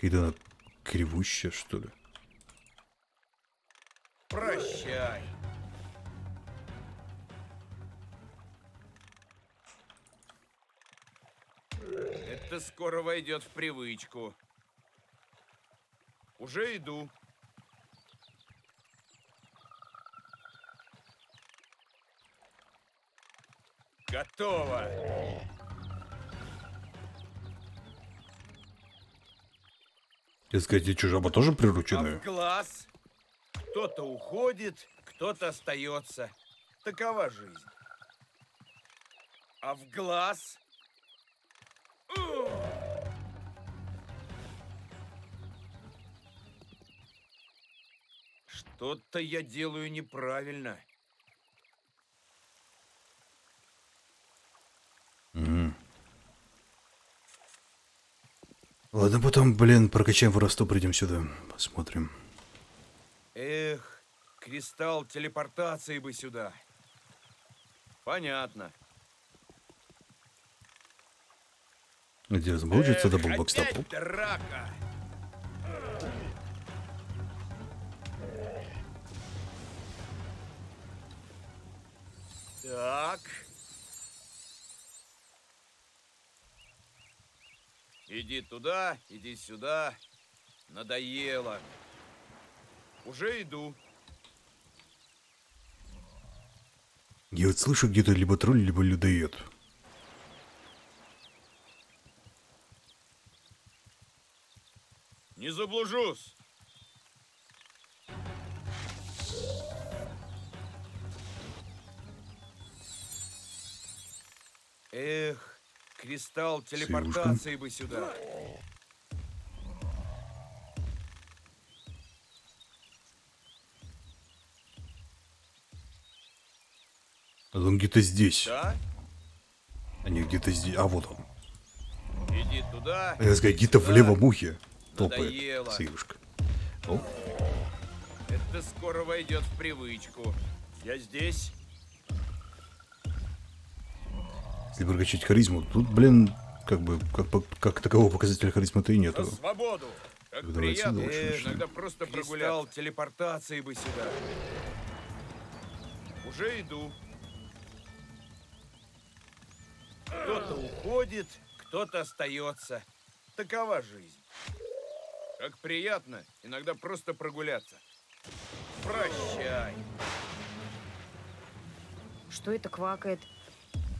Когда она кривущая, что ли? Прощай. Это скоро войдет в привычку. Уже иду. Готово. Я сказать, я чужаба тоже прирученная? А в глаз. Кто-то уходит, кто-то остается. Такова жизнь. А в глаз. Что-то я делаю неправильно. Ладно, потом, блин, прокачаем воровство, придем сюда, посмотрим. Эх, кристалл телепортации бы сюда. Понятно. Где заблудится, да был бокстапу. Драка. Так. Иди туда, иди сюда. Надоело. Уже иду. Я вот слышу где-то либо тролль, либо людоед. Не заблужусь. Эх. Кристалл телепортации бы сюда. Он где-то здесь. Да? Они где-то здесь. А вот он. Иди туда. Я сказал, где-то в левом ухе топает союшка. О. Это скоро войдет в привычку. Я здесь. Если прокачать харизму, тут, блин, как бы, как, как такового показателя харизмы-то и нету. Свободу! Так давайте отсюда лучше начнем. Иногда просто прогулял телепортации бы сюда. Уже иду. Кто-то уходит, кто-то остается. Такова жизнь. Как приятно иногда просто прогуляться. Прощай. Что это квакает?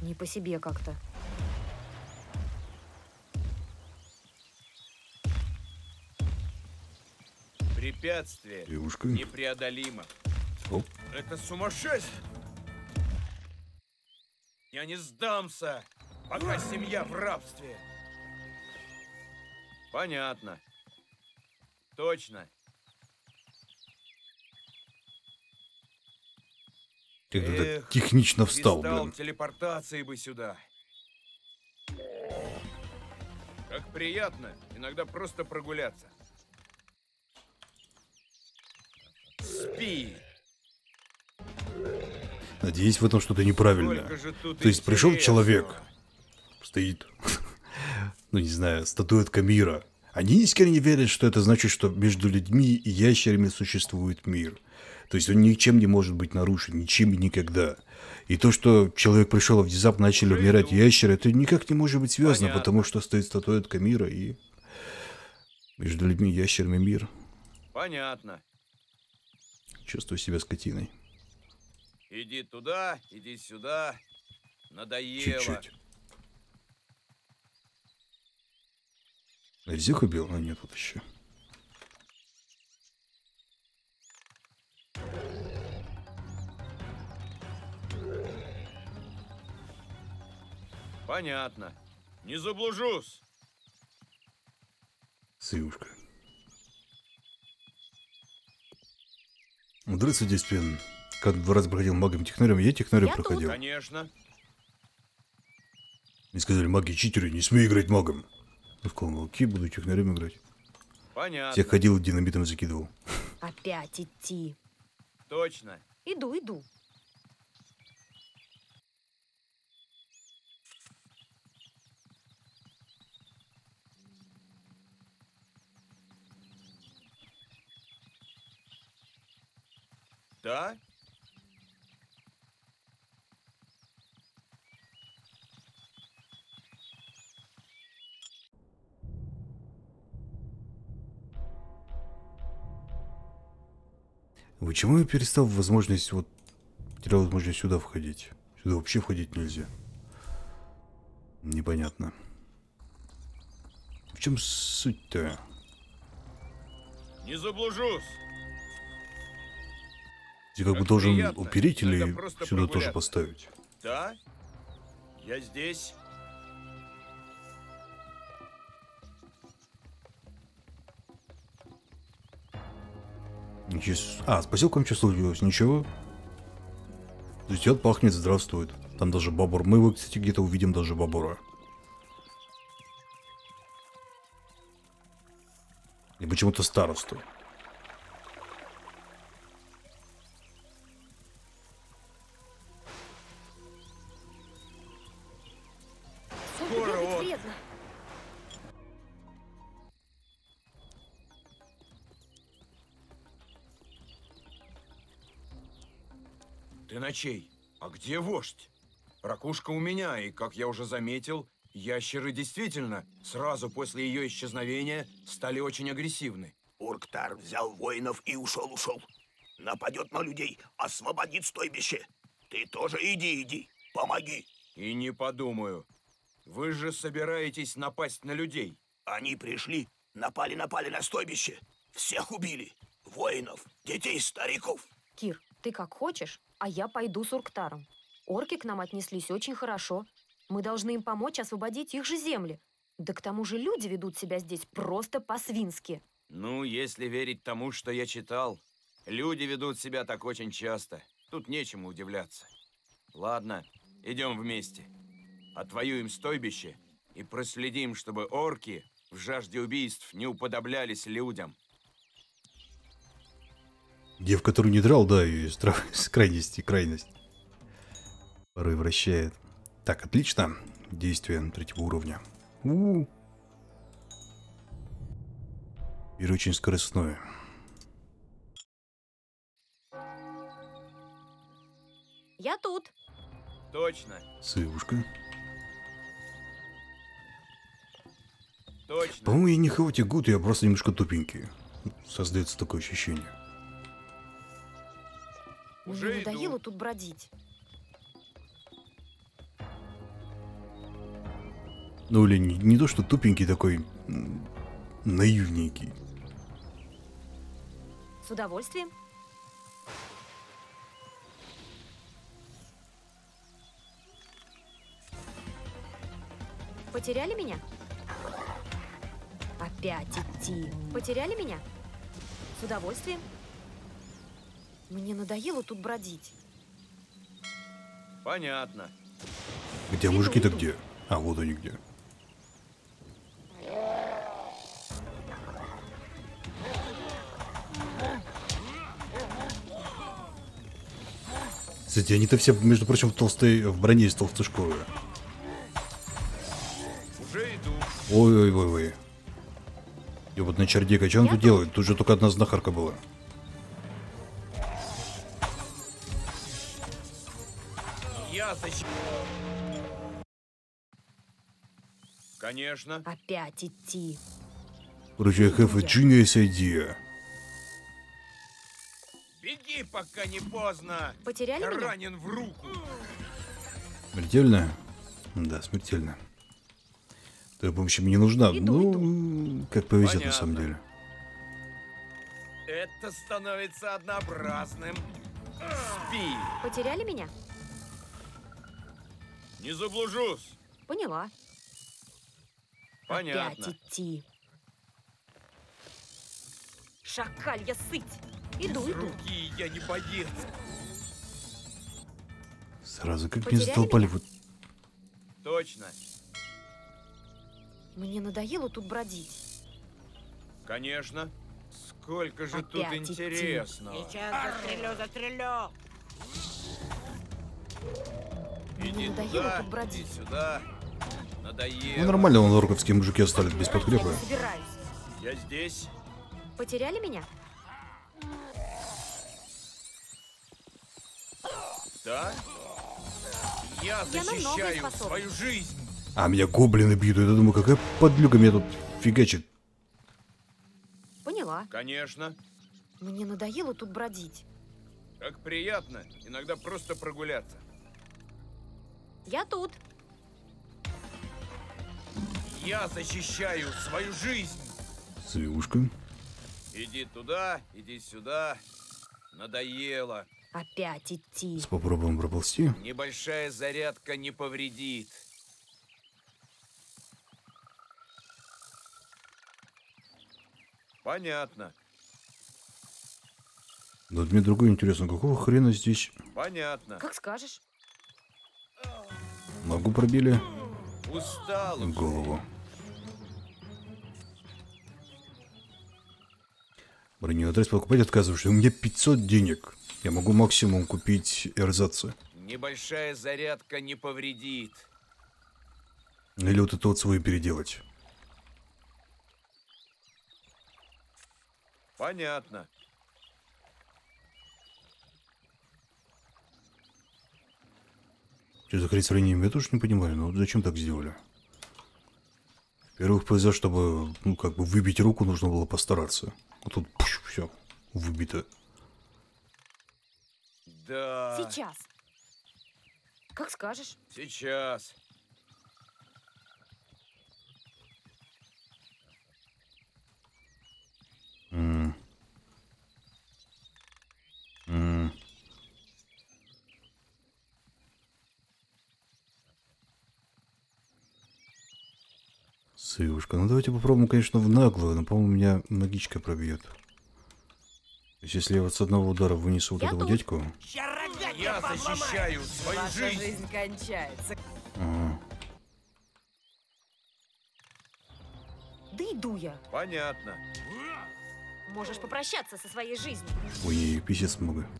Не по себе как-то. Препятствие Девушка. непреодолимо. Оп. Это сумасшествие! Я не сдамся, пока семья в рабстве. Понятно. Точно. Эх, технично встал, блин. Телепортации бы сюда. Как приятно иногда просто прогуляться. Спи. Надеюсь, в этом что-то неправильное. То есть пришел человек, стоит, ну не знаю, статуэтка мира. Они искренне верят, что это значит, что между людьми и ящерами существует мир. То есть он ничем не может быть нарушен, ничем и никогда. И то, что человек пришел, а внезапно начали умирать ящеры, это никак не может быть связано, понятно, потому что стоит статуэтка мира, и между людьми и ящерами мир. Понятно. Чувствую себя скотиной. Иди туда, иди сюда. Надоело. Чуть-чуть. Резик убил? А нет, вот еще. Понятно. Не заблужусь. Сыушка. Мудрится здесь, блин, как два раза проходил магом технарием, я технарием я проходил. Тут, конечно. Мне сказали, маги-читеры, не смей играть магом. Я в колмолке буду технарием играть. Понятно. Всех ходил, динамитом закидывал. Опять идти. Точно. Иду, иду. Да? Почему я перестал возможность, вот, терял возможность сюда входить? Сюда вообще входить нельзя. Непонятно. В чем суть-то? Не заблужусь. Ты как, как бы должен приятно упереть или сюда прогуляться тоже поставить? Да, я здесь. Ничего... А, с поселком что случилось? Ничего. Цветет, пахнет, здравствует. Там даже бабур. Мы его, кстати, где-то увидим даже бабура. И почему-то старосту. Ночей. А где вождь? Ракушка у меня, и, как я уже заметил, ящеры действительно сразу после ее исчезновения стали очень агрессивны. Урктар взял воинов и ушел, ушел. Нападет на людей, освободит стойбище. Ты тоже иди, иди, помоги. И не подумаю. Вы же собираетесь напасть на людей. Они пришли, напали, напали на стойбище. Всех убили. Воинов, детей, стариков. Кир, ты как хочешь, а я пойду с Урктаром. Орки к нам отнеслись очень хорошо. Мы должны им помочь освободить их же земли. Да к тому же люди ведут себя здесь просто по-свински. Ну, если верить тому, что я читал, люди ведут себя так очень часто. Тут нечему удивляться. Ладно, идем вместе. Отвоюем стойбище и проследим, чтобы орки в жажде убийств не уподоблялись людям. Дев, которую не драл, да, и страх, с крайности крайность. Порой вращает. Так, отлично. Действие на третьего уровня. У-у-у. И очень скоростное. Я тут. Точно. Сывушка. Точно. По-моему, я не хавать гуд, я просто немножко тупенький. Создается такое ощущение. Уже надоело тут бродить. Ну, или не, не то, что тупенький такой, наивненький. С удовольствием. Потеряли меня? Опять идти. Потеряли меня? С удовольствием. Мне надоело тут бродить. Понятно. Где мужики-то где? А, вот они где. Кстати, они-то все, между прочим, в толстой, в броне из толстой школы. Ой-ой-ой-ой. И вот на чердика, что он тут делает? Тут же только одна знахарка была. Я защищу. Конечно. Опять идти. Короче, I have a genius idea. Беги, пока не поздно. Потеряли меня? Ранен в руку. Смертельно? Да, смертельно. Твоя помощь мне не нужна. Иду, ну, иду. Как повезет. Понятно. На самом деле. Это становится однообразным. Спи. Потеряли меня? Не заблужусь. Поняла. Понятно. Опять идти. Шакаль, я сыть. Иду, иду. Руки я не боец. Сразу как меня затолпали. Вот. Точно. Мне надоело тут бродить. Конечно. Сколько же опять тут идти. Интересного. Сейчас застрелю, застрелю. Иди туда, тут бродить. Иди сюда. Надоело. Ну нормально, он орковские мужики остались без подкрепа. Я, я здесь. Потеряли меня? Да? Я защищаю я свою жизнь. А меня гоблины бьют. Я думаю, какая подлюга меня тут фигачит. Поняла. Конечно. Мне надоело тут бродить. Как приятно. Иногда просто прогуляться. Я тут. Я защищаю свою жизнь. Свивушка. Иди туда, иди сюда. Надоело. Опять идти. Попробуем проползти. Небольшая зарядка не повредит. Понятно. Но мне другое интересно, какого хрена здесь? Понятно. Как скажешь. Ногу пробили. Устал. Голову. Бронеотрез покупать отказываешься. У меня пятьсот денег. Я могу максимум купить эрзацы. Небольшая зарядка не повредит. Или вот это вот свой переделать. Понятно. Что за хрень с ранением? Я тоже не понимаю, но зачем так сделали? Во-первых, повезло, чтобы, ну, как бы выбить руку, нужно было постараться. А тут пш, все выбито. Да. Сейчас. Как скажешь. Сейчас. М-м. М-м. Сывушка. Ну давайте попробуем, конечно, в наглую, но, по-моему, меня магичка пробьет. То есть, если я вот с одного удара вынесу я вот этого тут. Дядьку... Я защищаю свою жизнь! Жизнь кончается. Ага. Да иду я! Понятно. Можешь попрощаться со своей жизнью. Ой, писец много.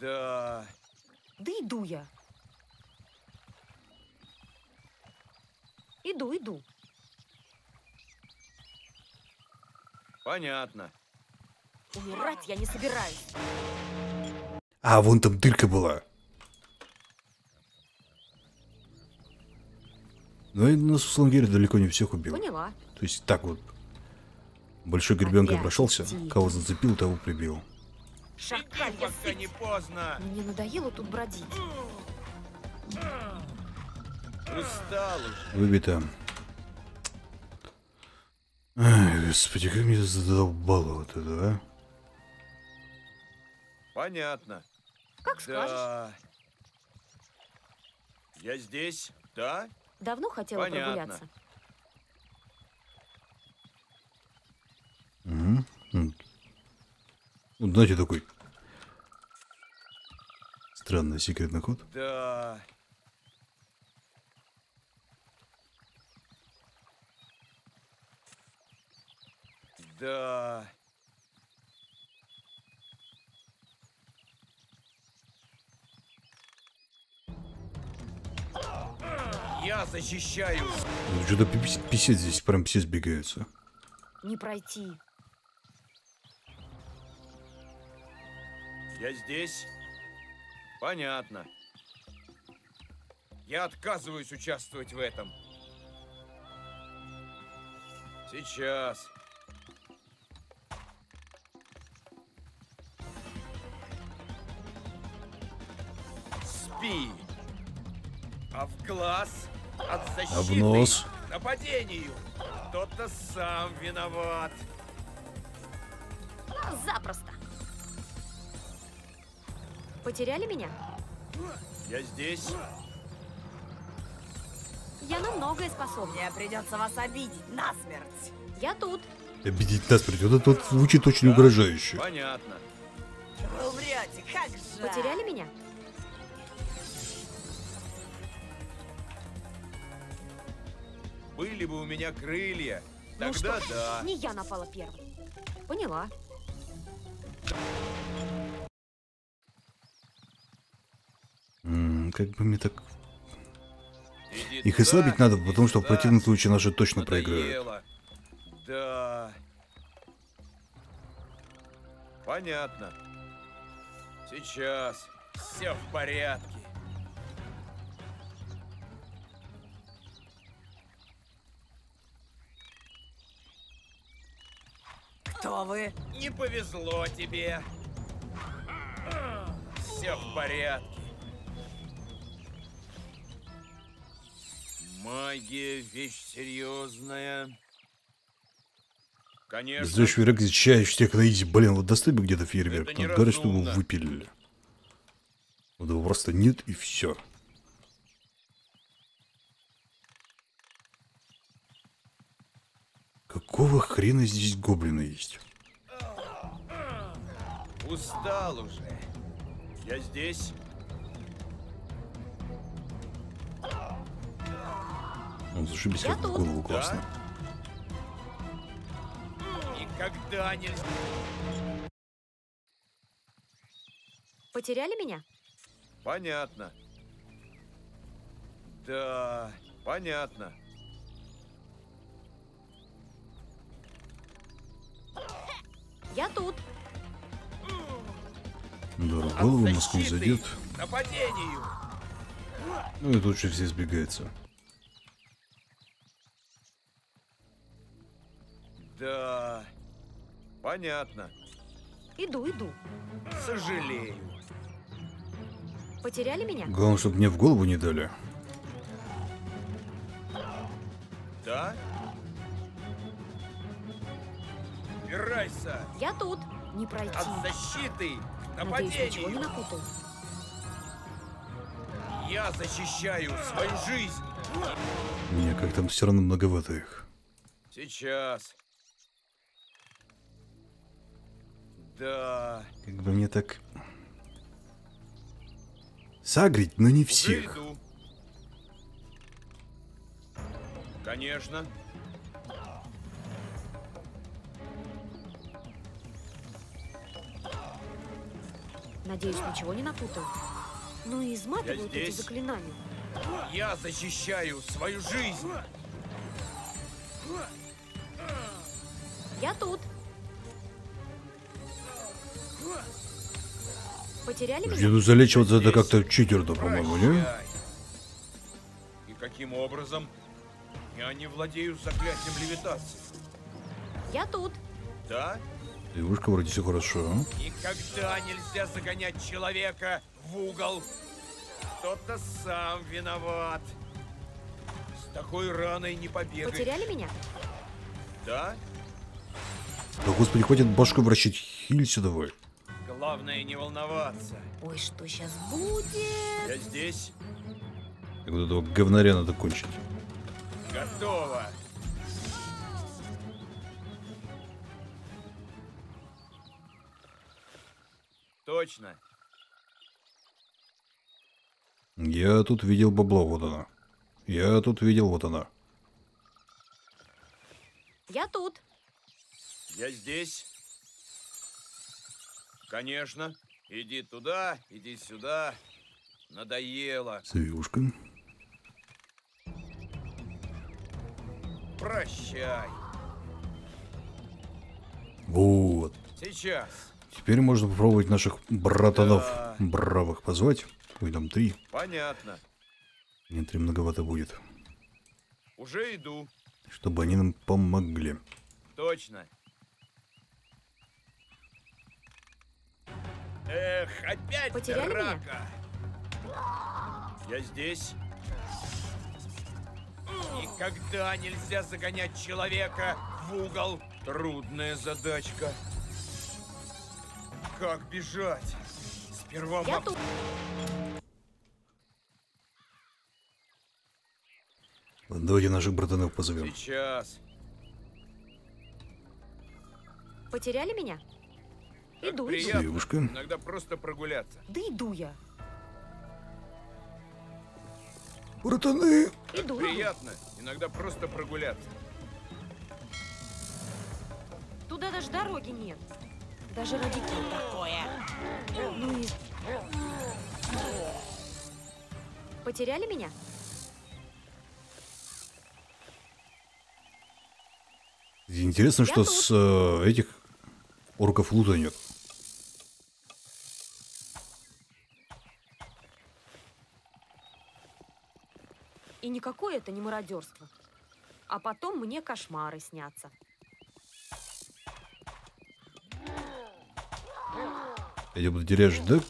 Да... Да иду я! Иду, иду. Понятно. Умирать я не собираюсь. А, вон там дырка была. Но и на Суслангере далеко не всех убил. Поняла. То есть так вот. Большой гребенкой прошелся, кого зацепил, того прибил. Шакаль, я пока не поздно. Мне надоело тут бродить. Устал. Выбито. Ай, господи, как меня задолбало вот это, а? Понятно. Как да. Скажешь. Я здесь, да? Давно хотела понятно. Прогуляться. Угу. Ну, знаете, такой странный секретный ход. Да. Да. Я защищаю. Ну, что-то писец здесь, прям все сбегаются. Не пройти. Я здесь. Понятно. Я отказываюсь участвовать в этом. Сейчас. Спи. А в глаз от защиты. А в нос. Нападению. Кто-то сам виноват. Запросто. Потеряли меня? Я здесь. Я на многое способна. Мне придется вас обидеть насмерть. Я тут. Обидеть насмерть. Вот это вот звучит очень да, угрожающе. Понятно. Вы умрете, как же. Потеряли меня? Были бы у меня крылья, ну тогда что? Да. Не я напала первой. Поняла. М-м, как бы мне так... Иди их ослабить надо, потому что в противном случае наши точно проиграют. Да. Понятно. Сейчас. Все в порядке. Кто вы? Не повезло тебе. Все в порядке. Магия вещь серьезная. Конечно. Здесь фейерверк защищаешь всех на изи. Блин, вот достань бы где-то фейерверк. Там говорят, что его выпилили. Вот его просто нет и все. Какого хрена здесь гоблины есть? Устал уже. Я здесь. Он зашибись как в голову, классно. Никогда нельзя. Потеряли меня? Понятно. Да, понятно. Я тут. Да, в голову Москву зайдет. Нападению. Ну и тут же все сбегаются. Да, понятно. Иду, иду. Сожалею. Потеряли меня? Главное, чтобы мне в голову не дали. Да? Убирайся. Я тут. Не пройти. От защиты к нападению. Надеюсь, ничего не напутал. Я защищаю свою жизнь. Мне как там все равно многовато их. Сейчас. Да. Как бы мне так сагрить, но не всех. Уже иду. Конечно. Надеюсь, ничего не напутал. Ну и изматывают эти заклинания. Я защищаю свою жизнь. Я тут. Потеряли меня? Еду залечиваться это как-то читерно, по-моему, не? И каким образом? Я не владею заклятием левитации. Я тут. Да? Девушка, вроде все хорошо. А? Никогда нельзя загонять человека в угол. Кто-то сам виноват. С такой раной не побегаешь. Потеряли меня? Да? Да господи, хватит башку вращать, хиль сюда вы. Главное не волноваться. Ой, что сейчас будет? Я здесь. И вот этого говнаря надо кончить. Готово. Точно. Я тут видел бабло, вот она. Я тут видел, вот она. Я тут. Я здесь. Конечно. Иди туда, иди сюда. Надоело. Сывушка. Прощай. Вот. Сейчас. Теперь можно попробовать наших братанов, да, бравых позвать. Ой, там три. Понятно. Нет, три многовато будет. Уже иду. Чтобы они нам помогли. Точно. Эх, опять потеряли рака. Меня? Я здесь. Никогда нельзя загонять человека в угол. Трудная задачка. Как бежать? Сперва... Я тут. Давайте наших братанов позовем. Сейчас. Потеряли меня? Так иду. Приятно. Девушка. Иногда просто прогуляться. Да иду я. Братаны. Иду. Приятно. Иногда просто прогуляться. Туда даже дороги нет. Даже родителей такое. Ну и... Потеряли меня? Интересно, я что тут. С э, этих орков лута нет. И никакое это не мародерство. А потом мне кошмары снятся. Я буду терять ждать.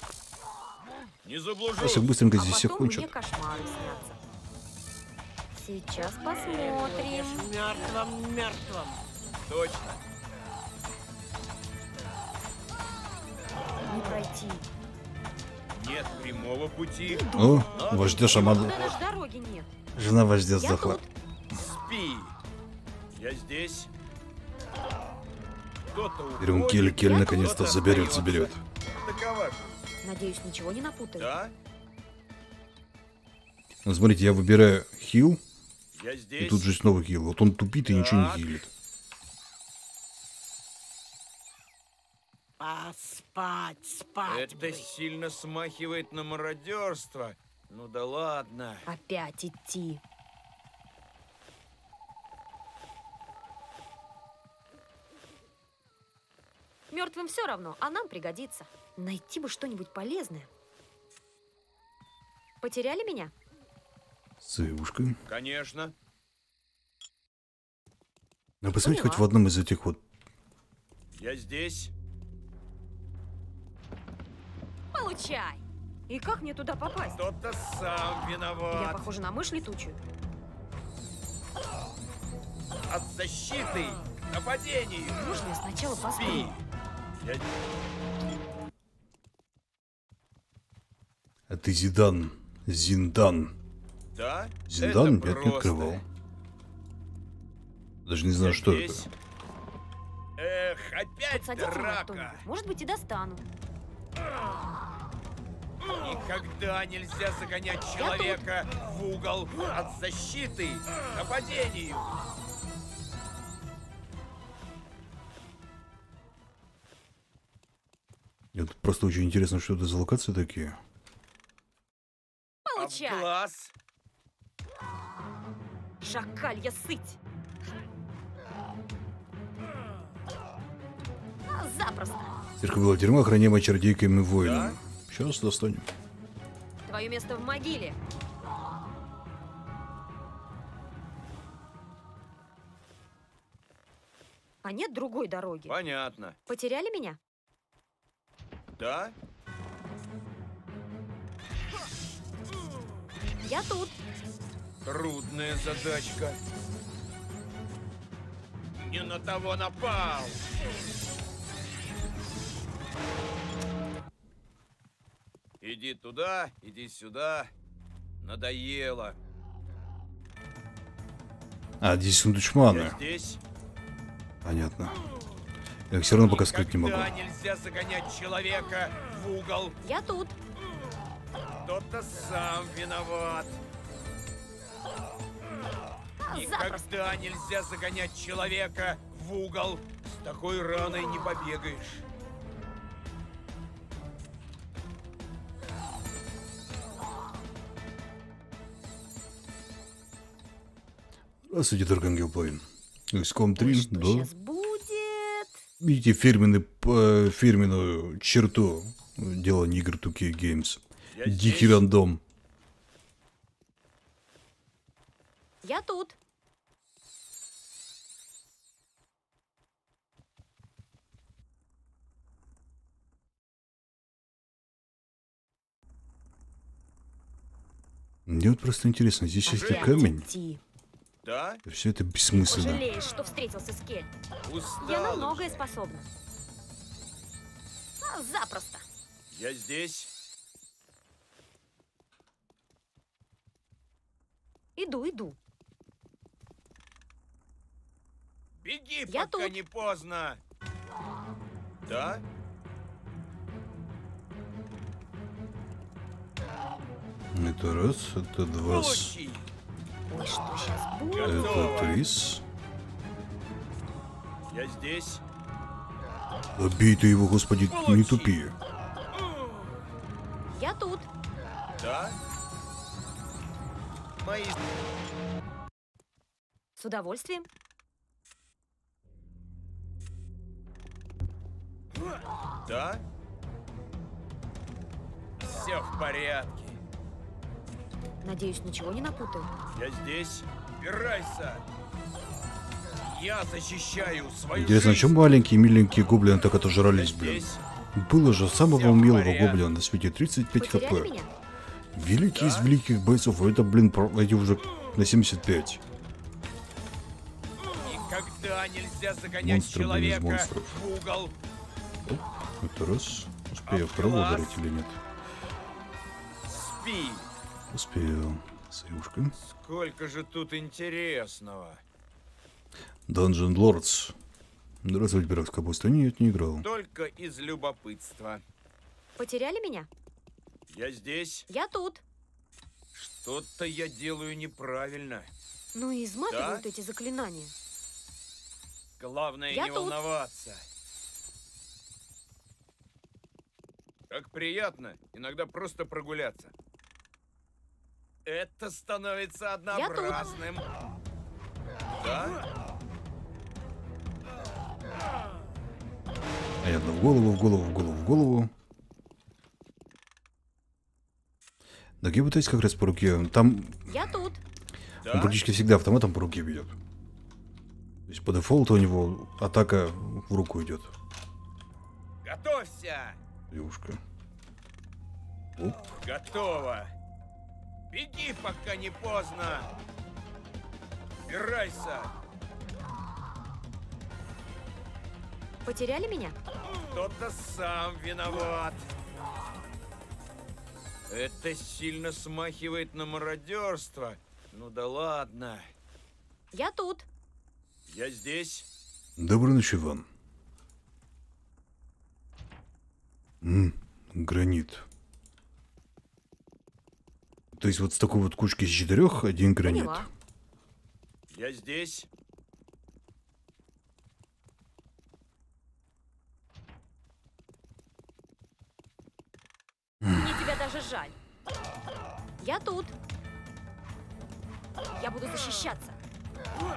Не заблужусь. Быстренько здесь а всех кончат. Мне кошмары снятся. Сейчас посмотришь. Мертвым, мертвым. Точно. Не пройти. Нет прямого пути. О, вождя шамана. Жена вождя сдохла. Спи. Я здесь. Берем Кель, Кель наконец-то заберет, заберет. Надеюсь, ничего не напутаю. Да? Ну, смотрите, я выбираю хил. Я здесь. И тут же снова хил. Вот он тупит и так. Ничего не хилит. Поспать, спать. Это сильно смахивает на мародерство. Ну да ладно. Опять идти. Мертвым все равно, а нам пригодится. Найти бы что-нибудь полезное. Потеряли меня? С девушкой. Конечно. Надо посмотреть хоть в одном из этих вот. Я здесь. Получай. И как мне туда попасть? Кто-то сам виноват. Я похожа на мышь летучую. От защиты, нападений. Нужно сначала поспи. Я... А ты Зидан, Зиндан. Да? Зиндан это я просто... не открывал. Даже не знаю, я что здесь... это. Эх, опять драка. Может быть, и достану. Никогда нельзя загонять человека в угол от защиты нападению. Это просто очень интересно, что это за локации такие. Получай. Класс. Шакаль, я сыть. Запросто. Церковь дерьмо, охраняемая чердейками воинами. Да? Сейчас достанем. Твое место в могиле. А нет другой дороги. Понятно. Потеряли меня? Да? Я тут. Трудная задачка. Не на того напал. Иди туда, иди сюда. Надоело. А, здесь сундучманы. Здесь. Понятно. Я все равно пока скрыть не могу. Нельзя загонять человека в угол. Я тут. Кто-то сам виноват. Никогда нельзя загонять человека в угол. С такой раной не побегаешь. Здравствуйте, Дарк Ангел Плейн. X COM три, да. Сейчас будет. видите, фирменный, э, фирменную черту дело не игр Тукей Геймс. Дикий здесь. Рандом. Я тут. Мне вот просто интересно, здесь есть ли камень? Да? Все это бессмысленно. Жалеешь, что встретился с Кель. Я на многое способна. А, запросто. Я здесь. Иду, иду. Беги, я пока тут. Не поздно. Да? Это раз, это два, это три. Я здесь. Обей ты его, господи, Получи. Не тупи. Я тут. Да? Мои... С удовольствием. Да? Все в порядке. Надеюсь, ничего не напутал. Я здесь. Убирайся. Я защищаю свою Интересно, жизнь. Чем маленькие миленькие гоблины так отожрались, блин? Было же самого умелого гоблина на свете тридцать пять хп. Меня? Великий да? из великих бойцов. А это, блин, пройди уже на семьдесят пять. Никогда нельзя загонять монстры, человека блин, из монстров. В угол. Оп, это раз. Успею а второго ударить или нет? Спи. Успел. Союшка. Сколько же тут интересного. Dungeon Lords. Здравствуйте, пирог с капустой. Нет, не играл. Только из любопытства. Потеряли меня? Я здесь. Я тут. Что-то я делаю неправильно. Ну и изматывают да? эти заклинания. Главное я не тут. Волноваться. Как приятно иногда просто прогуляться. Это становится однообразным. Да? А я в голову, в голову, в голову, в голову. Да где пытаюсь как раз по руке. Там... Я тут. Он да? практически всегда автоматом по руке бьет. То есть по дефолту у него атака в руку идет. Готовься! Девушка. Оп. Готово. Беги, пока не поздно. Убирайся. Потеряли меня? Кто-то сам виноват. Это сильно смахивает на мародерство. Ну да ладно. Я тут. Я здесь. Доброй ночи вам. М-м, гранит. То есть вот с такой вот кучки из четырех один гранит. Поняла. Я здесь. Мне тебя даже жаль. Я тут. Я буду защищаться.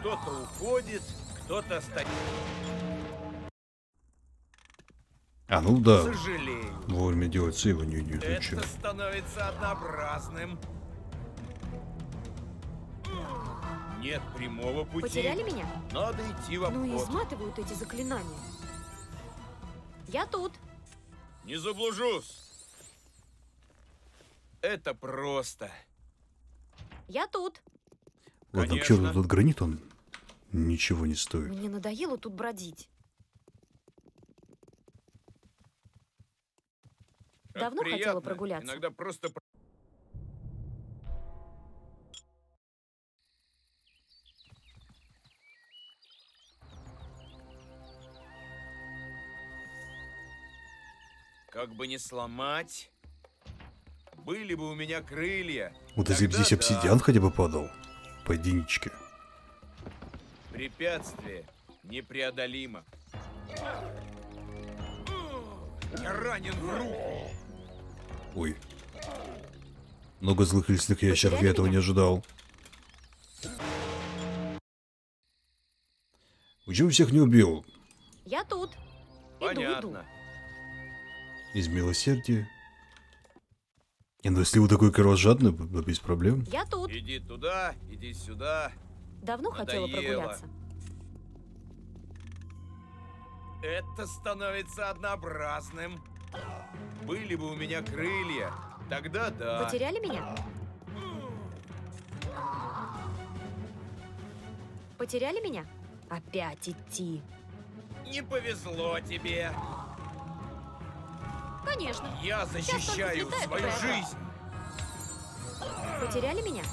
Кто-то уходит, кто-то остается. А ну да. Сожалею. Вовремя делать сейвы не идет. Это становится однообразным. Нет прямого пути. Потеряли меня? Надо идти в обход. Ну и изматывают эти заклинания. Я тут. Не заблужусь. Это просто. Я тут. Ладно, к черту тут гранит, он ничего не стоит. Мне надоело тут бродить. Как Давно приятно. Хотела прогуляться. Иногда просто... Как бы не сломать, были бы у меня крылья. Вот если бы здесь да. обсидиан хотя бы падал, по единичке. Препятствие непреодолимо. Я ранен в руку. Ой. Много злых лесных ящеров, я этого не ожидал. Почему всех не убил? Я тут. Понятно. Иду, иду. Из милосердия. Не, ну если вы такой король жадный, без проблем. Я тут. Иди туда, иди сюда. Давно надоело. Хотела прогуляться. Это становится однообразным. Были бы у меня крылья, тогда да. Потеряли меня? Потеряли меня? Опять идти. Не повезло тебе. Конечно. Я защищаю свою жизнь. Потеряли меня?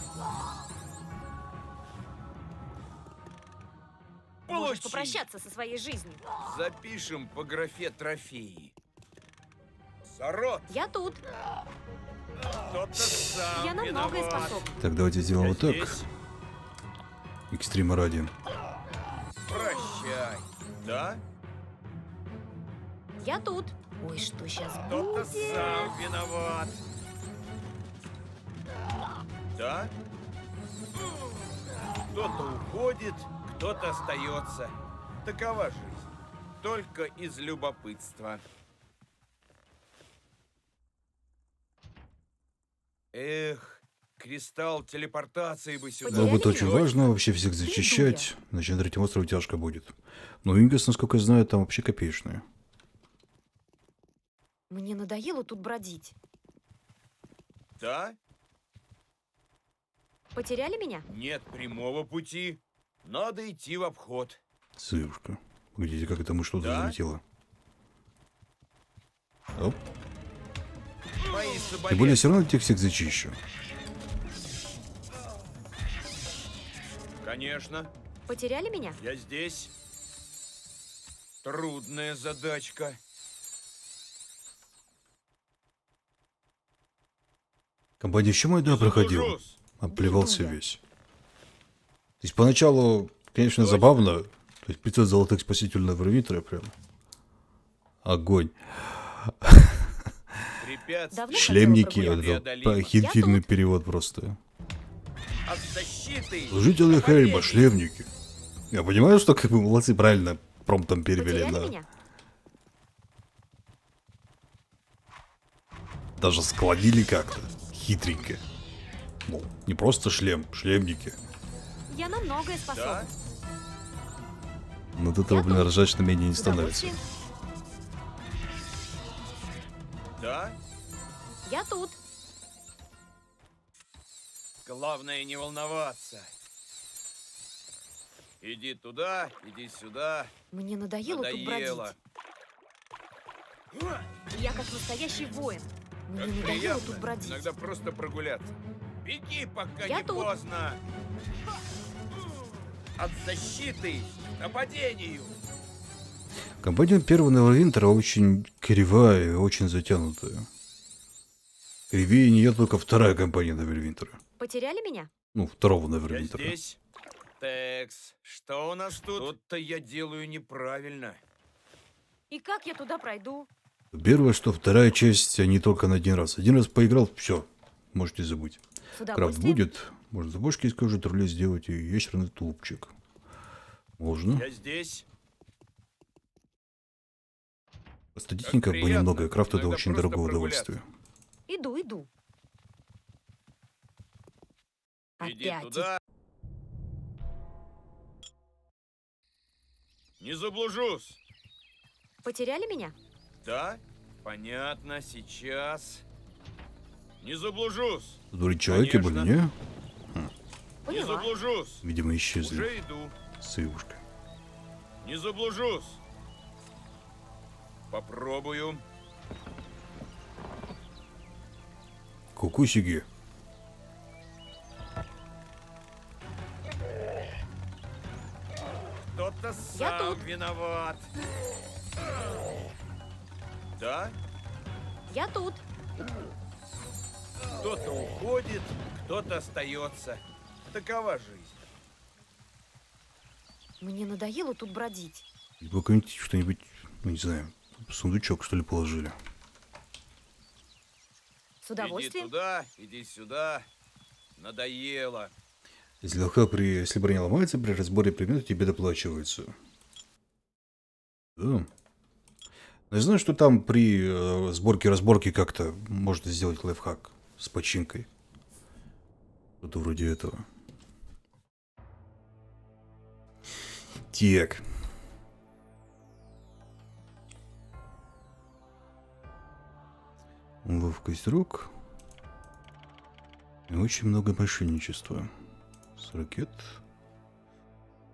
Получи. Можешь попрощаться со своей жизнью. Запишем по графе трофеи. Сорот. Я тут. Сам Я на многое способна. Так, давайте сделаем Я вот так. Здесь. Экстрима ради. Прощай. Да? Я тут. Ой, что сейчас будет? Сам виноват. Да? Кто-то уходит, кто-то остается. Такова жизнь. Только из любопытства. Эх, кристалл телепортации бы сюда. Да, вот очень важно вообще всех зачищать. Значит, на третьем острове тяжко будет. Но Ингас, насколько я знаю, там вообще копеечные. Мне надоело тут бродить. Да? Потеряли меня? Нет прямого пути. Надо идти в обход. Сывушка. Погодите, как это мы что-то да? залетело. Оп. Тем более, все равно тех всех зачищу. Конечно. Потеряли меня? Я здесь. Трудная задачка. Компания еще мой да проходил. Оплевался весь. То есть поначалу, конечно, забавно. То есть пятьсот золотых спасительного врвитра прям. Огонь. Шлемники. Хитфильный перевод просто. Служители Хельма, шлемники. Я понимаю, что как бы молодцы правильно промптом перевели. Даже складили как-то. Хитренько. Ну, не просто шлем, шлемники. Я на многое способна. Но от этого, блин, ржачно менее не становится. Да? Я тут. Главное не волноваться. Иди туда, иди сюда. Мне надоело, надоело. тут бродить. Я как настоящий воин. Мне как приятно. Тут бродить. Иногда просто прогуляться. Беги, пока Я не тут. поздно. От защиты к нападению. Компания первого Винтера очень кривая и очень затянутая. Кривее нее только вторая компания Винтера. Потеряли меня? Ну, второго Винтера. Здесь. Текс. Что у нас тут? Что-то я делаю неправильно. И как я туда пройду? Первое, что вторая часть, они только на один раз. Один раз поиграл, все, можете забыть. Крафт будет, можно забочки из кожи троллей сделать и ящерный тулупчик. Можно. Я здесь. Статистика бы немного, крафт это очень дорогое удовольствие. Иду, иду. Опять. Туда. Не заблужусь. Потеряли меня? Да? Понятно, сейчас. Не заблужусь. Дурить человеки были, не? Хм. Не заблужусь. Видимо, исчезли. Уже иду. Сывушка. Не заблужусь. Попробую. Кукусики. Кто-то сам виноват. Да? Я тут. Кто-то уходит, кто-то остается. Такова жизнь. Мне надоело тут бродить. Вы какой-нибудь что-нибудь, ну не знаю, сундучок что ли положили? С удовольствием. Иди туда, иди сюда. Надоело. Если при, если броня ломается, при разборе предметов тебе доплачиваются. Да. Но я знаю, что там при сборке-разборке как-то можно сделать лайфхак с починкой. Что-то вроде этого. Так. Ловкость рук. И очень много мошенничества. С ракет.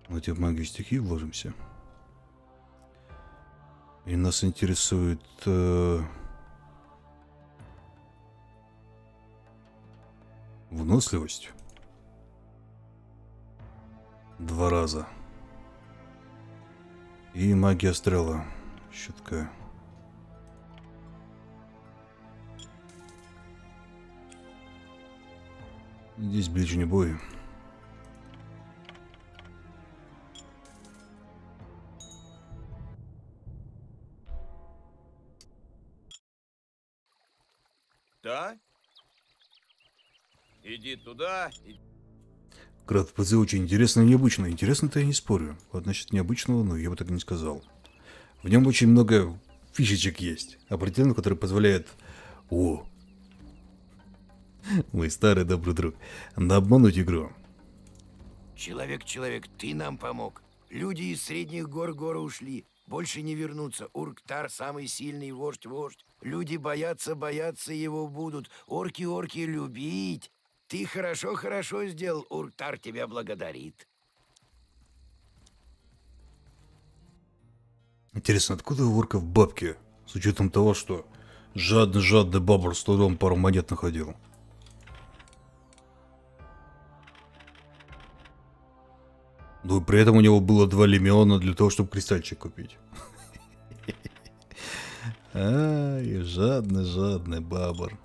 Давайте в магию стихии вложимся. И нас интересует... Э, выносливость. Два раза. И магия стрела. Щитка. Здесь ближний бой. Да? Иди туда. И... Крат, ПЗ очень интересно и необычно. Интересно-то я не спорю. Вот, значит, необычного, но я бы так и не сказал. В нем очень много фишечек есть. Определенно, которые позволяют... О! Мой старый добрый друг. Надо обмануть игру. Человек, человек, ты нам помог. Люди из средних гор горы ушли. Больше не вернутся. Урктар самый сильный вождь, вождь. Люди боятся, боятся его будут. Орки, орки любить. Ты хорошо, хорошо сделал. Урктар тебя благодарит. Интересно, откуда у орков бабки? С учетом того, что жадный, жадный бабр с трудом пару монет находил. Ну и при этом у него было два лимиона для того, чтобы кристальчик купить. Ай, жадный, жадный бабр.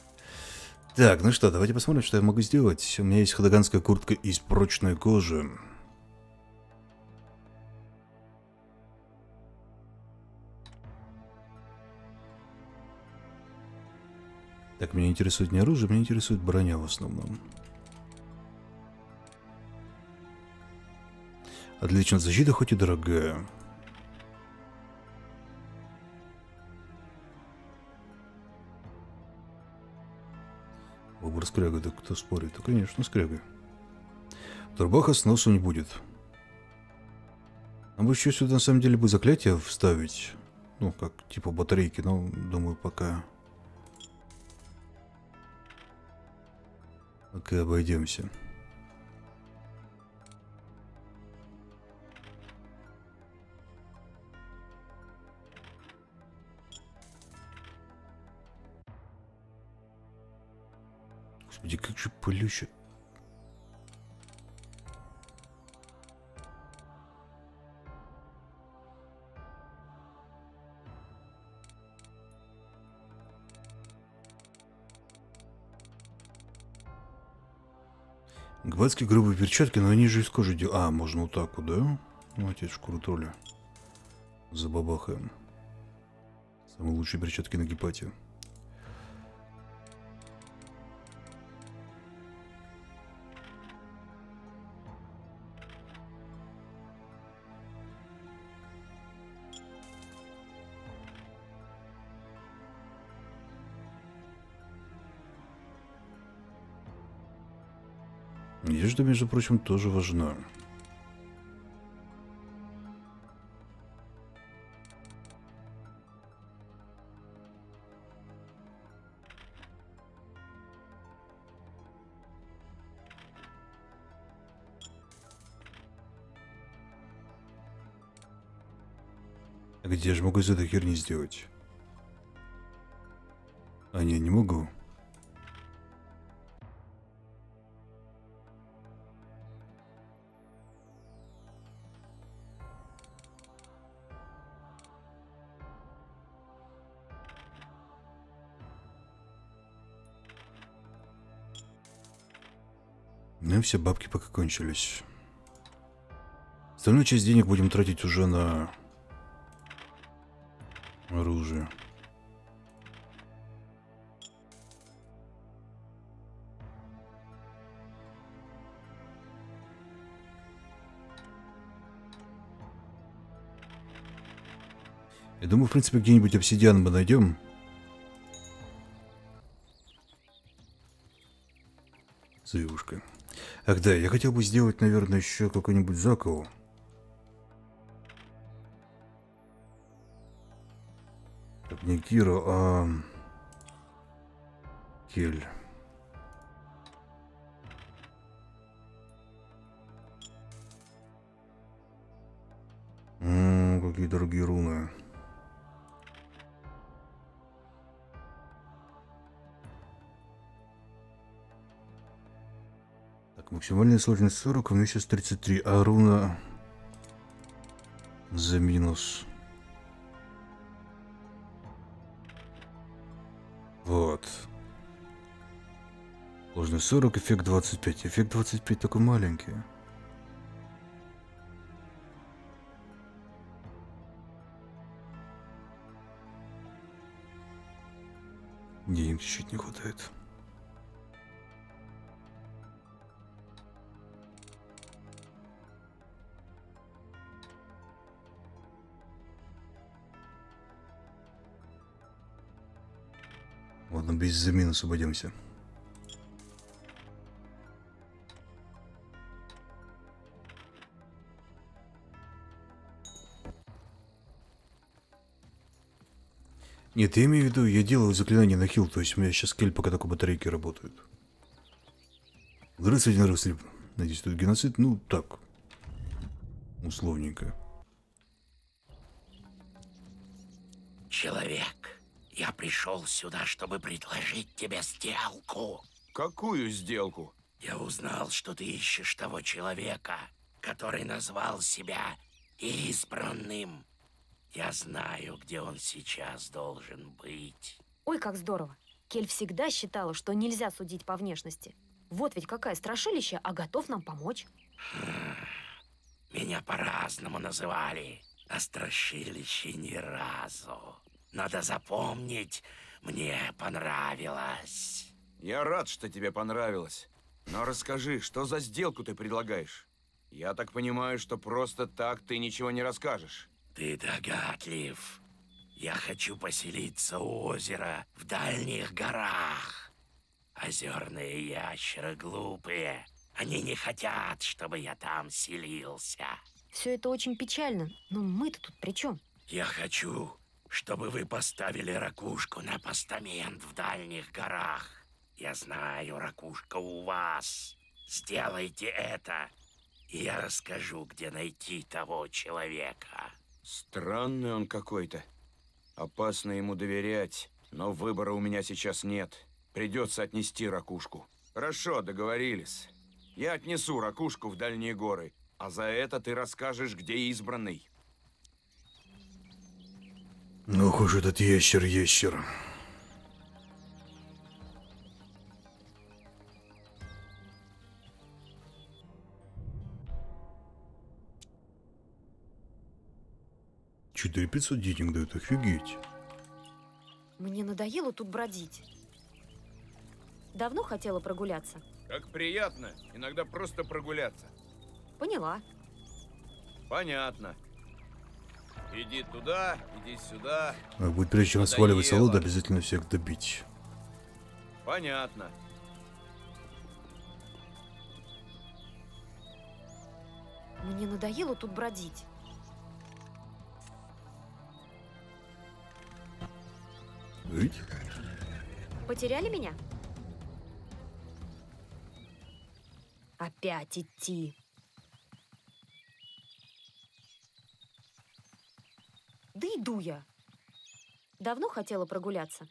Так, ну что, давайте посмотрим, что я могу сделать. У меня есть хадаганская куртка из прочной кожи. Так, меня интересует не оружие, меня интересует броня в основном. Отлично, защита хоть и дорогая. Выбор скряга, да кто спорит? Да, конечно, скряга. Турбаха с носу не будет. Нам бы еще сюда, на самом деле, бы заклятие вставить. Ну, как, типа батарейки, но, думаю, пока... Пока обойдемся. Господи, как же пылющий. Гвардские грубые перчатки, но они же из кожи делают. А, можно вот так вот, да? Ну, а теперь шкуру тролля. Забабахаем. Самые лучшие перчатки на Гипате. Одежда, между прочим, тоже важна. А где же могу из этой херни сделать? А не, не могу. Все бабки пока кончились. Остальную часть денег будем тратить уже на оружие. Я думаю, в принципе, где-нибудь обсидиан мы найдем. Заявушка. Ах да, я хотел бы сделать, наверное, еще какую-нибудь закову. Так, не Киру, а... Кель. Ммм, какие дорогие руны. Так, максимальная сложность сорок, у меня сейчас тридцать три, а руна за минус. Вот. Сложность сорок, эффект двадцать пять. Эффект двадцать пять такой маленький. Денег чуть-чуть не хватает. Ладно, без замены обойдемся. Нет, я имею в виду, я делаю заклинание на хил, то есть у меня сейчас кель пока только батарейки работают. Здравствуйте, нарыслип. Надеюсь, тут геноцид. Ну, так. Условненько. Человек, я пришел сюда, чтобы предложить тебе сделку. Какую сделку? Я узнал, что ты ищешь того человека, который назвал себя избранным. Я знаю, где он сейчас должен быть. Ой, как здорово. Кель всегда считала, что нельзя судить по внешности. Вот ведь какая страшилище, а готов нам помочь. Меня по-разному называли, а страшилище ни разу. Надо запомнить, мне понравилось. Я рад, что тебе понравилось. Но расскажи, что за сделку ты предлагаешь? Я так понимаю, что просто так ты ничего не расскажешь. Ты догадлив. Я хочу поселиться у озера в дальних горах. Озерные ящеры глупые. Они не хотят, чтобы я там селился. Все это очень печально, но мы-то тут при чем? Я хочу, чтобы вы поставили ракушку на постамент в дальних горах. Я знаю, ракушка у вас. Сделайте это, и я расскажу, где найти того человека. Странный он какой-то. Опасно ему доверять, но выбора у меня сейчас нет. Придется отнести ракушку. Хорошо, договорились. Я отнесу ракушку в дальние горы, а за это ты расскажешь, где избранный. Ну, хуже этот ящер-ящер. четыре тысячи пятьсот денег дают, офигеть. Мне надоело тут бродить. Давно хотела прогуляться. Как приятно, иногда просто прогуляться. Поняла. Понятно. Иди туда, иди сюда. А будет прежде чем сваливать Аллоды, обязательно всех добить. Понятно. Мне надоело тут бродить. Потеряли меня? Опять идти. Да иду я. Давно хотела прогуляться.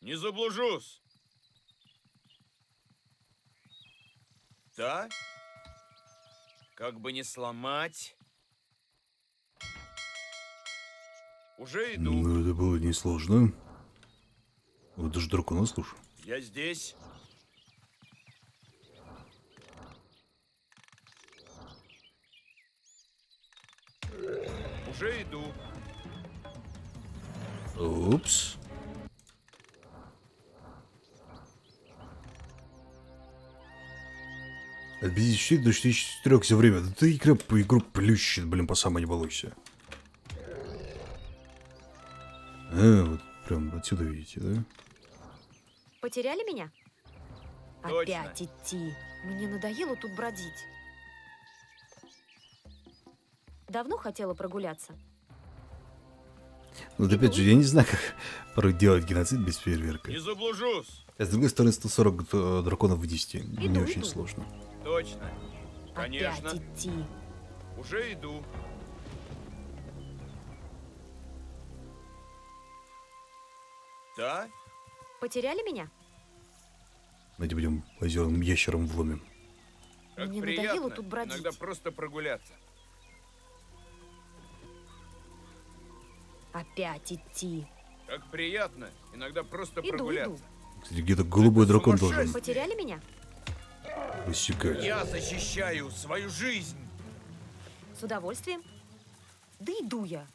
Не заблужусь. Да? Как бы не сломать. Уже иду. Ну, это было несложно. Вот даже дракона, слушай. Я здесь. Уже иду. Упс. От пятидесяти до шестидесяти четырёх за время. Да ты игра по игру плющит, блин, по самой не балуйся. А, вот прям отсюда видите, да? Потеряли меня? Точно. Опять идти. Мне надоело тут бродить. Давно хотела прогуляться. Ну, вот опять же, я не знаю, как порой делать геноцид без фейерверка. Не заблужусь. А с другой стороны, сто сорок драконов в десяти. Иду, не иду. Очень сложно. Точно. Конечно. Опять идти. Уже иду. Да? Потеряли меня? Давайте будем озерным ящером вломим. Как мне приятно. Надоело тут бродить. Иногда просто прогуляться. Опять идти. Как приятно. Иногда просто иду, прогуляться. Иду. Кстати, где-то голубой это дракон должен. Потеряли меня? Высекать. Я защищаю свою жизнь. С удовольствием. Да иду я.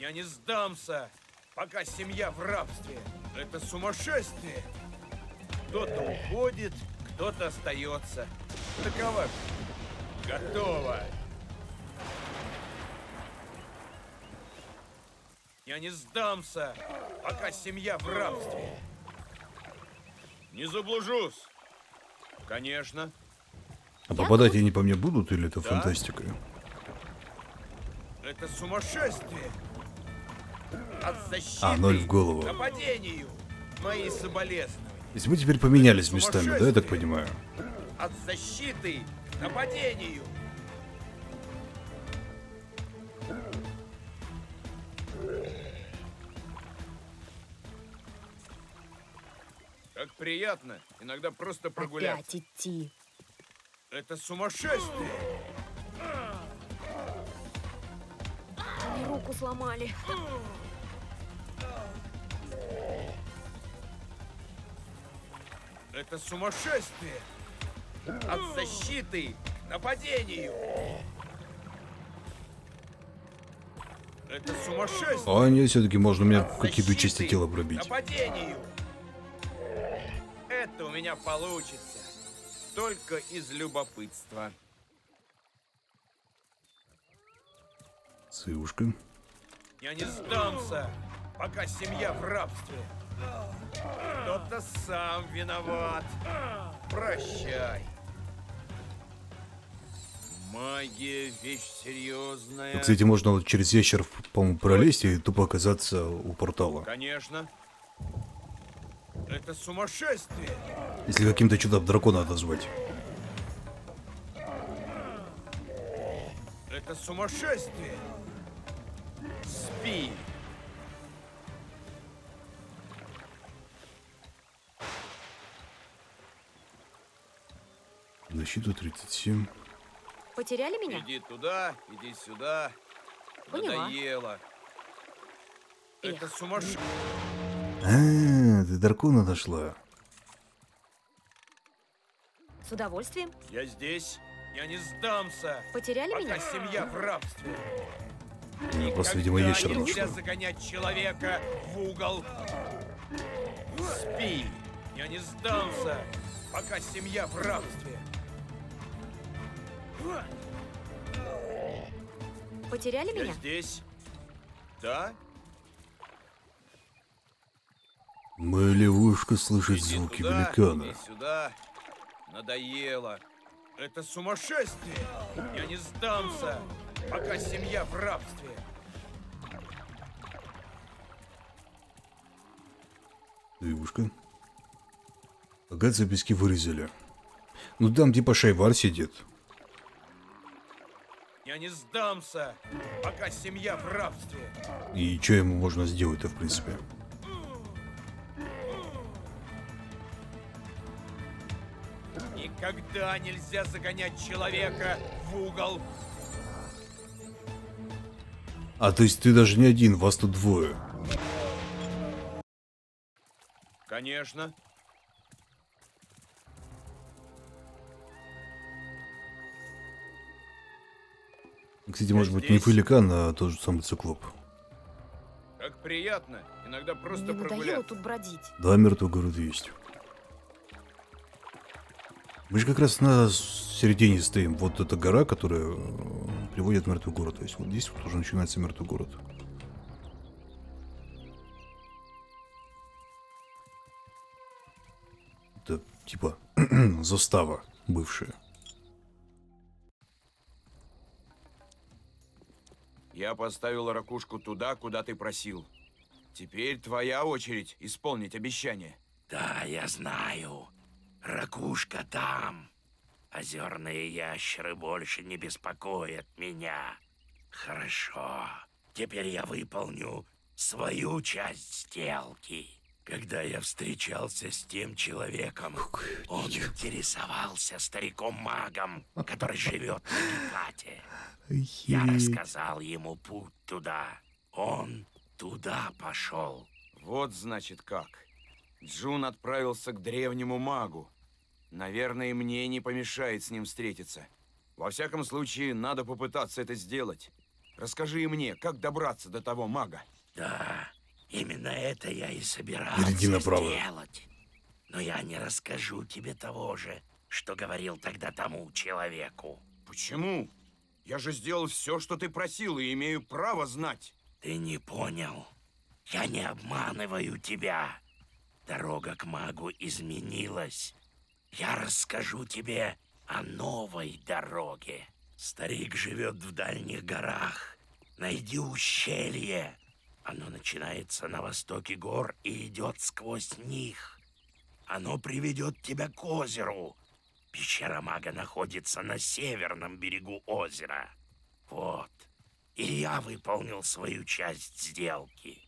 Я не сдамся, пока семья в рабстве. Это сумасшествие. Кто-то уходит, кто-то остается. Такова же. Готово. Я не сдамся, пока семья в рабстве. Не заблужусь. Конечно. А попадать они по мне будут или это да? Фантастика? Это сумасшествие. От защиты а, ноль в голову. Нападению. Мои соболезнования. Если мы теперь поменялись местами, да, я так понимаю? От защиты к нападению. Как приятно, иногда просто прогуляться. Опять идти. Это сумасшествие. Мне руку сломали. Это сумасшествие. От защиты к нападению. Это сумасшествие. А нет, все-таки можно меня в какие-то части тела пробить. Нападению. Это у меня получится. Только из любопытства. Сывушка. Я не сдамся, пока семья в рабстве. Кто-то сам виноват. Прощай. Магия вещь серьезная. Кстати, можно вот через ящер, по-моему, пролезть и тупо оказаться у портала. Конечно. Это сумасшествие. Если каким-то чудом дракона отозвать. Это сумасшествие. Спи. Защита тридцать семь. Потеряли меня? Иди туда, иди сюда. Поняла. Надоело. Эх. Это сумасшествие. А, ты дракона нашла. С удовольствием. Я здесь. Я не сдамся. Потеряли пока меня? Семья в рабстве. Она просто, видимо, ящер нашла. Нельзя загонять человека в угол. Спи. Я не сдамся, пока семья в рабстве. Потеряли я меня? Здесь. Да? Моя левушка слышит иди звуки туда, великана. Сюда. Надоело. Это сумасшествие. Я не сдамся, пока семья в рабстве. Левушка. Ага, записки вырезали. Ну там типа Шайвар сидит. Я не сдамся, пока семья в рабстве. И что ему можно сделать-то, в принципе? Никогда нельзя загонять человека в угол. А то есть ты даже не один, вас тут двое. Конечно. Кстати, может быть, не великан, а тот же самый циклоп. Как приятно, иногда просто прогуляться. Два мертвых города есть. Мы же как раз на середине стоим. Вот эта гора, которая приводит в мертвый город. То есть вот здесь вот уже начинается мертвый город. это типа застава бывшая. Я поставил ракушку туда, куда ты просил. Теперь твоя очередь исполнить обещание. Да, я знаю. Ракушка там. Озерные ящеры больше не беспокоят меня. Хорошо. Теперь я выполню свою часть сделки. Когда я встречался с тем человеком, он интересовался стариком-магом, который живет на Гипате. Я рассказал ему путь туда. Он туда пошел. Вот значит как. Джун отправился к древнему магу. Наверное, мне не помешает с ним встретиться. Во всяком случае, надо попытаться это сделать. Расскажи мне, как добраться до того мага. Да. Именно это я и собирался сделать. Но я не расскажу тебе того же, что говорил тогда тому человеку. Почему? Я же сделал все, что ты просил, и имею право знать. Ты не понял. Я не обманываю тебя. Дорога к магу изменилась. Я расскажу тебе о новой дороге. Старик живет в дальних горах. Найди ущелье. Оно начинается на востоке гор и идет сквозь них. Оно приведет тебя к озеру. Пещера мага находится на северном берегу озера. Вот. И я выполнил свою часть сделки.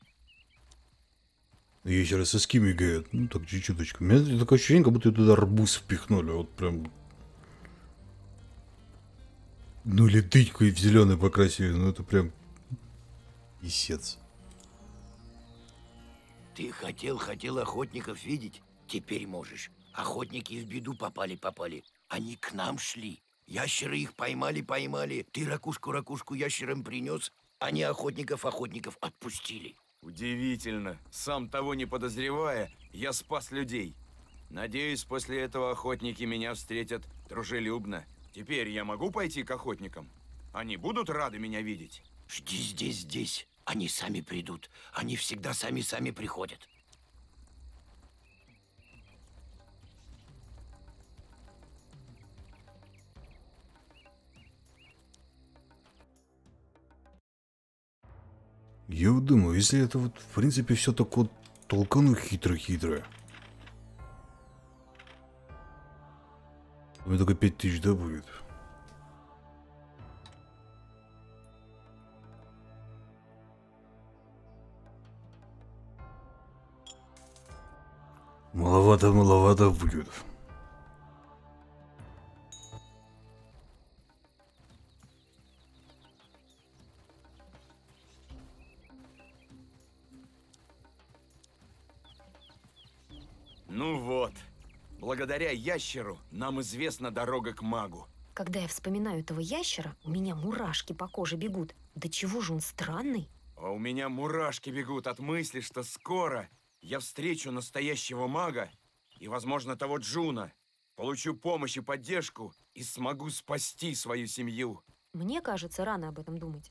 Я сейчас с кем играю? Ну так чуть-чуточку. У меня такое ощущение, как будто туда арбуз впихнули. Вот прям. Ну или тычку и в зеленый покрасили. Ну это прям писец. Ты хотел, хотел охотников видеть? Теперь можешь. Охотники в беду попали, попали. Они к нам шли. Ящеры их поймали, поймали. Ты ракушку, ракушку ящерам принес. Они охотников, охотников отпустили. Удивительно. Сам того не подозревая, я спас людей. Надеюсь, после этого охотники меня встретят дружелюбно. Теперь я могу пойти к охотникам? Они будут рады меня видеть? Жди здесь, здесь. Они сами придут. Они всегда сами-сами приходят. Я вот думаю, если это вот, в принципе, все так вот толкану хитро-хитро. У меня только пять тысяч, да, будет? Маловато, маловато будет. Ну вот. Благодаря ящеру нам известна дорога к магу. Когда я вспоминаю этого ящера, у меня мурашки по коже бегут. Да чего же он странный? А у меня мурашки бегут от мысли, что скоро... Я встречу настоящего мага и, возможно, того Джуна. Получу помощь и поддержку и смогу спасти свою семью. Мне кажется, рано об этом думать.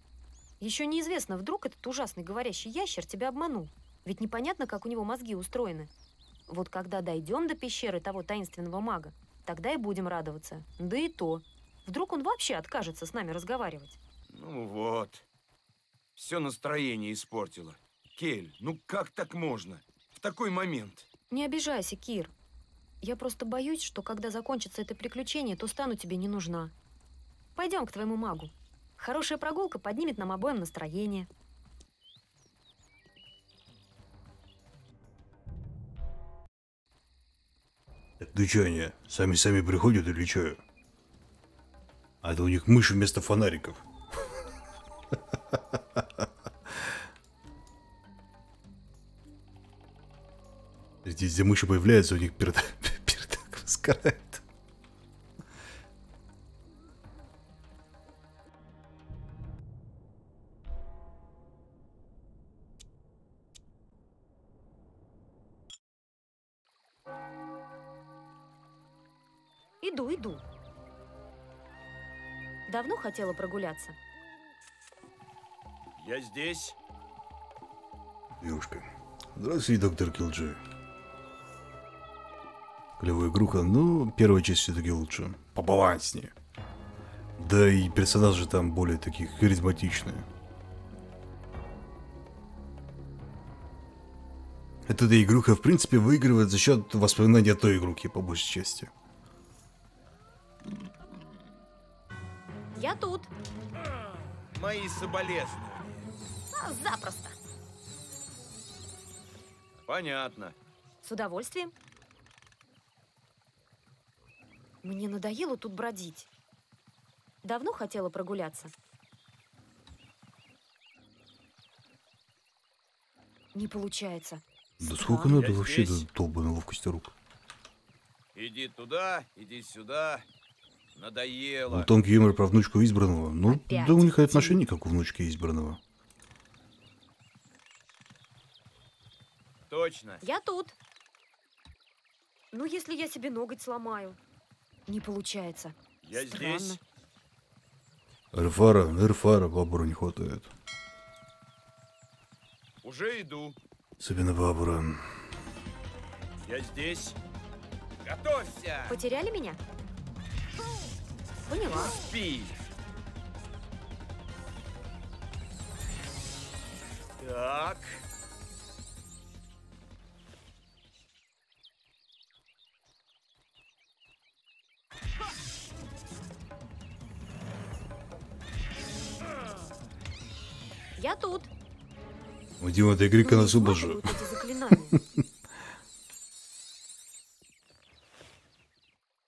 Еще неизвестно, вдруг этот ужасный говорящий ящер тебя обманул. Ведь непонятно, как у него мозги устроены. Вот когда дойдем до пещеры того таинственного мага, тогда и будем радоваться. Да и то. Вдруг он вообще откажется с нами разговаривать. Ну вот. Все настроение испортило. Кель, ну как так можно? В такой момент. Не обижайся, Кир. Я просто боюсь, что когда закончится это приключение, то стану тебе не нужна. Пойдем к твоему магу. Хорошая прогулка поднимет нам обоим настроение. Ну чё они? Сами-сами приходят или чё? А это у них мыши вместо фонариков. Здесь, где мыши появляются, у них пердак раскарает. Иду, иду. Давно хотела прогуляться. Я здесь. Девушка. Здравствуй, доктор Килджи. Клевая игруха, но первая часть все-таки лучше. Побаланснее. Да и персонажи там более такие харизматичные. Эта игруха, в принципе, выигрывает за счет воспоминаний о той игрухе, по большей части. Я тут. Мои соболезнования. А, запросто. Понятно. С удовольствием. Мне надоело тут бродить. Давно хотела прогуляться. Не получается. Да сколько надо вообще до долбаной ловкости рук? Иди туда, иди сюда. Надоело. Ну, тонкий юмор про внучку избранного. Ну, опять да у них идти. Отношений, как у внучки избранного. Точно. Я тут. Ну, если я себе ноготь сломаю. Не получается. Я Странно. здесь. Эрфара, эрфара, бабуру не хватает. Уже иду. Особенно бабура. Я здесь. Готовься. Потеряли меня? Поняла. Спи. Так. Я тут. Дима, эта игрика нас обожает.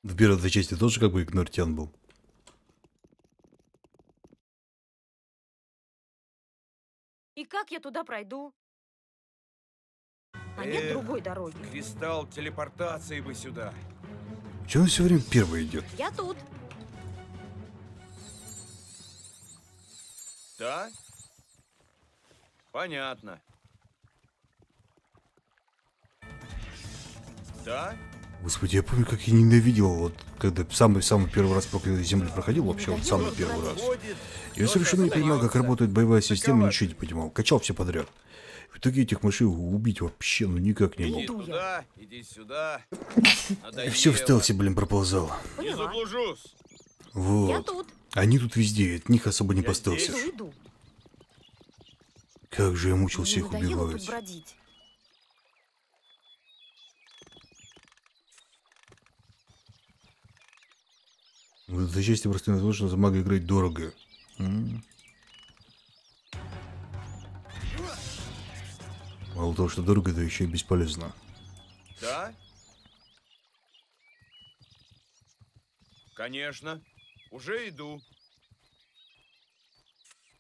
В первой части тоже как бы игнортян был. И как я туда пройду? А нет другой дороги. Кристалл телепортации бы сюда. Чего он все время первый идет? Я тут. Да? Понятно. Да? Господи, я помню, как я ненавидел, вот когда самый-самый первый раз проклятые земли проходил, вообще вот самый первый раз. Я совершенно не понимал, как работает боевая система, ничего не понимал. Качал все подряд. В итоге этих мышей убить вообще ну никак не мог. Иди туда, иди сюда. И все в стелсе, блин, проползал. Не заблужусь. Вот. Они тут везде, от них особо не по стелсишь. Как же я мучился их убивать. В этой части просто невозможно за мага играть дорого. М-м. Мало того, что дорого, это еще и бесполезно. Да? Конечно. Уже иду.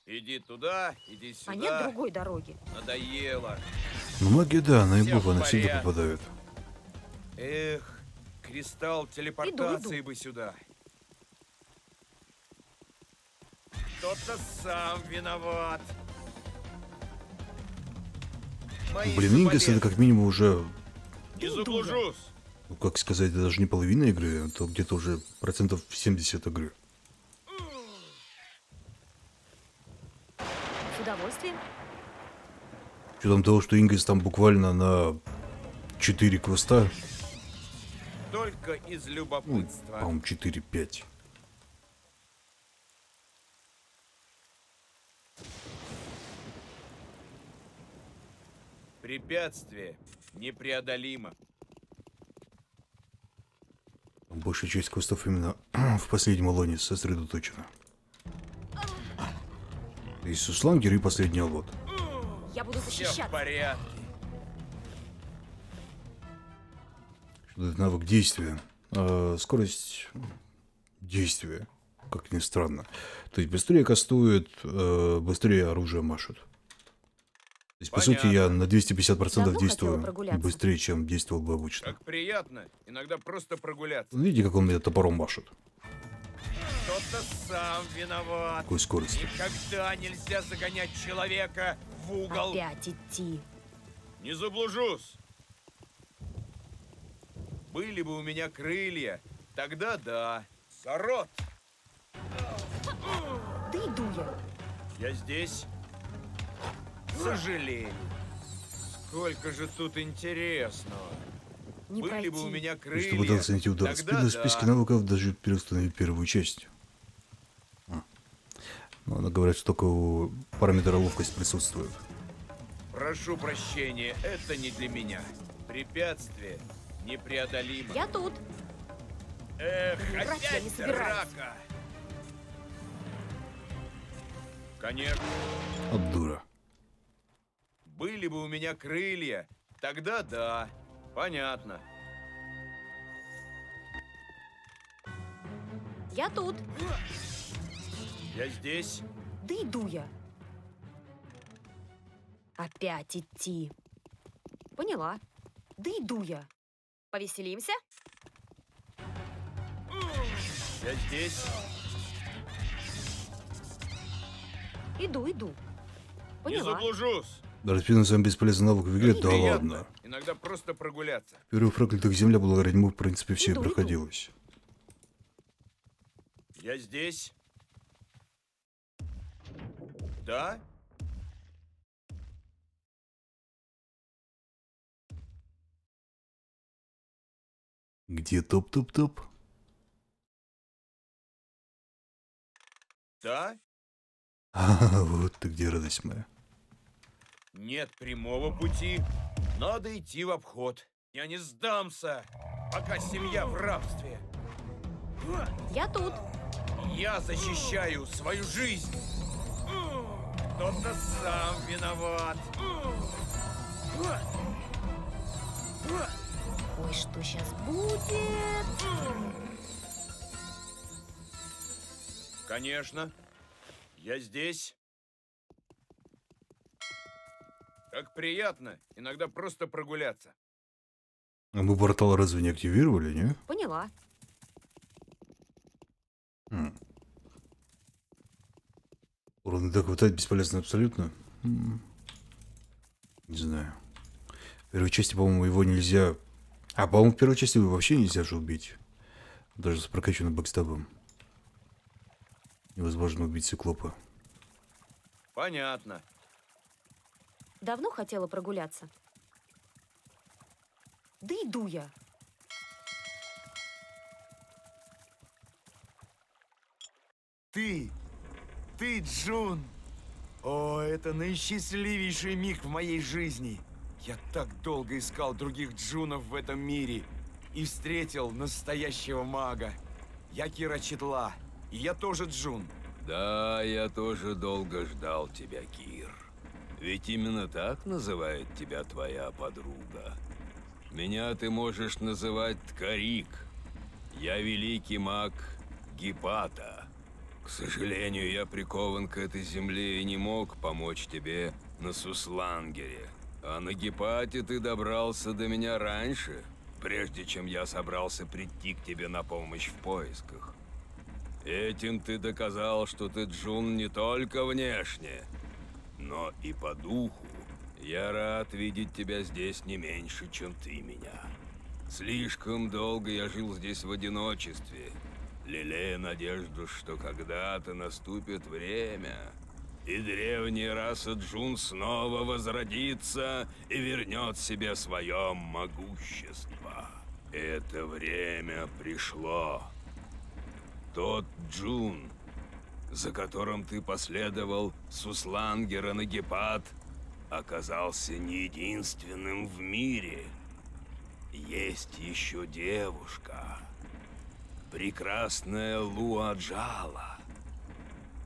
Иди туда, иди сюда. А нет другой дороги. Надоело. Ну, магия, да, она и была, она всегда попадает. Эх, кристалл телепортации иду, иду. бы сюда. Кто-то сам виноват. Мои Блин, Ингас это как минимум уже... Не заблужусь. Ну, как сказать, это даже не половина игры, а то где-то уже процентов семьдесят игры. С учетом того, что Ингас там буквально на четыре квеста. Только из любопытства. Ну, по-моему, четыре-пять. Препятствие непреодолимо. Большая часть квестов именно в последнем Алоне сосредоточена. И Суслангер, и последний Аллод. Я буду защищать. Что это навык действия? А, скорость действия, как ни странно. То есть быстрее кастует, а, быстрее оружие машут. То есть, по сути, я на двести пятьдесят процентов действую быстрее, чем действовал бы обычно. Как приятно, иногда просто прогуляться. Видите, как он меня топором машет. Кто-то сам виноват. Какой скорости. Никогда нельзя загонять человека в угол. Опять идти. Не заблужусь. Были бы у меня крылья, тогда да. Сорот. Да иду я. Я здесь. К сожалению. Сколько же тут интересного. не пройти. Бы у меня крылья, чтобы дал занятие удар спина, да. В списке навыков даже переустановить первую часть. А. Ну, говорят, что только у параметра ловкость присутствует. Прошу прощения, это не для меня. Препятствие непреодолимо. Я тут. Эх, опять драка. Конечно. От дура. Были бы у меня крылья, тогда да. Понятно. Я тут. Я здесь. Да иду я. Опять идти. Поняла. Да иду я. Повеселимся? Я здесь. Иду, иду. Поняла. Не заблужусь. Дорожпина сам бесполезный навык в игре, да ладно. Иногда просто прогуляться. В первых проклятых земля благодаря ему, в принципе, все иду, проходилось. Иду. Я здесь. Да? Где топ-топ-топ? Да? А, вот ты где, радость моя. Нет прямого пути. Надо идти в обход. Я не сдамся, пока семья в рабстве. Я тут. Я защищаю свою жизнь. Кто-то сам виноват. Ой, что сейчас будет? Конечно. Я здесь. Как приятно, иногда просто прогуляться. А мы портал разве не активировали, не? Поняла. Хм. Урона так хватает, бесполезно абсолютно. Хм. Не знаю. В первой части, по-моему, его нельзя... А, по-моему, в первой части его вообще нельзя же убить. Даже с прокачанным бэкстабом. Невозможно убить циклопа. Понятно. Давно хотела прогуляться. Да иду я. Ты, ты, Джун. О, это наисчастливейший миг в моей жизни. Я так долго искал других Джунов в этом мире и встретил настоящего мага. Я Кира Четла, и я тоже Джун. Да, я тоже долго ждал тебя, Кир. Ведь именно так называет тебя твоя подруга. Меня ты можешь называть Ткарик. Я великий маг Гипата. К сожалению, я прикован к этой земле и не мог помочь тебе на Суслангере. А на Гипате ты добрался до меня раньше, прежде чем я собрался прийти к тебе на помощь в поисках. Этим ты доказал, что ты Джун не только внешне, но и по духу. Я рад видеть тебя здесь не меньше, чем ты меня. Слишком долго я жил здесь в одиночестве, лелея надежду, что когда-то наступит время, и древняя раса Джун снова возродится и вернет себе свое могущество. Это время пришло. Тот Джун, за которым ты последовал с Суслангера на Гипат, оказался не единственным в мире. Есть еще девушка, прекрасная Луа Джала.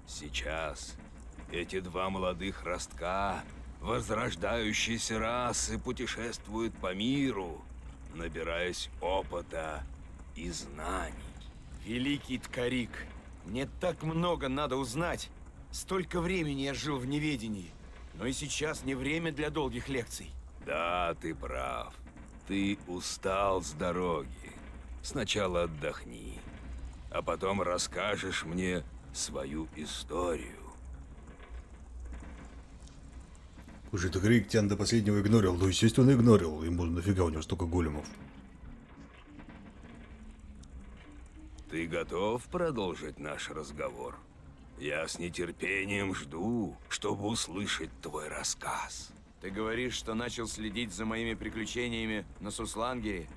Сейчас эти два молодых ростка возрождающейся расы путешествуют по миру, набираясь опыта и знаний. Великий Ткарик, мне так много надо узнать. Столько времени я жил в неведении. Но и сейчас не время для долгих лекций. Да, ты прав. Ты устал с дороги. Сначала отдохни, а потом расскажешь мне свою историю. Уже ты, Грик, тебя до последнего игнорил. Ну, естественно, игнорил. Ему нафига у него столько големов. Ты готов продолжить наш разговор? Я с нетерпением жду, чтобы услышать твой рассказ. Ты говоришь, что начал следить за моими приключениями на Суслангере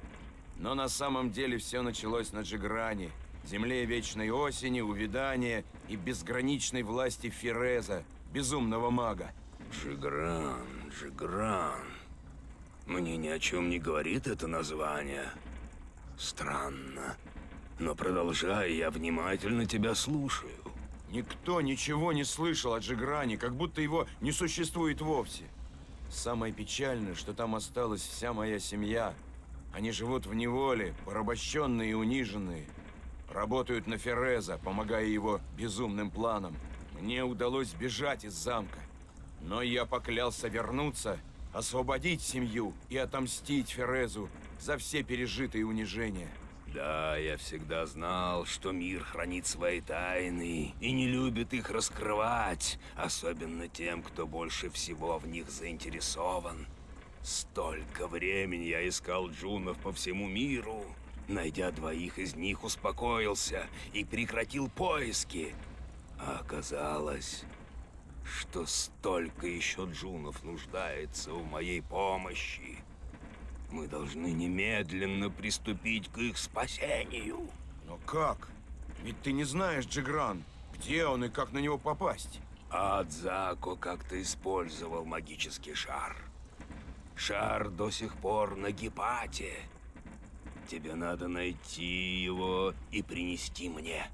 Но на самом деле все началось на Джигране, земле вечной осени, увядания и безграничной власти Ферезо, безумного мага. Джигран, Джигран. Мне ни о чем не говорит это название. Странно. Но продолжай, я внимательно тебя слушаю. Никто ничего не слышал о Джигране, как будто его не существует вовсе. Самое печальное, что там осталась вся моя семья. Они живут в неволе, порабощенные и униженные. Работают на Ферезо, помогая его безумным планам. Мне удалось бежать из замка. Но я поклялся вернуться, освободить семью и отомстить Ферезу за все пережитые унижения. Да, я всегда знал, что мир хранит свои тайны и не любит их раскрывать, особенно тем, кто больше всего в них заинтересован. Столько времени я искал джунов по всему миру. Найдя двоих из них, успокоился и прекратил поиски. А оказалось, что столько еще джунов нуждается в моей помощи. Мы должны немедленно приступить к их спасению. Но как? Ведь ты не знаешь Джигран, где он и как на него попасть. Адзако как-то использовал магический шар. Шар до сих пор на Гипате. Тебе надо найти его и принести мне.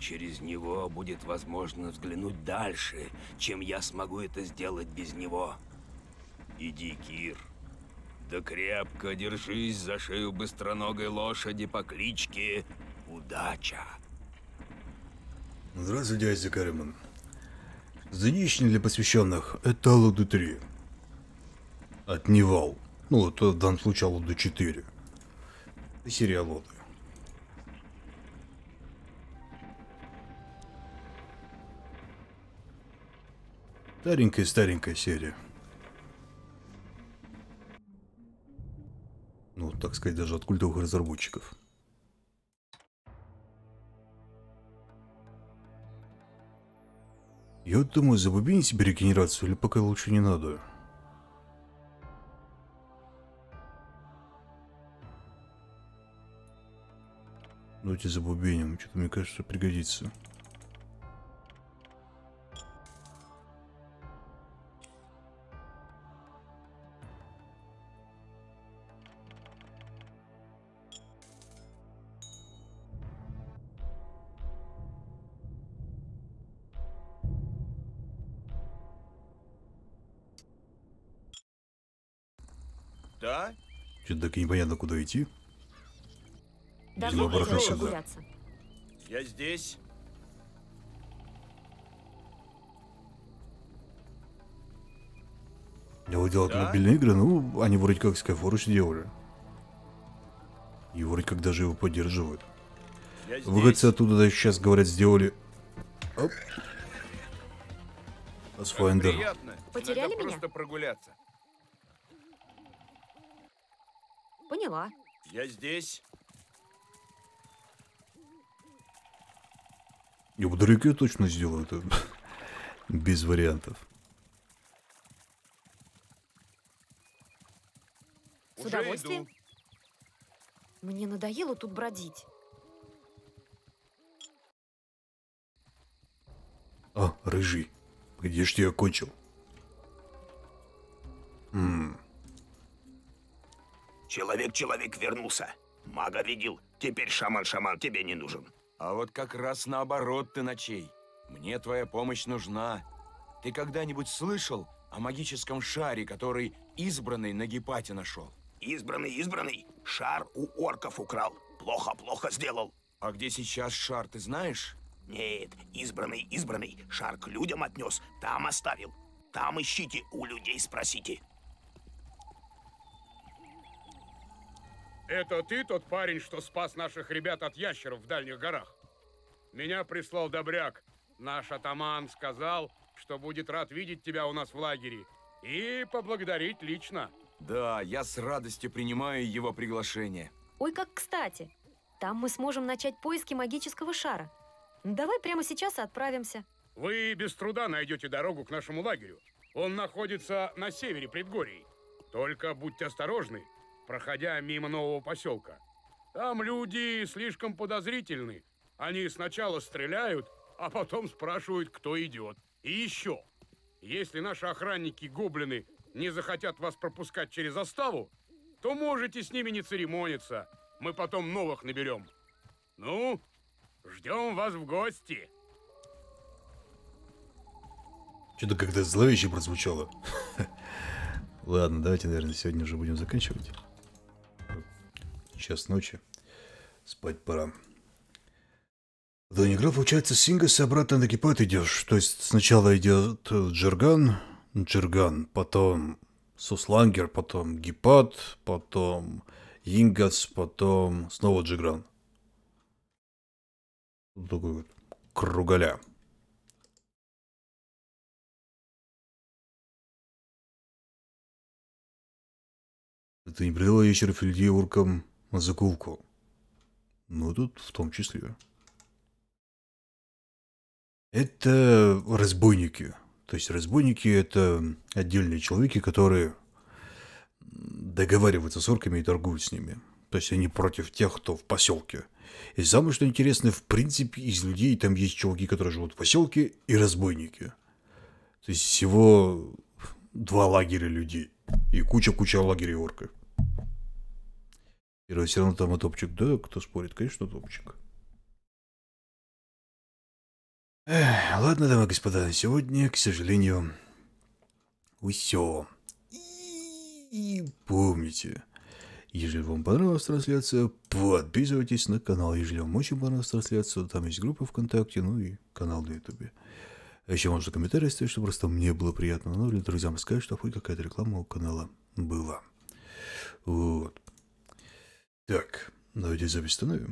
Через него будет возможно взглянуть дальше, чем я смогу это сделать без него. Иди, Кир. Да крепко держись за шею быстроногой лошади по кличке Удача. Здравствуйте, дядя Кариман. Занечный для посвященных это Аллоды три. От Нивал. Ну, это в данном случае Аллоды четыре. И серия Аллоды. Старенькая-старенькая серия. Ну, так сказать, даже от культовых разработчиков. Я вот думаю, забубинить себе регенерацию или пока лучше не надо? Давайте забубеним, что-то мне кажется пригодится. Да? Что-то так и непонятно, куда идти. Давай обратно сюда. Я здесь. Я вот делал да? мобильные игры, ну, они вроде как Skyforge делали. И вроде как даже его поддерживают. ВГЦ оттуда даже сейчас, говорят, сделали... Оп. Асфайндер. Потеряли меня? Просто прогуляться. Поняла. Я здесь. Я вдалеке точно сделаю это. Без вариантов. С удовольствием. Иду. Мне надоело тут бродить. А, рыжий. Где ж я кончил? Ммм. Человек-человек вернулся. Мага видел. Теперь шаман-шаман тебе не нужен. А вот как раз наоборот ты, Ночей. Мне твоя помощь нужна. Ты когда-нибудь слышал о магическом шаре, который избранный на Гипате нашел? Избранный, избранный? Шар у орков украл. Плохо-плохо сделал. А где сейчас шар, ты знаешь? Нет, избранный, избранный. Шар к людям отнес, там оставил. Там ищите, у людей спросите. Это ты тот парень, что спас наших ребят от ящеров в дальних горах? Меня прислал Добряк. Наш атаман сказал, что будет рад видеть тебя у нас в лагере. И поблагодарить лично. Да, я с радостью принимаю его приглашение. Ой, как кстати. Там мы сможем начать поиски магического шара. Давай прямо сейчас отправимся. Вы без труда найдете дорогу к нашему лагерю. Он находится на севере предгорий. Только будьте осторожны. проходя мимо нового поселка. Там люди слишком подозрительны. Они сначала стреляют, а потом спрашивают, кто идет. И еще, если наши охранники-гоблины не захотят вас пропускать через заставу, то можете с ними не церемониться. Мы потом новых наберем. Ну, ждем вас в гости. Что-то как-то зловеще прозвучало. Ладно, давайте, наверное, сегодня уже будем заканчивать. Сейчас ночи. Спать пора. Да, не играл, получается, с Ингаса обратно на Гипат идешь. То есть сначала идет Джигран, Джигран, потом Суслангер, потом Гипат, потом Ингас, потом снова Джигран. Такой вот круголя. Ты не придала ящеров людей уркам на закупку. Ну, тут в том числе. Это разбойники. То есть разбойники — это отдельные человеки, которые договариваются с орками и торгуют с ними. То есть они против тех, кто в поселке. И самое что интересно, в принципе, из людей там есть чуваки, которые живут в поселке, и разбойники. То есть всего два лагеря людей. И куча-куча лагерей орков. И все равно там и топчик. Да, кто спорит? Конечно, топчик. Эх, ладно, дамы и господа, сегодня, к сожалению, все. И помните, если вам понравилась трансляция, подписывайтесь на канал. Если вам очень понравилась трансляция, там есть группа ВКонтакте, ну и канал на Ютубе. Еще можно комментарии оставить, чтобы просто мне было приятно. Ну, или друзьям сказать, что хоть какая-то реклама у канала была. Вот. Так, давайте запись остановим.